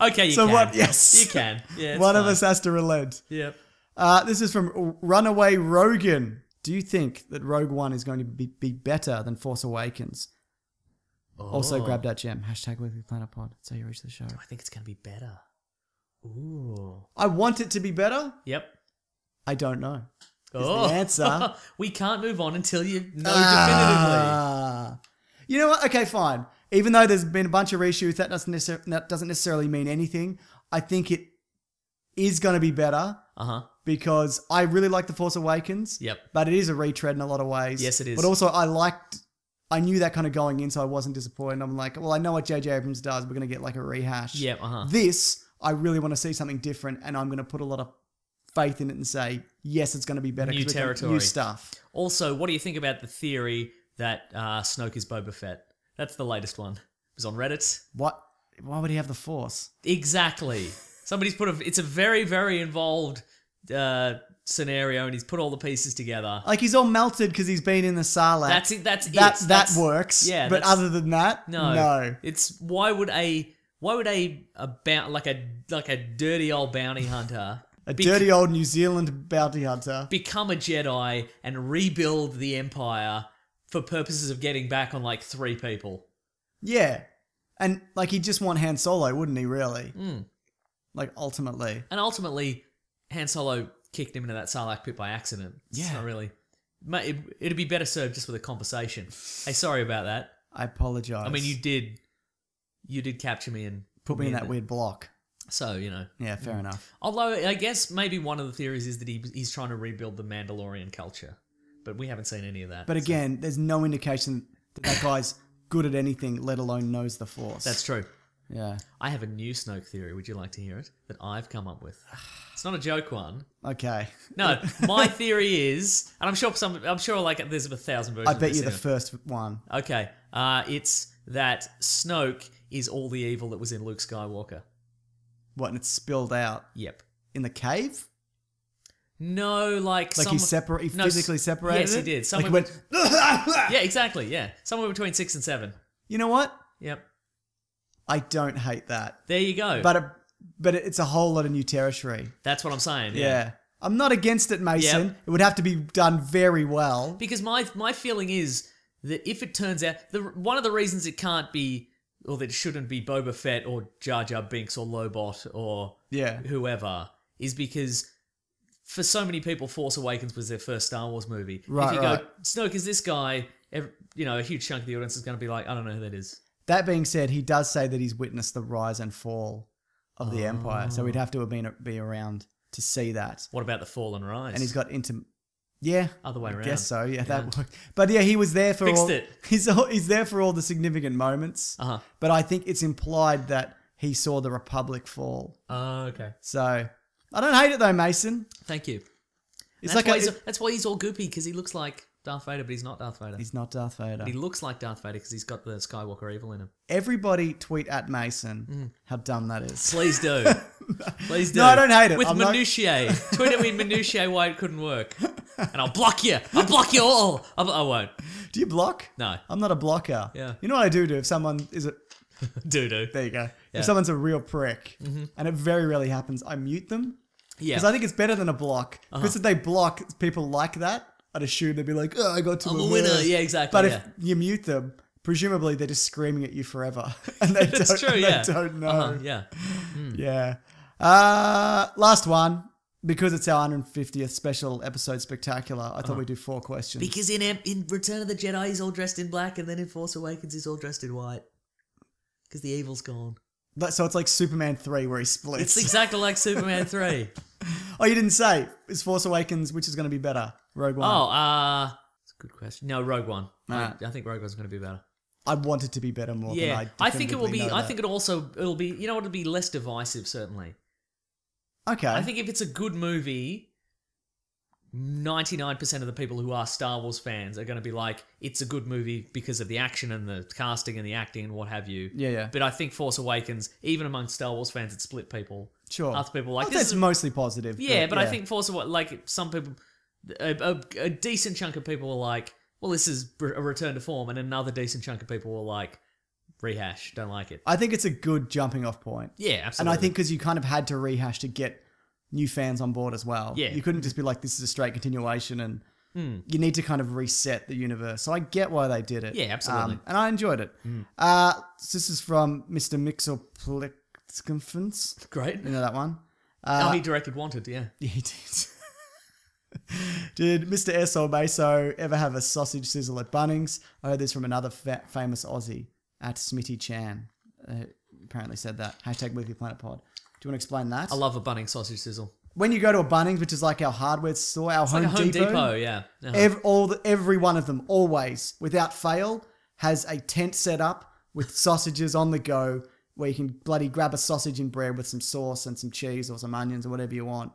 Okay, you so can. So what? Yes, you can. Yeah, one fine. of us has to relent. Yep. Uh, this is from Runaway Rogan. Do you think that Rogue One is going to be, be better than Force Awakens? Oh. Also, grab that gem. Hashtag Weekly Planet Pod. That's how you reach the show. Do I think it's going to be better? Ooh. I want it to be better. Yep. I don't know. Is oh. the answer? We can't move on until you know ah. definitively. You know what? Okay, fine. Even though there's been a bunch of reshoots, that doesn't necessarily, that doesn't necessarily mean anything. I think it is going to be better uh-huh. because I really like The Force Awakens, Yep. but it is a retread in a lot of ways. Yes, it is. But also I liked, I knew that kind of going in, so I wasn't disappointed. I'm like, well, I know what J J Abrams does. We're going to get like a rehash. Yep, uh-huh. This, I really want to see something different and I'm going to put a lot of faith in it and say, yes, it's going to be better. New territory. New stuff. Also, what do you think about the theory that uh, Snoke is Boba Fett? That's the latest one. It was on Reddit. What? Why would he have the Force? Exactly. Somebody's put a... It's a very, very involved uh, scenario, and he's put all the pieces together. Like, he's all melted because he's been in the Sarlacc. That's it. That's that, it. That that's, works. Yeah. But other than that, no. No. It's... Why would a... Why would a... a like a like a dirty old bounty hunter... a dirty old New Zealand bounty hunter... become a Jedi and rebuild the Empire... for purposes of getting back on like three people. Yeah. And like he'd just want Han Solo, wouldn't he, really? Mm. Like ultimately. And ultimately, Han Solo kicked him into that Sarlacc pit by accident. Yeah. It's not really... It, it'd be better served just with a conversation. Hey, sorry about that. I apologize. I mean, you did you did capture me and put me in that weird block. So, you know. Yeah, fair enough. Although, I guess maybe one of the theories is that he, he's trying to rebuild the Mandalorian culture. But we haven't seen any of that. But again, so. there's no indication that that guy's good at anything, let alone knows the Force. That's true. Yeah. I have a new Snoke theory. Would you like to hear it? That I've come up with. It's not a joke one. Okay. No, my theory is, and I'm sure some, I'm sure like there's a thousand versions. I bet of this you're the first one. Okay. Uh, it's that Snoke is all the evil that was in Luke Skywalker. What, and it's spilled out? Yep. In the cave? No, like... Like some, he, separa he no, physically separated Yes, he did. Somewhere like he went... yeah, exactly, yeah. Somewhere between six and seven. You know what? Yep. I don't hate that. There you go. But it, but it's a whole lot of new territory. That's what I'm saying. Yeah. yeah. I'm not against it, Mason. Yep. It would have to be done very well. Because my, my feeling is that if it turns out... The, one of the reasons it can't be... or that it shouldn't be Boba Fett or Jar Jar Binks or Lobot or yeah. whoever, is because for so many people, Force Awakens was their first Star Wars movie. Right, if you right. go, Snoke is this guy, every, you know, a huge chunk of the audience is going to be like, I don't know who that is. That being said, he does say that he's witnessed the rise and fall of the oh. Empire, so we'd have to have been be around to see that. What about the fall and rise? And he's got into... Yeah, other way around. I guess so. Yeah, yeah, that worked. But yeah, he was there for Fixed all. It. He's all, he's there for all the significant moments. Uh huh. But I think it's implied that he saw the Republic fall. Oh, uh, okay. So I don't hate it though, Mason. Thank you. It's that's like why a, it, that's why he's all goopy, because he looks like Darth Vader, but he's not Darth Vader. He's not Darth Vader. But he looks like Darth Vader because he's got the Skywalker evil in him. Everybody tweet at Mason mm. how dumb that is. Please do. Please do. No, I don't hate it. With I'm minutiae. Not... tweet at me minutiae why it couldn't work. And I'll block you. I'll block you all. I'll, I won't. Do you block? No. I'm not a blocker. Yeah. You know what I do do if someone is a... do do. There you go. Yeah. If someone's a real prick, mm-hmm. and it very rarely happens, I mute them. Yeah. Because I think it's better than a block. Because uh-huh. if they block people like that, I'd assume they'd be like, oh, I got to I'm a winner. Worse. Yeah, exactly. But yeah. if you mute them, presumably they're just screaming at you forever. And they That's don't, true, and yeah. they don't know. Uh-huh, yeah. Mm. Yeah. Uh, last one. Because it's our one hundred fiftieth special episode spectacular, I thought uh-huh. we'd do four questions. Because in in Return of the Jedi, he's all dressed in black, and then in Force Awakens, he's all dressed in white. Because the evil's gone. But, so it's like Superman three where he splits. It's exactly like Superman three. Oh, you didn't say. Is Force Awakens, which is going to be better? Rogue One? Oh, uh... That's a good question. No, Rogue One. Nah. I, I think Rogue One's going to be better. I want it to be better more yeah. than I I think it will be. I that. think it also... It'll be... You know, it'll be less divisive, certainly. Okay. I think if it's a good movie, ninety-nine percent of the people who are Star Wars fans are going to be like, it's a good movie because of the action and the casting and the acting and what have you. Yeah, yeah. But I think Force Awakens, even among Star Wars fans, it split people. Sure. Other people like, this is mostly positive. Yeah, but, but yeah. I think Force Awakens, like some people, a, a, a decent chunk of people were like, well, this is a return to form. And another decent chunk of people were like, rehash, don't like it. I think it's a good jumping off point. Yeah, absolutely. And I think because you kind of had to rehash to get new fans on board as well. Yeah. You couldn't just be like, this is a straight continuation, and mm. you need to kind of reset the universe. So I get why they did it. Yeah, absolutely. Um, and I enjoyed it. Mm. Uh, so this is from Mister Mixoplexconference. Great. You know that one? Uh, oh, he directed Wanted, yeah. Yeah, he did. Did Mister S or Meso ever have a sausage sizzle at Bunnings? I heard this from another fa famous Aussie. At Smitty Chan, uh, apparently said that. Hashtag With Your Planet Pod. Do you want to explain that? I love a Bunnings sausage sizzle. When you go to a Bunnings, which is like our hardware store, our Home, like Home Depot. Depot yeah. Uh-huh. every, all the, every one of them, always, without fail, has a tent set up with sausages on the go where you can bloody grab a sausage and bread with some sauce and some cheese or some onions or whatever you want.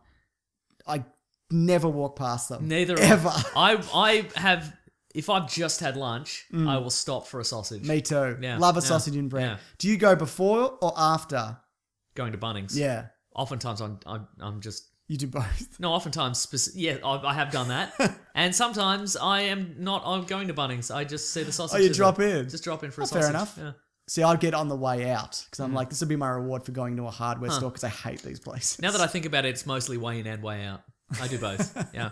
I never walk past them. Neither. Ever. I, I have... If I've just had lunch, mm. I will stop for a sausage. Me too. Yeah. Love a yeah. sausage and bread. Yeah. Do you go before or after? Going to Bunnings. Yeah. Oftentimes I'm, I'm, I'm just... You do both. No, oftentimes, yeah, I, I have done that. And sometimes I am not I'm going to Bunnings. I just see the sausage. Oh, you drop in? Just drop in for oh, a sausage. Fair enough. Yeah. See, I'd get on the way out because I'm mm. like, this would be my reward for going to a hardware huh. store because I hate these places. Now that I think about it, it's mostly way in and way out. I do both. Yeah.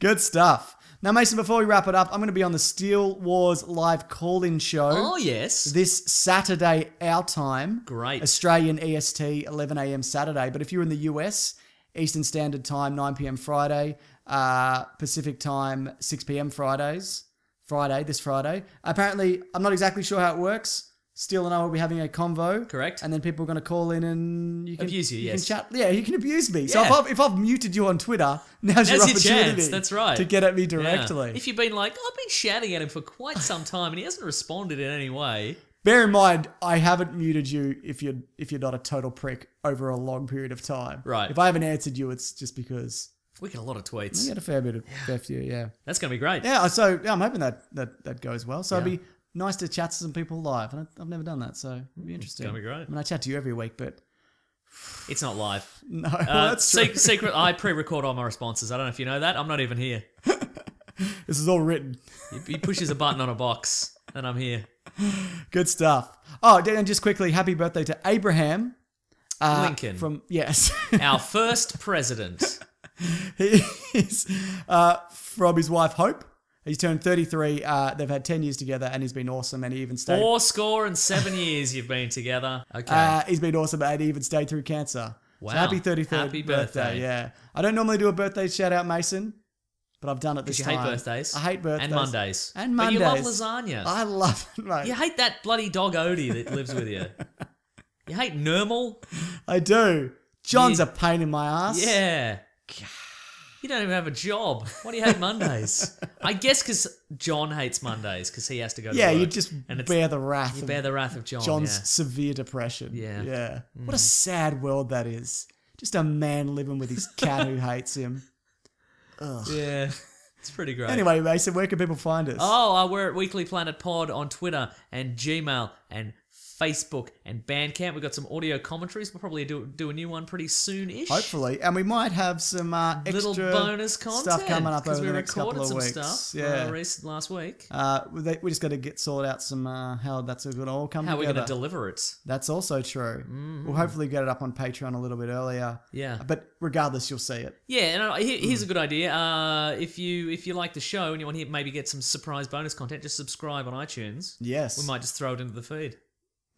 Good stuff. Now, Mason, before we wrap it up, I'm going to be on the Steel Wars live call-in show. Oh, yes. This Saturday, our time. Great. Australian E S T, eleven A M Saturday. But if you're in the U S, Eastern Standard Time, nine P M Friday. Uh, Pacific Time, six P M Fridays. Friday, this Friday. Apparently, I'm not exactly sure how it works. Steele and I will be having a convo. Correct. And then people are going to call in and you can abuse you, you yes. can chat. Yeah, you can abuse me. Yeah. So if I've, if I've muted you on Twitter, now's, now's your opportunity. Your chance. That's right. To get at me directly. Yeah. If you've been like, I've been shouting at him for quite some time and he hasn't responded in any way. Bear in mind, I haven't muted you if you're, if you're not a total prick over a long period of time. Right. If I haven't answered you, it's just because... We get a lot of tweets. We get a fair bit of yeah. fair few, yeah. That's going to be great. Yeah, so yeah, I'm hoping that, that, that goes well. So yeah. it'll be... nice to chat to some people live. And I've never done that, so it'll be interesting. It's going to be great. I mean, I chat to you every week, but... it's not live. No, well, uh, that's true. Se secret, I pre-record all my responses. I don't know if you know that. I'm not even here. This is all written. He, he pushes a button on a box, and I'm here. Good stuff. Oh, and just quickly, happy birthday to Abraham. Uh, Lincoln. From Yes. Our first president. He is uh, from his wife, Hope. He's turned thirty-three, uh, they've had ten years together and he's been awesome and he even stayed... Four score and seven years you've been together. Okay. Uh, he's been awesome and he even stayed through cancer. Wow. So happy thirty-third happy birthday. birthday. Yeah. I don't normally do a birthday shout out, Mason, but I've done it this time. You hate birthdays. I hate birthdays. And Mondays. And Mondays. But you love lasagna. I love it, mate. You hate that bloody dog Odie that lives with you. You hate Nermal. I do. John's you... a pain in my ass. Yeah. God. You don't even have a job. Why do you hate Mondays? I guess because John hates Mondays because he has to go to yeah, work. Yeah, you just and bear the wrath. You bear the wrath of John. John's yeah. severe depression. Yeah. yeah. Mm. What a sad world that is. Just a man living with his cat who hates him. Ugh. Yeah, it's pretty great. Anyway, Mason, where can people find us? Oh, uh, we're at Weekly Planet Pod on Twitter and Gmail and Facebook and Bandcamp. We've got some audio commentaries. We'll probably do, do a new one pretty soon-ish. Hopefully. And we might have some uh, extra little bonus content stuff coming up over the next couple of weeks. Because we recorded some stuff yeah. recent last week. Uh, we, we just got to get sorted out some uh, how that's going to all come how together. How we're going to deliver it. That's also true. Mm-hmm. We'll hopefully get it up on Patreon a little bit earlier. Yeah. But regardless, you'll see it. Yeah, and here's mm. a good idea. Uh, if you if you like the show and you want to maybe get some surprise bonus content, just subscribe on iTunes. Yes. We might just throw it into the feed.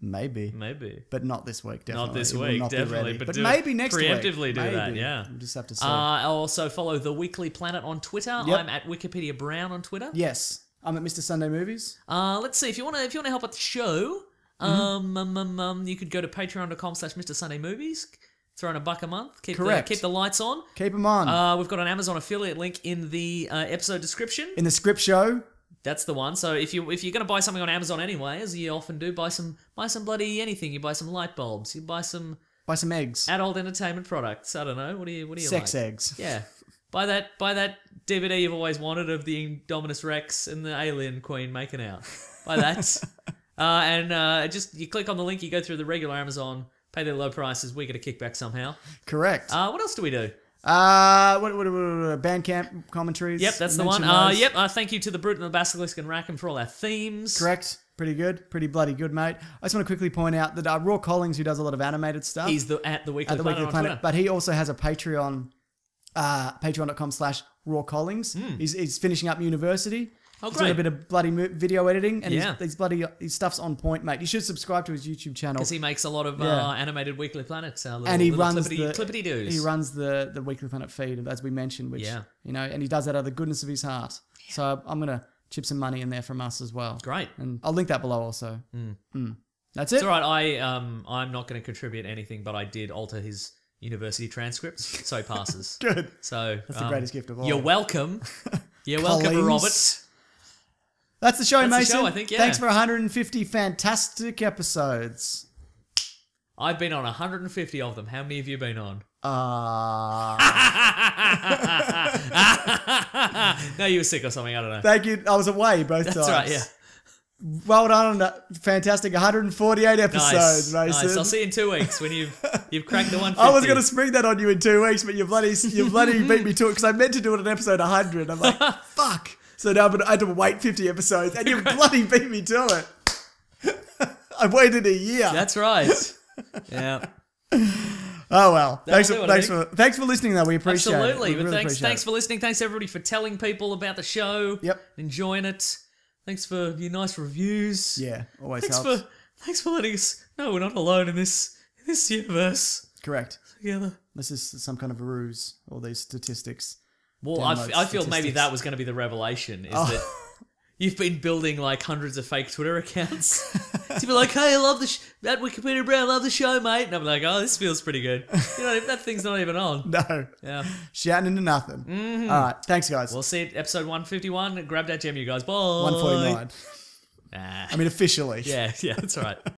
Maybe. Maybe. But not this week, definitely. Not this week, not definitely. But, but maybe next week. Preemptively do maybe. that, yeah. We'll just have to see. Uh, I'll also follow The Weekly Planet on Twitter. Yep. I'm at Wikipedia Brown on Twitter. Yes. I'm at Mister Sunday Movies. Uh, let's see. If you want to if you want to help out the show, um, mm-hmm. um, um, um, you could go to patreon.com slash Mr. Sunday Movies. Throw in a buck a month. Keep Correct. The, keep the lights on. Keep them on. Uh, we've got an Amazon affiliate link in the uh, episode description. In the script show. That's the one. So if you if you're going to buy something on Amazon anyway, as you often do, buy some buy some bloody anything. You buy some light bulbs. You buy some buy some eggs. Adult entertainment products. I don't know. What do you what do you Sex like? eggs. Yeah. buy that buy that D V D you've always wanted of the Indominus Rex and the Alien Queen making out. Buy that. uh, and uh, just you click on the link. You go through the regular Amazon. Pay their low prices. We get a kickback somehow. Correct. Uh, what else do we do? Uh, what, what, what, what, Bandcamp commentaries. Yep, that's the one. Uh, yep, uh, thank you to the Brute and the Basilisk and Rackham for all our themes. Correct. Pretty good. Pretty bloody good, mate. I just want to quickly point out that uh, Raw Collings, who does a lot of animated stuff. He's the, at the Weekly at the Planet, Weekly Planet but he also has a Patreon, uh, patreon.com slash Raw Collings. Mm. He's, he's finishing up university. Oh, great. He's doing a bit of bloody video editing, and yeah. his bloody his stuff's on point, mate. You should subscribe to his YouTube channel because he makes a lot of yeah. uh, animated Weekly Planets. Little, and he runs clippity, the clippity doos. He runs the the Weekly Planet feed, as we mentioned, which yeah. you know, and he does that out of the goodness of his heart. Yeah. So I'm gonna chip some money in there from us as well. Great, and I'll link that below also. Mm. Mm. That's it. It's all right. I um I'm not going to contribute anything, but I did alter his university transcripts, so he passes. Good. So that's um, the greatest gift of all. You're welcome. You're welcome, Robert. That's the show, That's Mason. The show, I think, yeah. Thanks for one hundred fifty fantastic episodes. I've been on one hundred fifty of them. How many have you been on? Uh... no, you were sick or something. I don't know. Thank you. I was away both That's times. That's right, yeah. Well done on that fantastic one hundred forty-eight episodes, nice, Mason. Nice. I'll see you in two weeks when you've you've cracked the one fifty. I was going to spring that on you in two weeks, but you bloody you bloody beat me to it because I meant to do it on episode one hundred. I'm like, fuck. So now I had to wait fifty episodes, and you bloody beat me to it. I waited a year. That's right. Yeah. Oh, well. Thanks, for, thanks, for, thanks for listening, though. We appreciate Absolutely. it. Absolutely. Really thanks, thanks for listening. Thanks, everybody, for telling people about the show. Yep. Enjoying it. Thanks for your nice reviews. Yeah, always thanks helps. For, thanks for letting us know we're not alone in this, in this universe. Correct. Together. This is some kind of a ruse, all these statistics. Well, I, I feel maybe that was going to be the revelation, is oh. that you've been building like hundreds of fake Twitter accounts to be like, hey, I love the sh that Wikipedia Brown, love the show, mate. And I'm like, oh, this feels pretty good. You know, that thing's not even on. No. Yeah. Shouting into nothing. Mm-hmm. All right. Thanks, guys. We'll see you at episode one fifty-one. Grab that gem, you guys. Bye. one forty-nine. Nah. I mean, officially. Yeah. Yeah. That's all right.